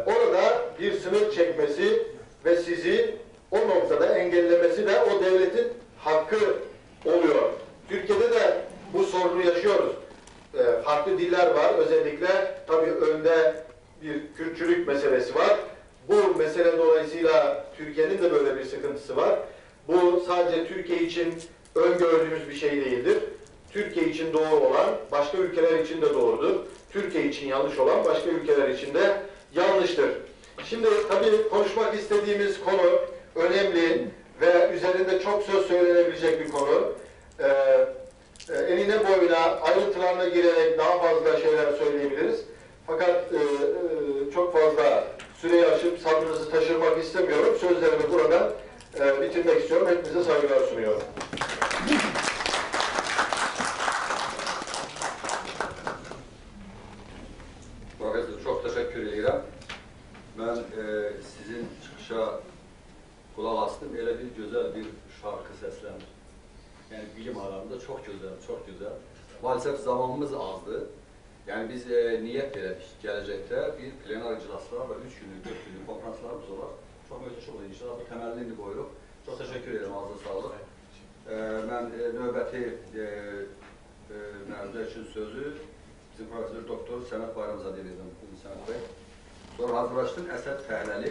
orada bir sınır çekmesi ve sizi o noktada engellemesi de o devletin hakkı oluyor. Türkiye'de de bu sorunu yaşıyoruz. Farklı diller var. Özellikle tabii önde bir Kürtçülük meselesi var. Bu mesele dolayısıyla Türkiye'nin de böyle bir sıkıntısı var. Bu sadece Türkiye için öngördüğümüz bir şey değildir. Türkiye için doğru olan başka ülkeler için de doğrudur. Türkiye için yanlış olan başka ülkeler için de yanlıştır. Şimdi tabii konuşmak istediğimiz konu önemli ve üzerinde çok söz söylenebilecek bir konu. Enine boyuna, ayrıntılarına girerek daha fazla şeyler söyleyebiliriz. Fakat çok fazla süreyi aşıp sabrınızı taşırmak istemiyorum. Sözlerimi buradan bitirmek istiyorum. Hepinize saygılar sunuyorum. Profesör, çok teşekkür ederim. Ben sizin çıkışa kulak astım. Öyle bir güzel bir şarkı seslendim. Yani bilim alanında çok güzel, çok güzel. Maalesef zamanımız azdı. Yani biz niyet verdik gelecekte bir plenar iclaslar ve 3 günlük, 4 günlük konferanslarımız var. Çok müthiş oldu inşallah. Bu temelini koyuyoruz. Çok teşekkür ederim. Ağzına sağlık. Ben növbəti mövzu için sözü bizim Profesör Doktor Səməd Bayramzadə verirdim. Səməd Bey. Sonra hazırlaşdım Əsəd Fəhləli.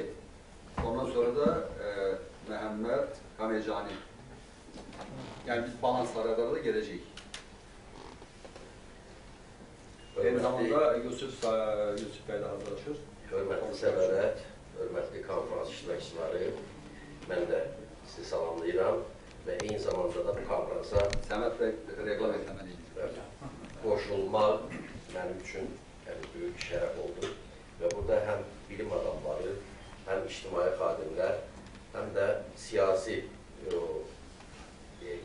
Ondan sonra da Məhəmməd Hamecani. Yani biz balanslara da gelecek. Aynı zamanda Yusuf Bey'le hazırlaşıyoruz. Hörmətli səmərət, hörmətli konferans iştirakçıları, mən də sizi salamlayıram və eyni zamanda da bu konferansa qoşulmaq mənim üçün böyük şərəf oldu və burada həm bilim adamları, həm ictimai xadimlər, həm də siyasi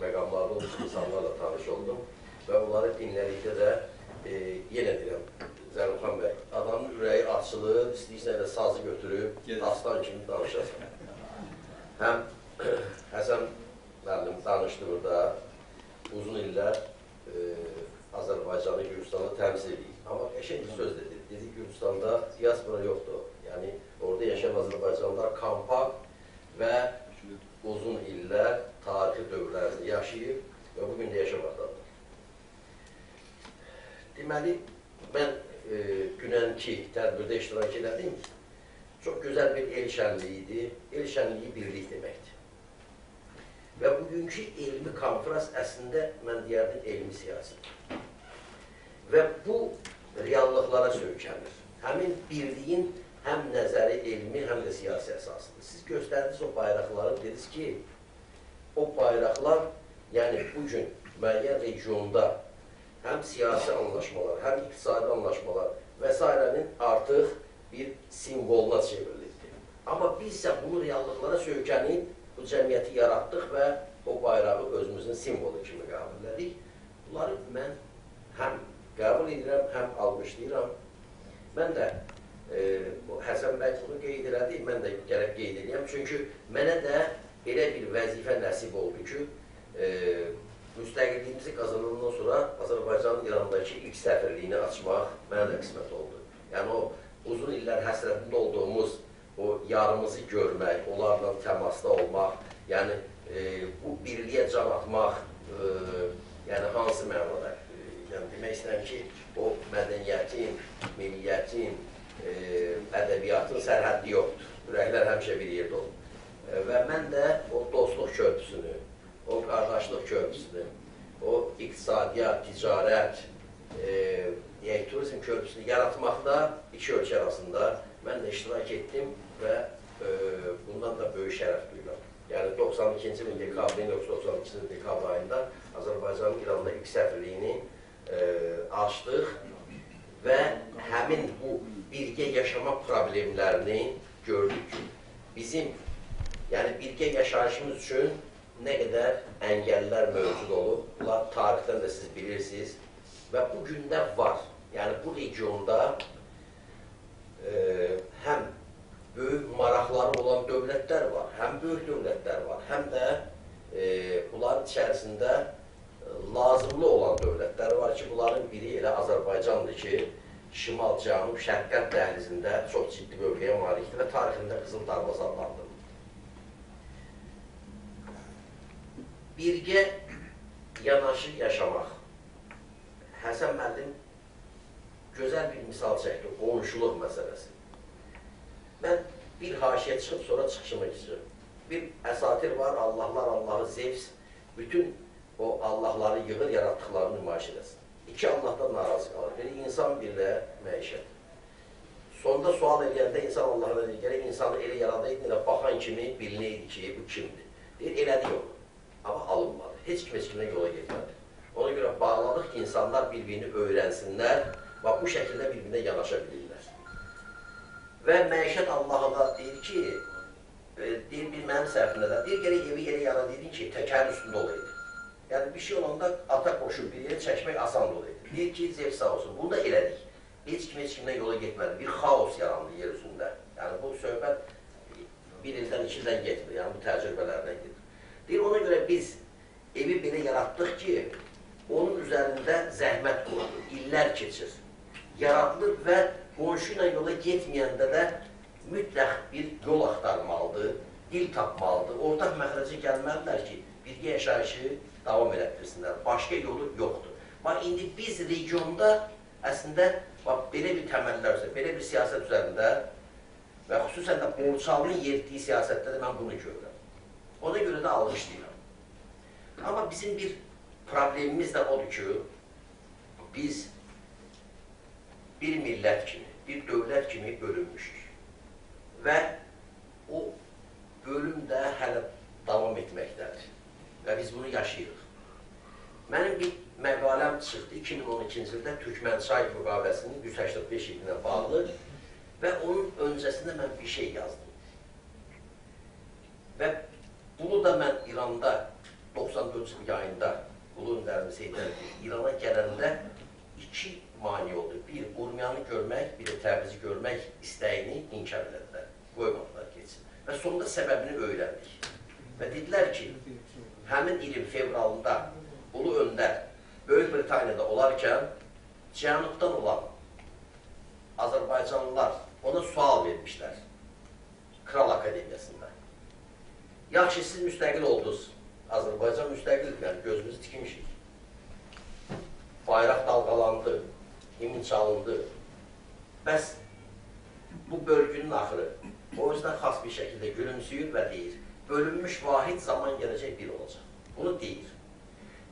məqamlarda olan insanlarla tanış oldum və onları dinlədikdə də yenə deyirəm, Zərrxan bəy, adamın ürəyi açılıb, istəyirsə elə sazı götürüb, aslan kimi danışasın. Həm Həsən müəllim danışdı burada, uzun illər Azərbaycanı, Gürcistanı təmsil edik. Amma qəşəng bir söz dedi, dedi Gürcistanda diaspora yoxdur. Yəni, orada yaşayan Azərbaycanlılar kampa və uzun illər tarixi dövrlərini yaşayıb və bugün də yaşamaqdadır. Deməli, mən dünənki tədbirdə iştirak elədim, çox gözəl bir el şənliyi idi, el şənliyi birlik deməkdir. Və bugünkü elmi konferans əslində, mən deyərdim, elmi siyasidir. Və bu, reallıqlara söykənir. Həmin birliyin həm nəzəri elmi, həm də siyasi əsasıdır. Siz göstərdiniz o bayraqları, dediniz ki, o bayraqlar, yəni bugün müəyyən regionda, həm siyasi anlaşmalar, həm iqtisadi anlaşmalar və s. artıq bir simvoluna çevrilirdi. Amma biz isə bunu reallıqlara söykənib, bu cəmiyyəti yaratdıq və o bayrağı özümüzün simvolu kimi qəbul edirik. Bunları mən həm qəbul edirəm, həm alqışlayıram. Mən də Həsən bəy bunu qeyd elədi, mən də gərək qeyd eləyəm. Çünki mənə də elə bir vəzifə nəsib oldu ki, müstəqilliyimizi qazanıldan sonra Azərbaycanın İrandakı ilk səfirliyini açmaq mənə də qismət oldu. Yəni o uzun illər həsrətində olduğumuz o yarımızı görmək, onlarla təmasda olmaq, yəni bu birliyə can atmaq, yəni hansı mənada? Yəni demək istəyirəm ki, o mədəniyyətin, milliyyətin, ədəbiyyatın sərhəddi yoxdur. Ürəklər həmişə bir yerdə olur. Və mən də o dostluq körpüsünü, o qardaşlıq körpüsünü, o iqtisadiyyat, ticarət, turizm körpüsünü yaratmaqda iki ölkə arasında mən də iştirak etdim və bundan da böyük şərəf duyuram. Yəni 92-ci min dekabrın, 92-ci dekabr ayında Azərbaycanın İranda ilk səfirliyini açdıq və həmin bu birgə yaşama problemlərini gördük ki, bizim birgə yaşayışımız üçün nə qədər əngəllər mövcud olub, bunlar tarixdən də siz bilirsiniz və bu gündə var. Yəni, bu regionda həm böyük maraqları olan dövlətlər var, həm böyük dövlətlər var, həm də bunların içərisində lazımlı olan dövlətlər var ki, bunların biri elə Azərbaycandır ki, şimal-cənub, şərq-qərb dəhlizində çox ciddi bölgəyə malikdir və tarixində Qızıl Darvaz adlandı. Birgə yanaşı yaşamaq. Həsən müəllim gözəl bir misal çəkdi, qonşuluq məsələsi. Mən bir haşiyə çıxıb, sonra çıxışıma keçirəm. Bir əsatir var, Allahlar, Allahı, Zevs, bütün o Allahları yığır, yaratdıqlarını nümayiş edəsin. İki Allahdan narazı qalır. Biri insan, biri də məişət. Sonda sual edəndə insan Allahına deyir, gələk insanı elə yaradaydın, elə baxan kimi bilinəydi ki, bu kimdir? Deyir, elədi yox. Amma alınmadı. Heç kim heç kimə yola getmədi. Ona görə bağladıq ki, insanlar bir-birini öyrənsinlər və bu şəkildə bir-birinə yanaşa bilirlər. Və məişət Allah'a da deyir ki, deyir bir mənim səhvində də, deyir gələk evi yerə yana deydin ki, təkər üstündə olaydı. Yəni bir şey olanda ata qoşub bir yerə çəkmək asan olaydı. Deyir ki, zevk sağ olsun. Bunu da elədik. Heç kim heç kimdən yola getmədi. Bir xaos yarandı yer üzündə. Yəni bu söhbət bir ildən, iki ildən getmir. Yəni bu təcrübələrdən gedir. Deyir, ona görə biz evi belə yaratdıq ki, onun üzərində zəhmət qurulur, illər keçir, yaradılır və qonşu ilə yola getməyəndə də mütləq bir yol axtarmalıdır, dil tapmalıdır, ortaq məxrəcə gəlməlidirlər ki, birgə yaşayışı davam elətdirsinlər, başqa yolu yoxdur. Bax, indi biz regionda əslində belə bir təməllər üzərində, belə bir siyasət üzərində və xüsusən də Borçalının yeritdiyi siyasətdə də mən bunu görürəm. Ona görə də alqışlayıram. Ama bizim bir problemimiz de oldu ki, biz bir millet kimi, bir dövlət kimi bölünmüşük. Ve o bölüm de hala devam etmektedir. Ve biz bunu yaşayırıq. Benim bir məqaləm çıktı 2012-ci ilde Türkmençay müqaviləsinin 185 iline bağlı ve onun öncesinde mən bir şey yazdım. Ve bunu da mən İranda 94 yayında Ulu Önderimiz Heydərli İrana gelende iki mani oldu. Bir, Urmiyanı görmek, bir de Təbrizi görmek isteğini inkar ettiler. Koymadılar geçsin. Ve sonunda sebebini öğrendik. Ve dediler ki, həmin ilin fevralında Ulu Önder Böyük Britanya'da olarken Cənubdan olan Azerbaycanlılar ona sual vermişler. Kral Akademiyasında. Yaxşı, siz müstəqil oldunuz. Azerbaycan müstəqildir, yani gözümüzü tikmişik. Bayraq dalgalandı, himn çalındı. Bəs bu bölgünün axırı o yüzden xas bir şekilde gülümsüyür ve deyir, bölünmüş vahid zaman gelecek bir olacak. Bunu deyir.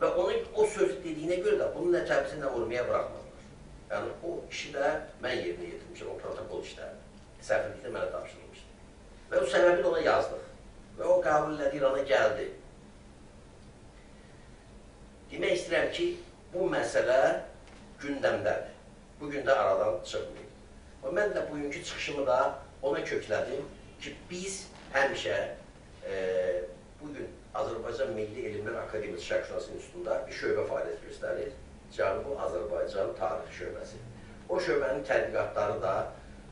Ve onun o söz dediğine göre de bunun ne Təbrizinə vurmaya bırakmadılar. Yani o işi de ben yerine getirmişim, o protokol işlerini. Səfirlikdə mənə tapşırılmışdı. Ve o səbəbi ona yazdıq. Ve o qəbullə İrana gəldi. Demək istəyirəm ki, bu məsələ gündəmdədir. Bugün də aradan çıxmıyor. Ve mən də bugünkü çıxışımı da ona köklədim ki, biz həmişə bugün Azərbaycan Milli Elmlər Akademiyası Şərqşünasının üstündə bir şöbə fəaliyyət göstərir. Cənubi Azərbaycan Tarix Şöbəsi. O şöbənin tədqiqatları da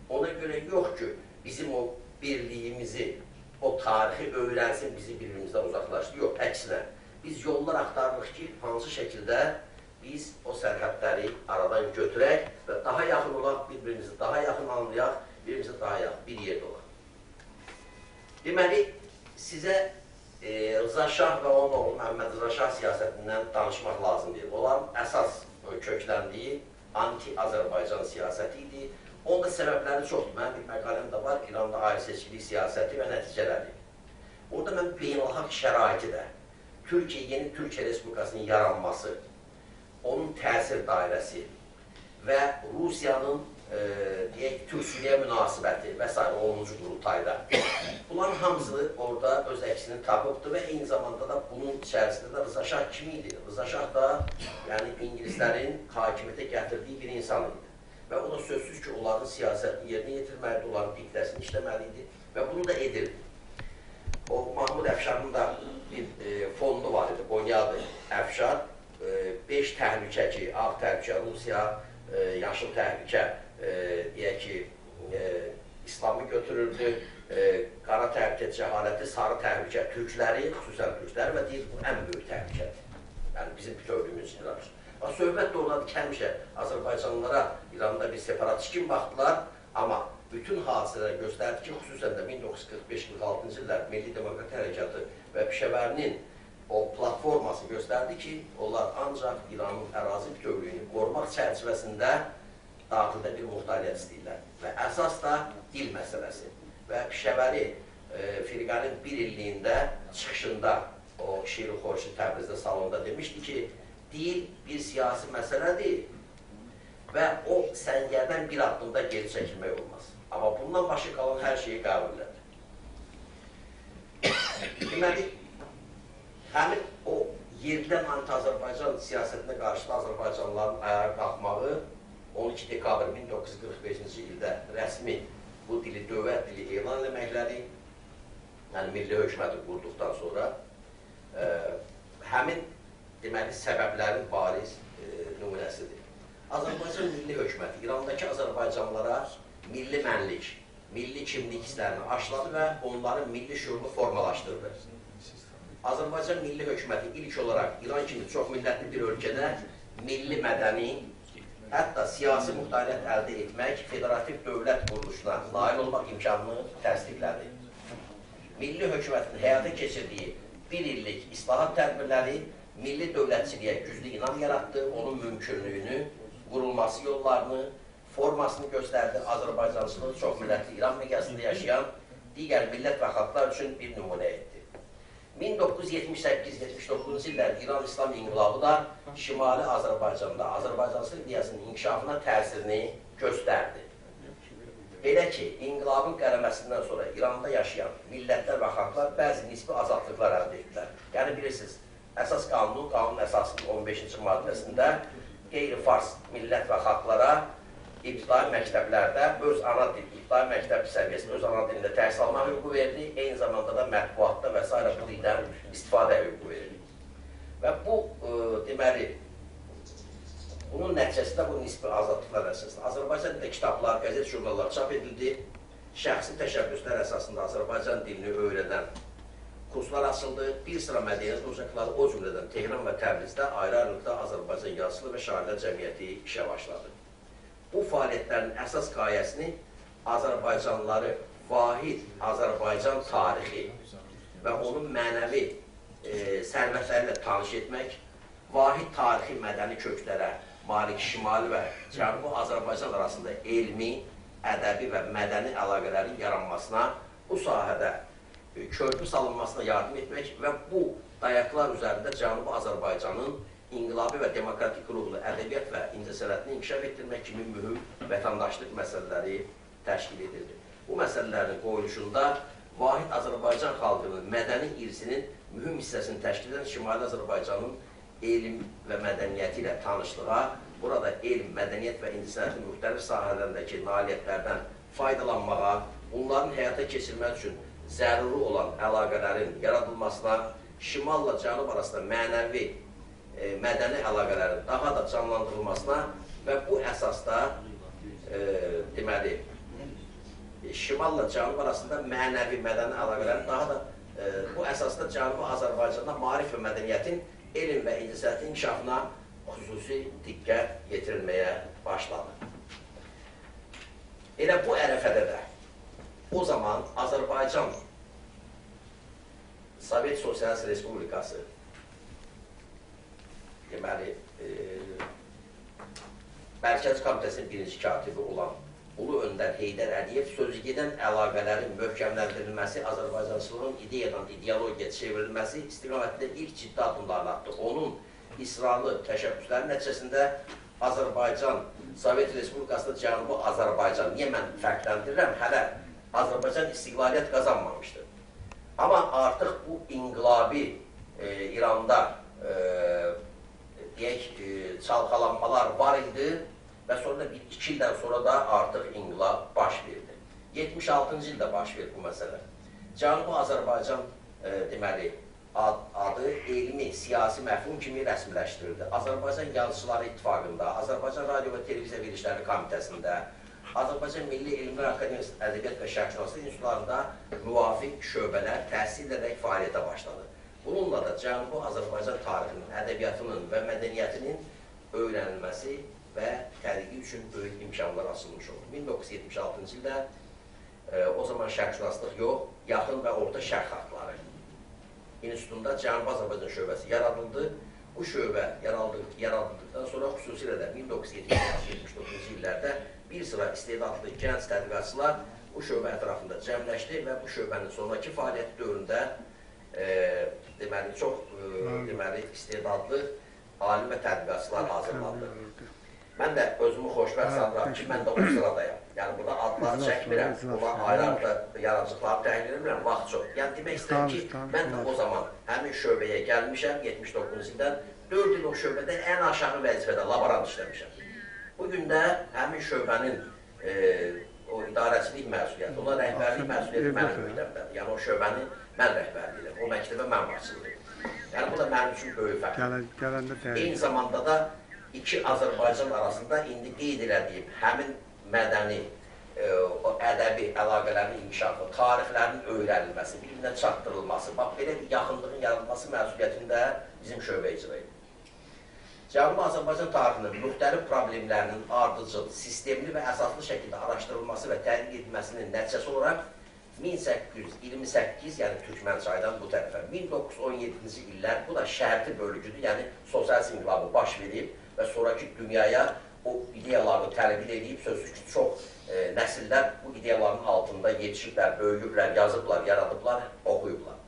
ona görə yox ki, bizim o birliyimizi, o tarixi öyrənsin, bizi birbirimizdən uzaqlaşdı. Yox, əksinə. Biz yollar axtarırıq ki, hansı şəkildə biz o sərhədləri aradan götürək və daha yaxın olaq, birbirimizi daha yaxın anlayaq, birbirimizi daha yaxın bir yerdə olaq. Deməli, sizə Rıza Şah və onun oğlu Məhəmməd Rıza Şah siyasətindən danışmaq lazımdır. Olan əsas kökləndiyi anti-Azərbaycan siyasəti idi. Onda səbəbləri çoxdur. Mənim bir məqaləm də var, İranda ayrı-seçkilik siyasəti və nəticələri. Orada mən beynəlxalq şəraiti də, Türkiye, yeni Türkiye Respublikasının yaranması, onun təsir dairəsi və Rusiyanın Türkçülüyə münasibəti və s. 10-cu qurultayda. Bunların hamısı orada öz əksini tapıbdır və eyni zamanda da bunun içərisində də Rıza Şah kim idi? Rıza Şah da yəni İngilislərin hakimiyyətə gətirdiyi bir insan idi. Və o da sözsüz ki, onların siyasətini yerinə yetirməliydi, onların diktəsini işləməliydi və bunu da edirdi. O, Mahmud Əfşar'ın da bir fondu var idi, Qonyadı Əfşar. 5 təhlükə ki, ağ təhlükə, Rusiya, yaşıl təhlükə, deyək ki, İslamı götürürdü, qara təhlükə, cəhaləti, sarı təhlükə, Türkləri, xüsusən Türkləri və deyir, bu ən böyük təhlükədir. Yəni, bizim gördüyümüz İranmış. Söhbət də oradır ki, həmişə Azərbaycanlılara İranda bir separatçı kimi baxdılar, amma bütün hadisələr göstərdi ki, xüsusən də 1945-46-cı illər Milli Demokrat Hərəkatı və Pişəvərinin o platforması göstərdi ki, onlar ancaq İranın ərazi bütövlüyünü qorumaq çərçivəsində daxildə bir muxtariyyət istəyirlər. Və əsas da dil məsələsi. Və Pişəvəri Firqənin bir illiyində çıxışında o Şir-i Xorşid Təbrizdə salonda demişdi ki, dil bir siyasi məsələdir və o səngərdən bir addımda geri çəkilmək olmaz. Ama bundan başı kalan her şeyi kabul edildi. Deməli, həmin o yerdən anti-Azərbaycan siyasetine karşı Azərbaycanlıların ayağa kalkmağı 12 dekabr 1945-ci ildə rəsmi bu dili, dövlət dili elan eləməkləri, yəni milli hökuməti qurduqdan sonra həmin deməli, səbəblərin bariz nümunəsidir. Azərbaycan milli hökuməti İrandakı Azərbaycanlara milli mənlik, milli kimlik hisslərini aşıladı və onların milli şüurunu formalaşdırdı. Azərbaycan milli hökuməti ilk olaraq İran kimi çox millətli bir ölkədə milli mədəni, hətta siyasi muxtariyyət əldə etmək, federativ dövlət quruluşuna nail olmaq imkanını təsdiqlədi. Milli hökumətin həyata keçirdiyi bir illik islahat tədbirləri milli dövlətçiliyə güclü inam yaratdı, onun mümkünlüyünü, qurulması yollarını, formasını göstərdi. Azərbaycançılığı çox millətli İran məqasında yaşayan digər millət və xalqlar üçün bir nümunə etdi. 1978-79 illər İran İslam İnqilabı da Şimali Azərbaycanda Azərbaycan Sırbiyyasının inkişafına təsirini göstərdi. Belə ki, inqilabın qələməsindən sonra İranda yaşayan millətlər və xalqlar bəzi nisbi azadlıqlar əldə etdilər. Yəni, bilirsiniz, əsas qanunu, qanun əsasının 15-ci maddəsində qeyri-fars millət və xalqlara ibtidai məktəblərdə öz ana dil, ibtidai məktəb səviyyəsində öz ana dilində təhsil almaq hüququ verildi, eyni zamanda da mətbuatda və s. bu dildən istifadə hüququ verildi. Və bu, deməli, bunun nəticəsində, bu nisbi azadlıqlar əsasında Azərbaycan dilində kitablar, qəzet jurnallar çap edildi, şəxsi təşəbbüslər əsasında Azərbaycan dilini öyrədən kurslar açıldı, bir sıra mədəniyyət ocaqları o cümlədən Tehran və Təbrizdə ayrı-ayrılıqda Azərbaycan yazılı və şairlər cəmiyyəti işə başladı. Bu fəaliyyətlərin əsas qayəsini Azərbaycanlıları vahid Azərbaycan tarixi və onun mənəvi sərvətlərlə tanış etmək, vahid tarixi mədəni köklərə malik şimali və cənubi Azərbaycan arasında elmi, ədəbi və mədəni əlaqələrin yaranmasına, bu sahədə körpü salınmasına yardım etmək və bu dayaqlar üzərində cənubi Azərbaycanın inqilabi və demokratik ruhlu ədəbiyyat və incəsənətini inkişaf etdirmək kimi mühüm vətəndaşlıq məsələləri təşkil edildi. Bu məsələlərin qoyuluşunda vahid Azərbaycan xalqının mədəni irsinin mühüm hissəsini təşkil edən Şimali Azərbaycanın elm və mədəniyyəti ilə tanışlığa, burada elm, mədəniyyət və incəsənətin müxtəlif sahələrindəki nailiyyətlərdən faydalanmağa, onların həyata keçirmək üçün zəruri olan əlaqələrin yaradılmasına, Şimalla Cənub arasında mənəvi mədəni əlaqələrin daha da canlandırılmasına və bu əsasda deməli, Şimalla Cənub arasında mənəvi mədəni əlaqələrin daha da bu əsasda Cənubi Azərbaycanda maarif və mədəniyyətin elm və incəsənətin inkişafına xüsusi diqqət yetirilməyə başladı. Elə bu ərəfədə də o zaman Azərbaycan Sovet Sosialist Respublikası deməli, Mərkəz Komitəsinin birinci katibi olan Ulu Öndər Heydər Əliyev sözü gedən əlaqələrin möhkəmləndirilməsi, Azərbaycansızlığın ideyadan ideologiya çevrilməsi istiqamətində ilk ciddi addımlarla atdı. Onun israrlı təşəbbüslərin nəticəsində Azərbaycan, Sovet Respublikasında Cənubi Azərbaycan, niyə mən fərqləndirirəm, hələ Azərbaycan istiqlaliyyət qazanmamışdır. Amma artıq bu inqilabi İranda deyək, çalxalanmalar var idi və sonra 2 ildən sonra da artıq inqilab baş verdi. 76-cı ildə baş verdi bu məsələ. Cənubi Azərbaycan deməli, adı elmi, siyasi məfhum kimi rəsmiləşdirildi. Azərbaycan Yazıçıları İttifaqında, Azərbaycan Radio və Televiziya Verilişləri Komitəsində, Azərbaycan Milli Elmlər Akademiyası Ədəbiyyat və Şərqşünaslık İnstitutlarında müvafiq şöbələr təhsil edərək fəaliyyətə başladı. Bununla da Cənubi Azərbaycan tarixinin, ədəbiyyatının və mədəniyyətinin öyrənilməsi və tədqiqi üçün böyük imkanlar açılmış oldu. 1976-cı ildə o zaman şərqşünaslıq yox, yaxın və orta şərq xalqları institutunda Cənubi Azərbaycan şöbəsi yaradıldı. Bu şöbə yaradıldıqdan sonra xüsusilə də 1979-cu illərdə bir sıra istedadlı gənc tədqiqatçılar bu şöbə ətrafında cəmləşdi və bu şöbənin sonraki fəaliyyət dövründə deməli, çox istedadlı alim və tədqiqatçılar hazırlandı. Mən də özümü xoşbəxt sanıram ki, mən də o sıradayam. Yəni, burada adları çəkmirəm, ona ayrı-ayrı yaradıcıqları təhlil edirəm, vaxt çox. Yəni, demək istəyirəm ki, mən də o zaman həmin şöbəyə gəlmişəm, 79 ildən 4 il o şöbədə ən aşağı vəzifədə laborant işləmişəm. Bugün də həmin şöbənin o idarəçilik məsuliyyəti, ona rəhbərlik məsuliyyəti mənim öhdəmdədir. Yəni, o şöbəni mən rəhbərliyəm, o məktəbə mən başlayım. Yəni, bu da mənim üçün böyük fərqdir. Eyni zamanda da iki Azərbaycan arasında indi qeyd elədiyim həmin mədəni, ədəbi əlaqələrinin inkişafı, tarixlərinin öyrənilməsi, bir-birinə çatdırılması, bax, belə bir yaxınlığın yaradılması məsuliyyətini də bizim şöbə icra edir. Cənubi Azərbaycan tarixinin müxtəlif problemlərinin ardıcıl, sistemli və əsaslı şəkildə araşdırılması və tədqiq edilməsinin nəticəsi olaraq 1828, yəni Türkmənçaydan bu tərəfə, 1917-ci illər, bu da şərti bölgüdür, yəni sosialist inqilabı baş verib və sonraki dünyaya o ideyalarını tələbir edib, sözü ki, çox nəsillər bu ideyaların altında yetişiblər, böyüyüblər, yazıblar, yaradıblar, oxuyublar.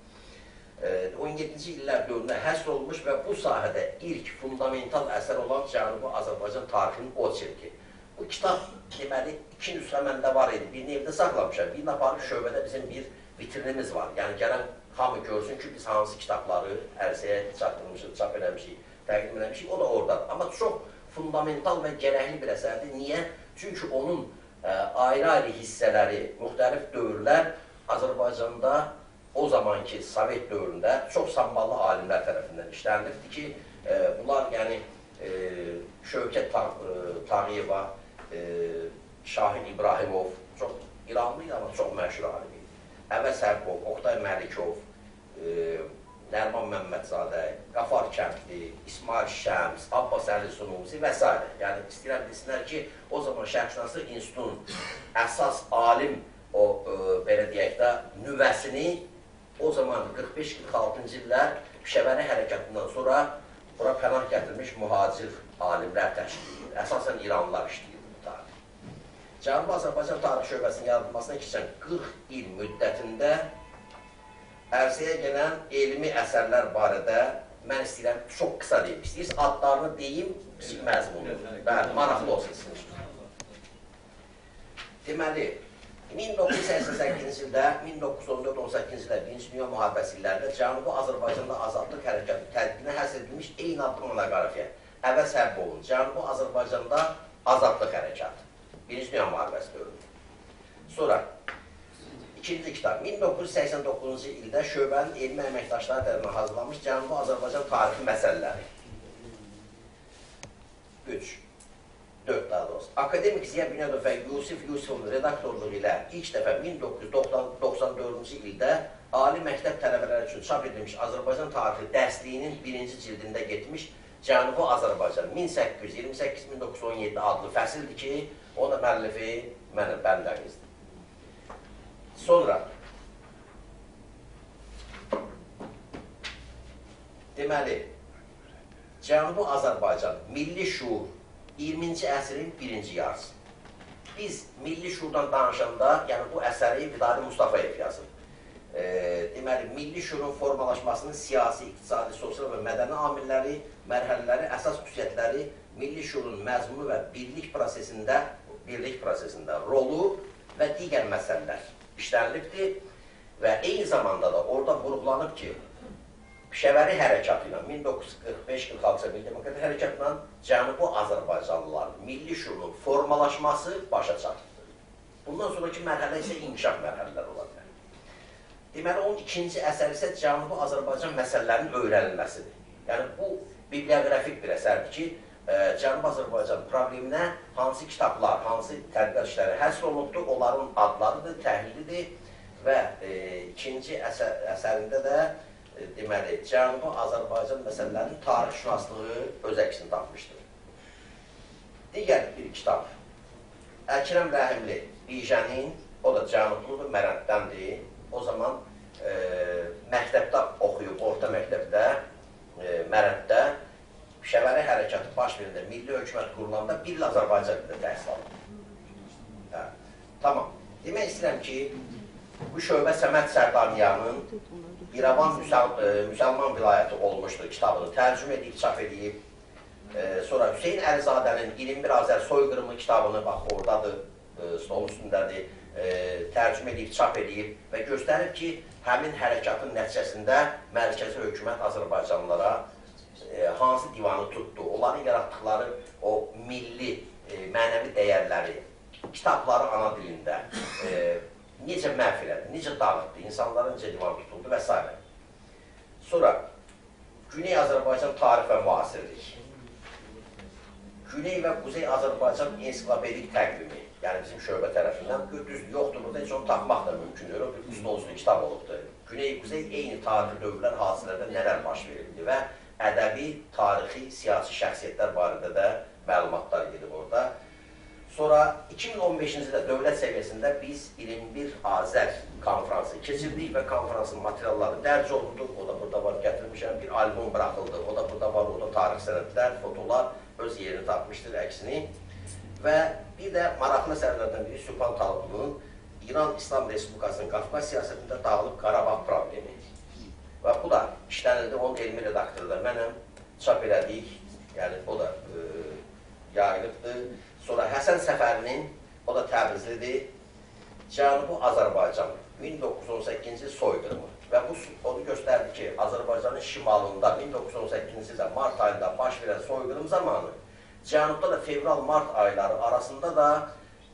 17. illər dövründə həsr olmuş və bu sahədə ilk fundamental əsər olan Cənubi Azərbaycan tarixinin o çirki. Bu kitab deməli iki nüsxə məndə var idi. Birini evdə saxlamışam, birini aparıb şöbədə bizim bir vitrinimiz var. Yəni gələn hamı görsün ki, biz hansı kitabları ərsəyə çatdırmışıq, çap eləmişik, təqdim eləmişik, o da oradan. Amma çox fundamental və gərəkli bir əsərdir. Niyə? Çünki onun ayrı-ayrı hissələri, müxtəlif dövrlər Azərbaycanda o zamanki Sovet dövründə çox samballı alimlər tərəfindən işlənilirdi ki, bunlar yəni Şövkət Tağıyeva, Şahin İbrahimov, çox İranlıydı amma çox məşhur alim idi. Əvəz Hərbov, Oqtay Məlikov, Nərman Məmmədzadə, Qafar Kəndli, İsmail Şəms, Abbas Əli Sunumuzi və s. Yəni istəyirəm desinlər ki, o zaman Şərqşünaslıq İnstitutunun əsas alim, o belə deyək də, nüvəsini o zaman 45-46-cı illər Pişəvəni hərəkatından sonra bura pənah gətirmiş mühacir alimlər təşkil edir. Əsasən İranlılar işləyir bu tarix. Cənubi Azərbaycan Tarix Şöbəsinin yaradılmasına keçən 40 il müddətində ərsəyə gələn elmi əsərlər barədə mən istəyirəm, çox qısa deyim. İstəyirsiniz, adlarını deyim, məzmundur. Bəli, maraqlı olsun. Deməli, 1988-ci ildə, 1914-18-ci ildə, 1-ci Dünya müharibəsi illərində Cənubi Azərbaycanda azadlıq hərəkatı tədqiqinə həsr edilmiş eyni adlı monoqrafiya. Əvəz Hərbovun Cənubi Azərbaycanda azadlıq hərəkatı. 1-ci Dünya müharibəsi dövründə. Sonra, ikinci kitab, 1989-cu ildə şöbənin elmi əməkdaşları tərəfindən hazırlanmış Cənubi Azərbaycan tarixi məsələləri. 4 daha doğrusu. Akademik Ziya Bünyadov və Yusif Yusufun redaktorluğu ilə ilk dəfə 1994-cü ildə Ali Məktəb tələbələri üçün çap edilmiş Azərbaycan tarixi dərsliyinin birinci cildində getmiş Cənubi Azərbaycan 1828-1917 adlı fəsildir ki, onun müəllifi mənim bəndəmizdir. Sonra, deməli, Cənubi Azərbaycan Milli Şuur 20-ci əsrin birinci yarısı. Biz Milli Şuurdan danışanda, yəni bu əsəri Vidadi Mustafayev yazır. Deməli, Milli Şuurun formalaşmasının siyasi, iqtisadi, sosial və mədəni amilləri, mərhələləri, əsas xüsusiyyətləri, Milli Şuurun məzmunu və birlik prosesində rolu və digər məsələlər işlənilibdir və eyni zamanda da orada vurğulanıb ki, Pişəvəri hərəkatı ilə, 1945-46 Milli Demokratik Hərəkatı ilə Cənubi Azərbaycanlıların Milli Şuurun formalaşması başa çatıldı. Bundan sonraki mərhələ isə inkişaf mərhələləri ola bilər. Deməli, onun ikinci əsər isə Cənubi Azərbaycan məsələlərinin öyrənilməsidir. Yəni, bu bibliografik bir əsərdir ki, Cənubi Azərbaycan probleminə hansı kitablar, hansı tədqiqatçıları həsr olunubdur, onların adlarıdır, təhlilidir və ikinci əsərində də deməli, Cənubi Azərbaycan məsələlərinin tarixşünaslığı öz əksini tapmışdır. Digər bir kitab, Əkrəm Rəhimli Bijanın, o da Cənublu Mərəddəndir. O zaman məktəbdə oxuyub, orta məktəbdə, Mərəddə, Pişəvəri hərəkatı baş verində, milli hökumət qurulanda bir il Azərbaycanlıda təhsil alındı. Tamam, demək istəyirəm ki, bu şöbə Səməd Sərdaniyanın İrəvan Müsəlman vilayəti olmuşdur kitabını tərcümə edib, çap edib. Sonra Hüseyn Ərizadənin 21 Azər soyqırımı kitabını, bax, oradadır, stolun üstündədir, tərcümə edib, çap edib və göstərib ki, həmin hərəkatın nəticəsində mərkəzi hökumət Azərbaycanlılara hansı divanı tutdu, onların yaratdıqları o milli, mənəvi dəyərləri, kitabları ana dilində, necə məhv elədi, necə dağıtdı, insanların cedivan tutuldu və s. Sonra, Güney Azərbaycan tarix və müasirlik. Güney və Quzey Azərbaycan ensiklopedik təqvimi, yəni bizim şöbə tərəfindən, düzdür, yoxdur, burada heç onu tapmaq da mümkündür, bir üstün olsun kitab olubdur. Güney, Quzey eyni tarixi dövrlər hadisələrdə nələr baş verildi və ədəbi, tarixi, siyasi şəxsiyyətlər barədə də məlumatlar gedib orada. Sonra 2015-ci ildə dövlət səviyyəsində biz 21 Azər konferansı keçirdik və konferansın materialları dərc olundu. O da burada var, gətirmişəm, bir albüm bıraxıldı. O da burada var, o da tarix sənədlər, fotolar öz yerini tapmışdır, əksini. Və bir də maraqlı sənədlərdən biri Sübhan Talıqlının İran İslam Respublikasının Qafqaz siyasətində dağılıb Qarabağ problemi. Və bunlar işlənildi, onun elmi redaktorlar mənəm, çap elədik, yəni o da yayılıbdır. Sonra Həsən Səfərinin, o da Təbrizlidir, Cənubu Azərbaycan, 1918-ci soyqırımı və bu onu göstərdi ki, Azərbaycanın şimalında 1918-ci ilə mart ayında baş verən soyqırım zamanı Cənubda da fevral-mart ayları arasında da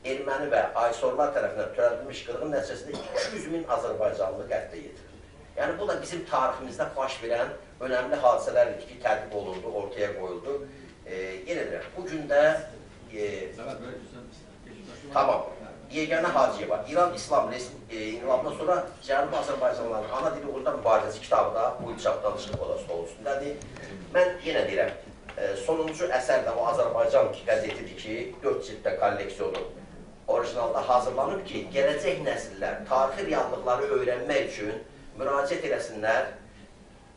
erməni və aysorlar tərəfindən törədilmiş qırğın nəticəsində 200 min Azərbaycanlı qətlə yetirildi. Yəni, bu da bizim tariximizdə baş verən önəmli hadisələr ki, tədqiq olundu, ortaya qoyuldu. Yenə də, bu gün də... Tamam, Yeganə Hacıyeva, İran İslam İnqilabından sonra Cənubi Azərbaycanların ana dili uğrunda mübarizəsi kitabı da bu ilçab danışıq odası üstündədir. Mən yenə deyirəm, sonuncu əsər də o Azərbaycan qəzetidir ki, 4 ciltdə kolleksiyonu orijinalda hazırlanıb ki, gələcək nəsillər tarixi reallıqları öyrənmək üçün müraciət eləsinlər,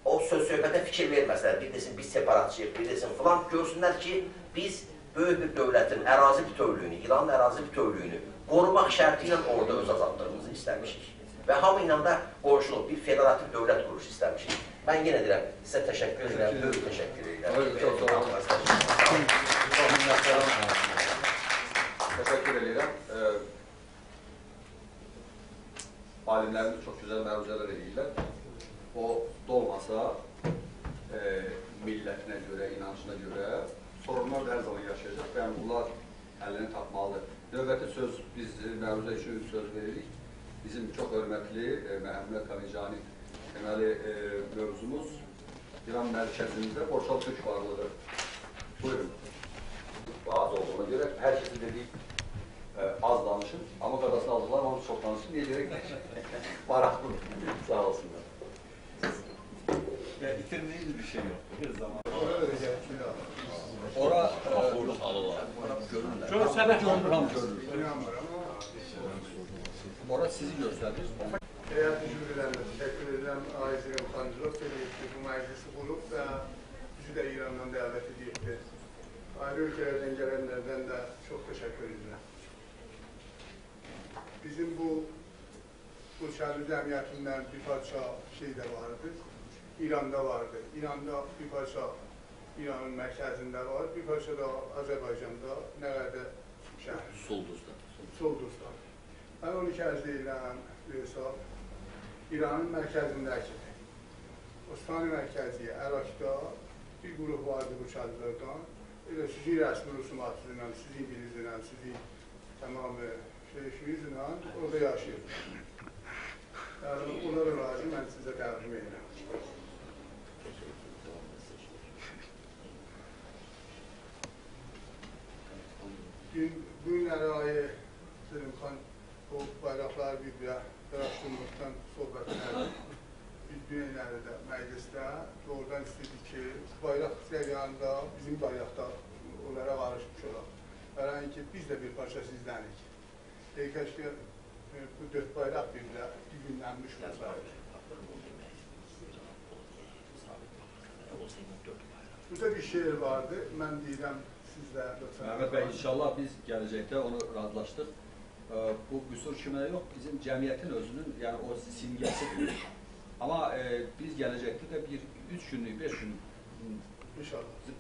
o söz-söhbətə fikir verməsinlər, bir desin biz separatçıyıq, bir desin filan, görsünlər ki, biz böyük bir dövlətin ərazi bütövlüyünü, İranın ərazi bütövlüyünü qorumaq şərti ilə orada öz azadlığımızı istəmişik və hamı ilə də qorşuluq, bir federativ dövlət quruluşu istəmişik. Mən yenə deyirəm, sizə təşəkkür edirəm, təşəkkür edirəm. Təşəkkür edirəm. Alimlərimiz çox gözəl məruzələr edirlər. O dolmasa millətinə görə, inancına görə sorunlar da hər zaman yaşayacaq və yəni bunlar əlini tapmalıdır. Növbəti söz, biz məruzə üçün söz veririk. Bizim çox hörmətli Məhəmməd Qanıcani deməli mövzumuz İran mərkəzində Borçalı Türk varlığı. Buyurun. Az olduğuna görə hər kəsi dedik az danışın, amma qadasını aldılar, onu çox danışın, niyə deyək maraqlı, sağ olsunlar. Ya, itirməyiniz bir şey yox, bir zaman. Ora uğurluq alırlar, görürlər. Görsənək onduram görürlər. Ora sizi görsəniz. Həyat jürilərinə təşəkkür edirəm. Aizirəm Xancılov deyildi ki, bu məclisi qurub və bizi də İrandan dəvət edildi. Ayrı ülkelerden gelenlerden de çok teşekkür ederim. Bizim bu şerli cemiyetinden bir parça şey de vardı, İran'da vardı. İran'da bir parça İran'ın merkezinde var, bir parça da Azerbaycan'da, nerede şehir? Solduz'da. Ben onu kez deyiləm, İran'ın merkezindeki, Osmanlı merkezi, Irak'da bir grup vardı bu şerlilerden. Elə sizin rəsmi rüsumatınızla, sizin bilinizlə, sizin tamamı şeyşinizlə orada yaşayır. Yəni, onlara razı mən sizə təqdim edirəm. Bugün ərayı, Selimxan, o bayraqlar bir-birə qarşılmaqdan sohbətlər biz dünyələri də məclisdə doğrudan istedik ki, bayraq səviyyanda, bizim bayraqda onlara qarışmış olaq. Vərən ki, biz də bir parça sizlənik. Deyək ki, bu 4 bayraq birlə düğünlənmiş olsaydı. Burada bir şeir vardı, mən deyirəm sizlə. Məhəmməd bəy, inşallah biz gələcəkdə onu razılaşdıq. Bu qüsur kimə yox, bizim cəmiyyətin özünün, yəni o simgəsidir. Amma biz gələcəkdə də bir 3 günlük, 5 günlük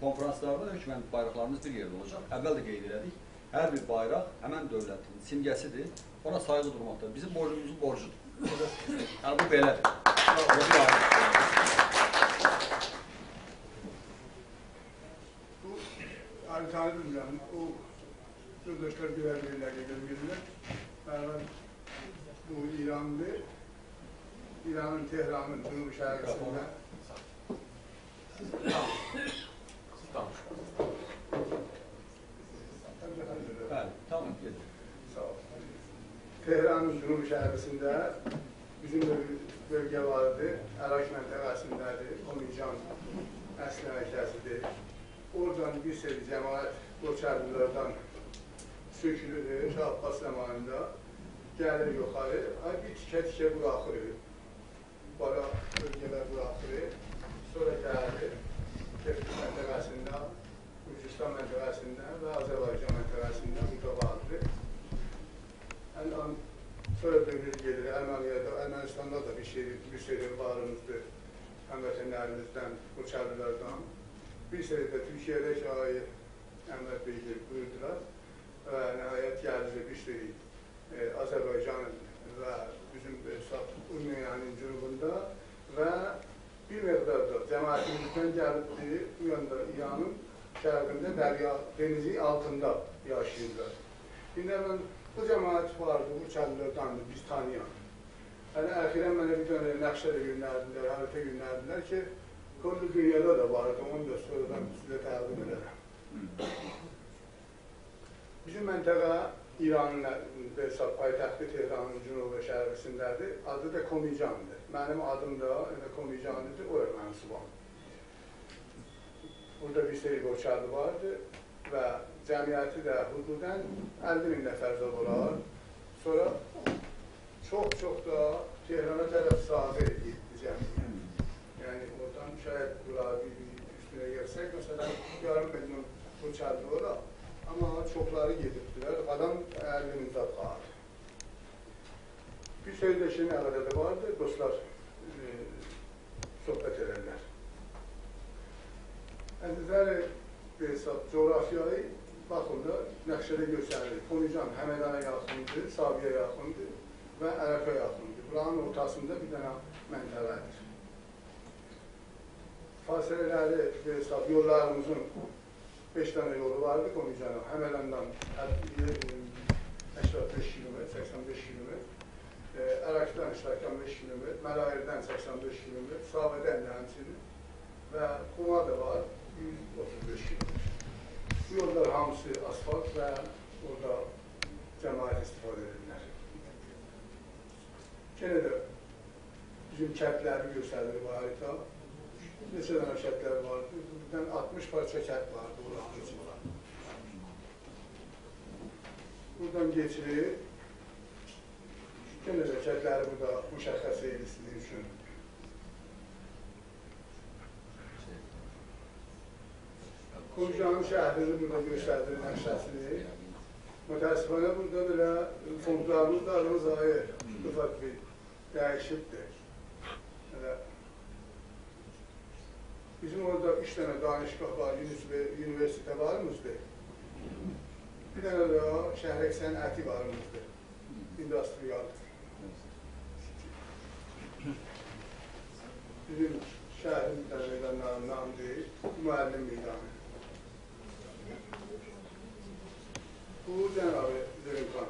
konferanslarda hökmən bayraqlarımız bir yerdə olacaq. Əvvəl də qeyd elədik, hər bir bayraq həmən dövlətin simgəsidir, ona sayğı durmaqdadır. Bizim borcumuzun borcudur. Yəni, bu belədir. Bu, Ali Talib Ümrənin o sözləşlər güvərləyirlər, görmürlər. Bərabər bu İranlı. İranın Tehran'ın Cünubi şəhərisində Tehran'ın Cünubi şəhərisində bizim bölgə vardı, Ərak məntəqəsindədir, Omican əsli mərkəzidir. Oradan bir seri cəmaət qoçarlılardan sökülür, Şah Abbas zamanında gəlir yuxarı, bir tikə-tikə buraxır. Bara bölgələr buraxırı, sonra gəldi Tefrik məntəqəsində, Gürcistan məntəqəsində və Azərbaycan məntəqəsində burada vardır. Sonra dönür gelir, Ermənistanda da bir seri varımızdır. Həmvətənin ərimizdən o çəbirlərdən bir sözlə Türkiyədə şair Əmrət Bey'dir buyurdular və nəhayət gəldi bir sözü Azərbaycanın və bizim Ümmüyanın cürubunda və bir məqdər də cəmaətimizdən gəlibdir, bu yanda İranın şərqində dərya denizi altında yaşayırlar. İndə mən bu cəmaət vardı, bu çəbirlərdandır, biz tanıyan. Hələ əxirən mənə bir dönə nəxşədə günlərdilər, hərifə günlərdilər ki, Qurdu Qüyyədə də vardı, onu da sonradan üstülə təqdim edərəm. Bizim məntəqə İranın paytaxtı Tehranın cünub və şərqisindədir, adı da Komicandır. Mənim adım da Komicandır, o mənsubam. Burada bir seri qoçadı vardı və cəmiyyəti də hududən 50 min nəfərdə olar. Sonra çox da Tehrana tərəf sahibi edildi cəmiyyət. Yəni, oradan şayet qulabi üstüne gelsek, mesela yarım milyon uçardı orada ama çokları getirdiler, adam elimizde kaldı. Bir sözleşme arada vardı, dostlar sohbet ederler. Əzizləri, coğrafyayı bakımda nəqşədə göstərilir. Komican Həmədana yaxındır, Sabiyə yaxındır və Ərəfə yaxındır. Buranın ortasında bir dənə məntəbədir. Fasilələri, yollarımızın 5 dənə yolu vardı Komicanın. Həmədəndən 85 km, 85 km, Ərəkdən 85 km, Məlahirdən 85 km, Sabədən də həmçinin və Quma da var 135 km. Bu yollar hamısı asfalt və orada cəmaət istifadə edirlər. Yenə də bizim kətləri göstərilir bu harita. Neçə dənə kətlər vardı? Buradan 60 parça kət vardı buranın içində. Buradan geçilir. Yenə də kətləri burada müşəxəs edilsin üçün. Komicanın şəhrini burada göstərilir nəqşəsini. Mütəəssifənə burada belə fondlarımız da aramız ayır. Ufak bir dəyişibdir. Bizim orada 3 dənə danışqah var, üniversitə varımızdır. Bir dənə də şəhərək sənəti varımızdır. İndustriyaldır. Bizim şəhərin meydanlarından deyil, müəllim meydanı. Bu cənabı Zərinqan.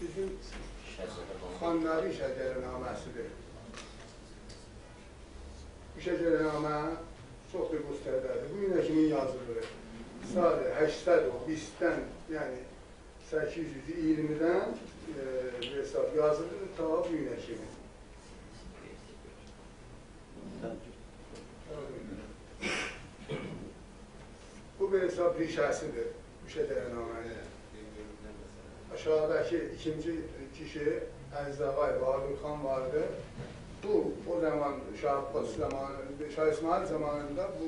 Bizim Xannavi şəcərnaməsidir. Bu şəcərnamə çox da göstərdədir. Bu günə kimin yazılır? Sadə 800, 20-dən, yəni 820-dən yazılır ta bu günə kimin. Bu bir hesab rişəsidir, bu şəcərnaməni. Aşağıdakı ikinci kişi Əzdağay, Varurxan vardı. Bu, o zaman Şah İsmail zamanında bu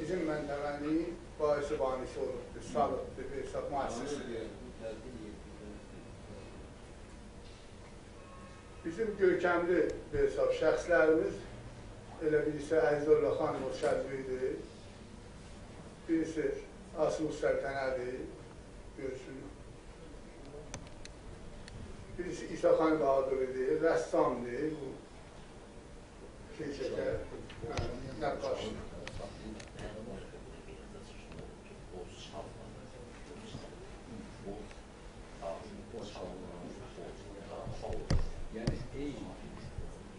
bizim məntəqəni baisi banisi olubdur, salıbdır, bir sab müəssisidir. Bizim görkəmli bir sab şəxslərimiz, elə birisi Əzdullah xanım Şəzvidir, birisi Asmus Sərtənədir, görüşünün. Birisi İsaxan Qadırıdır, rəssamdır, bu keçəkə nəqqaşdır.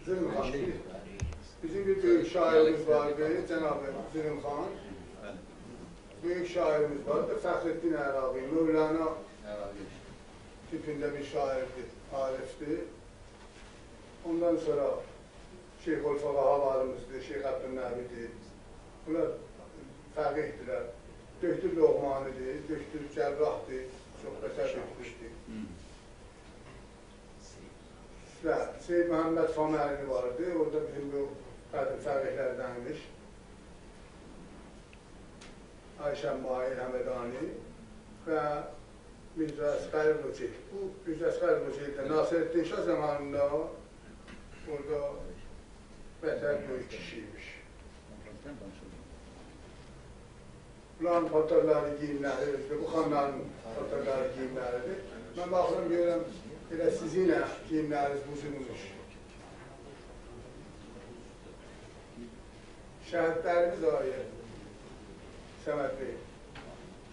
Zülmxan, bizim bir böyük şairimiz vardır, cənab-ı Zülmxan. Böyük şairimiz vardır, Fəxreddin Ərabi, Mövləna tipində bir şairdir, Arif'dir. Ondan sonra Şeyh Olfaqaha varımızdır, Şeyh Əbdülnəvidir. Bunlar fəqihdirlər. Döktür Loğmanidir, Döktür Cərrahdir, çox əsər döktürdür. Və Seyyid Məhəmməd Faməlini vardır, orada bizim bu qədim fəqihlərdənmiş. Ayşəm Bahir Həmədani və Mirza Əsqəri Bocil. Bu Mirza Əsqəri Bocil'dir. Nasireddin Şah zamanında orada Beter bu iki kişiymiş. Bunların fotoğrafları, giyimleridir, bu xanların fotoğrafları, giyimleridir. Ben baktım, görürüm, elə sizinlə giyimleriniz buzunuzdur. Şəhidlərimiz var ya, Səməd Bey.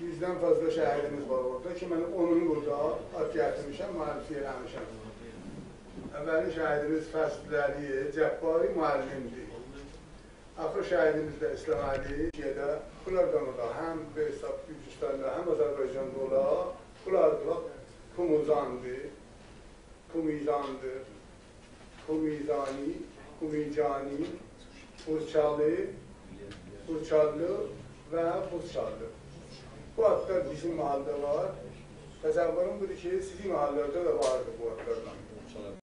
100-dən fazla şəhidimiz var orada ki, mən onun burada at gətirmişəm, müəllifi eləmişəm. Əvvəli şəhidimiz Fəsdəliyə, Cəbbari müəllimdir. Axır şəhidimiz də İslam Ali, Şiyədə, bunlardan ola, həm Gürcistan'da, həm Azərbaycanda ola, bunlardan Kumuzandı, Kumizandı, Kumizani, Kumicani, Burçalı ve Burçalı. Bu atlar bizim mahallede var. Tasavvurum budur ki, sizin mahallelerde de vardır bu atlardan.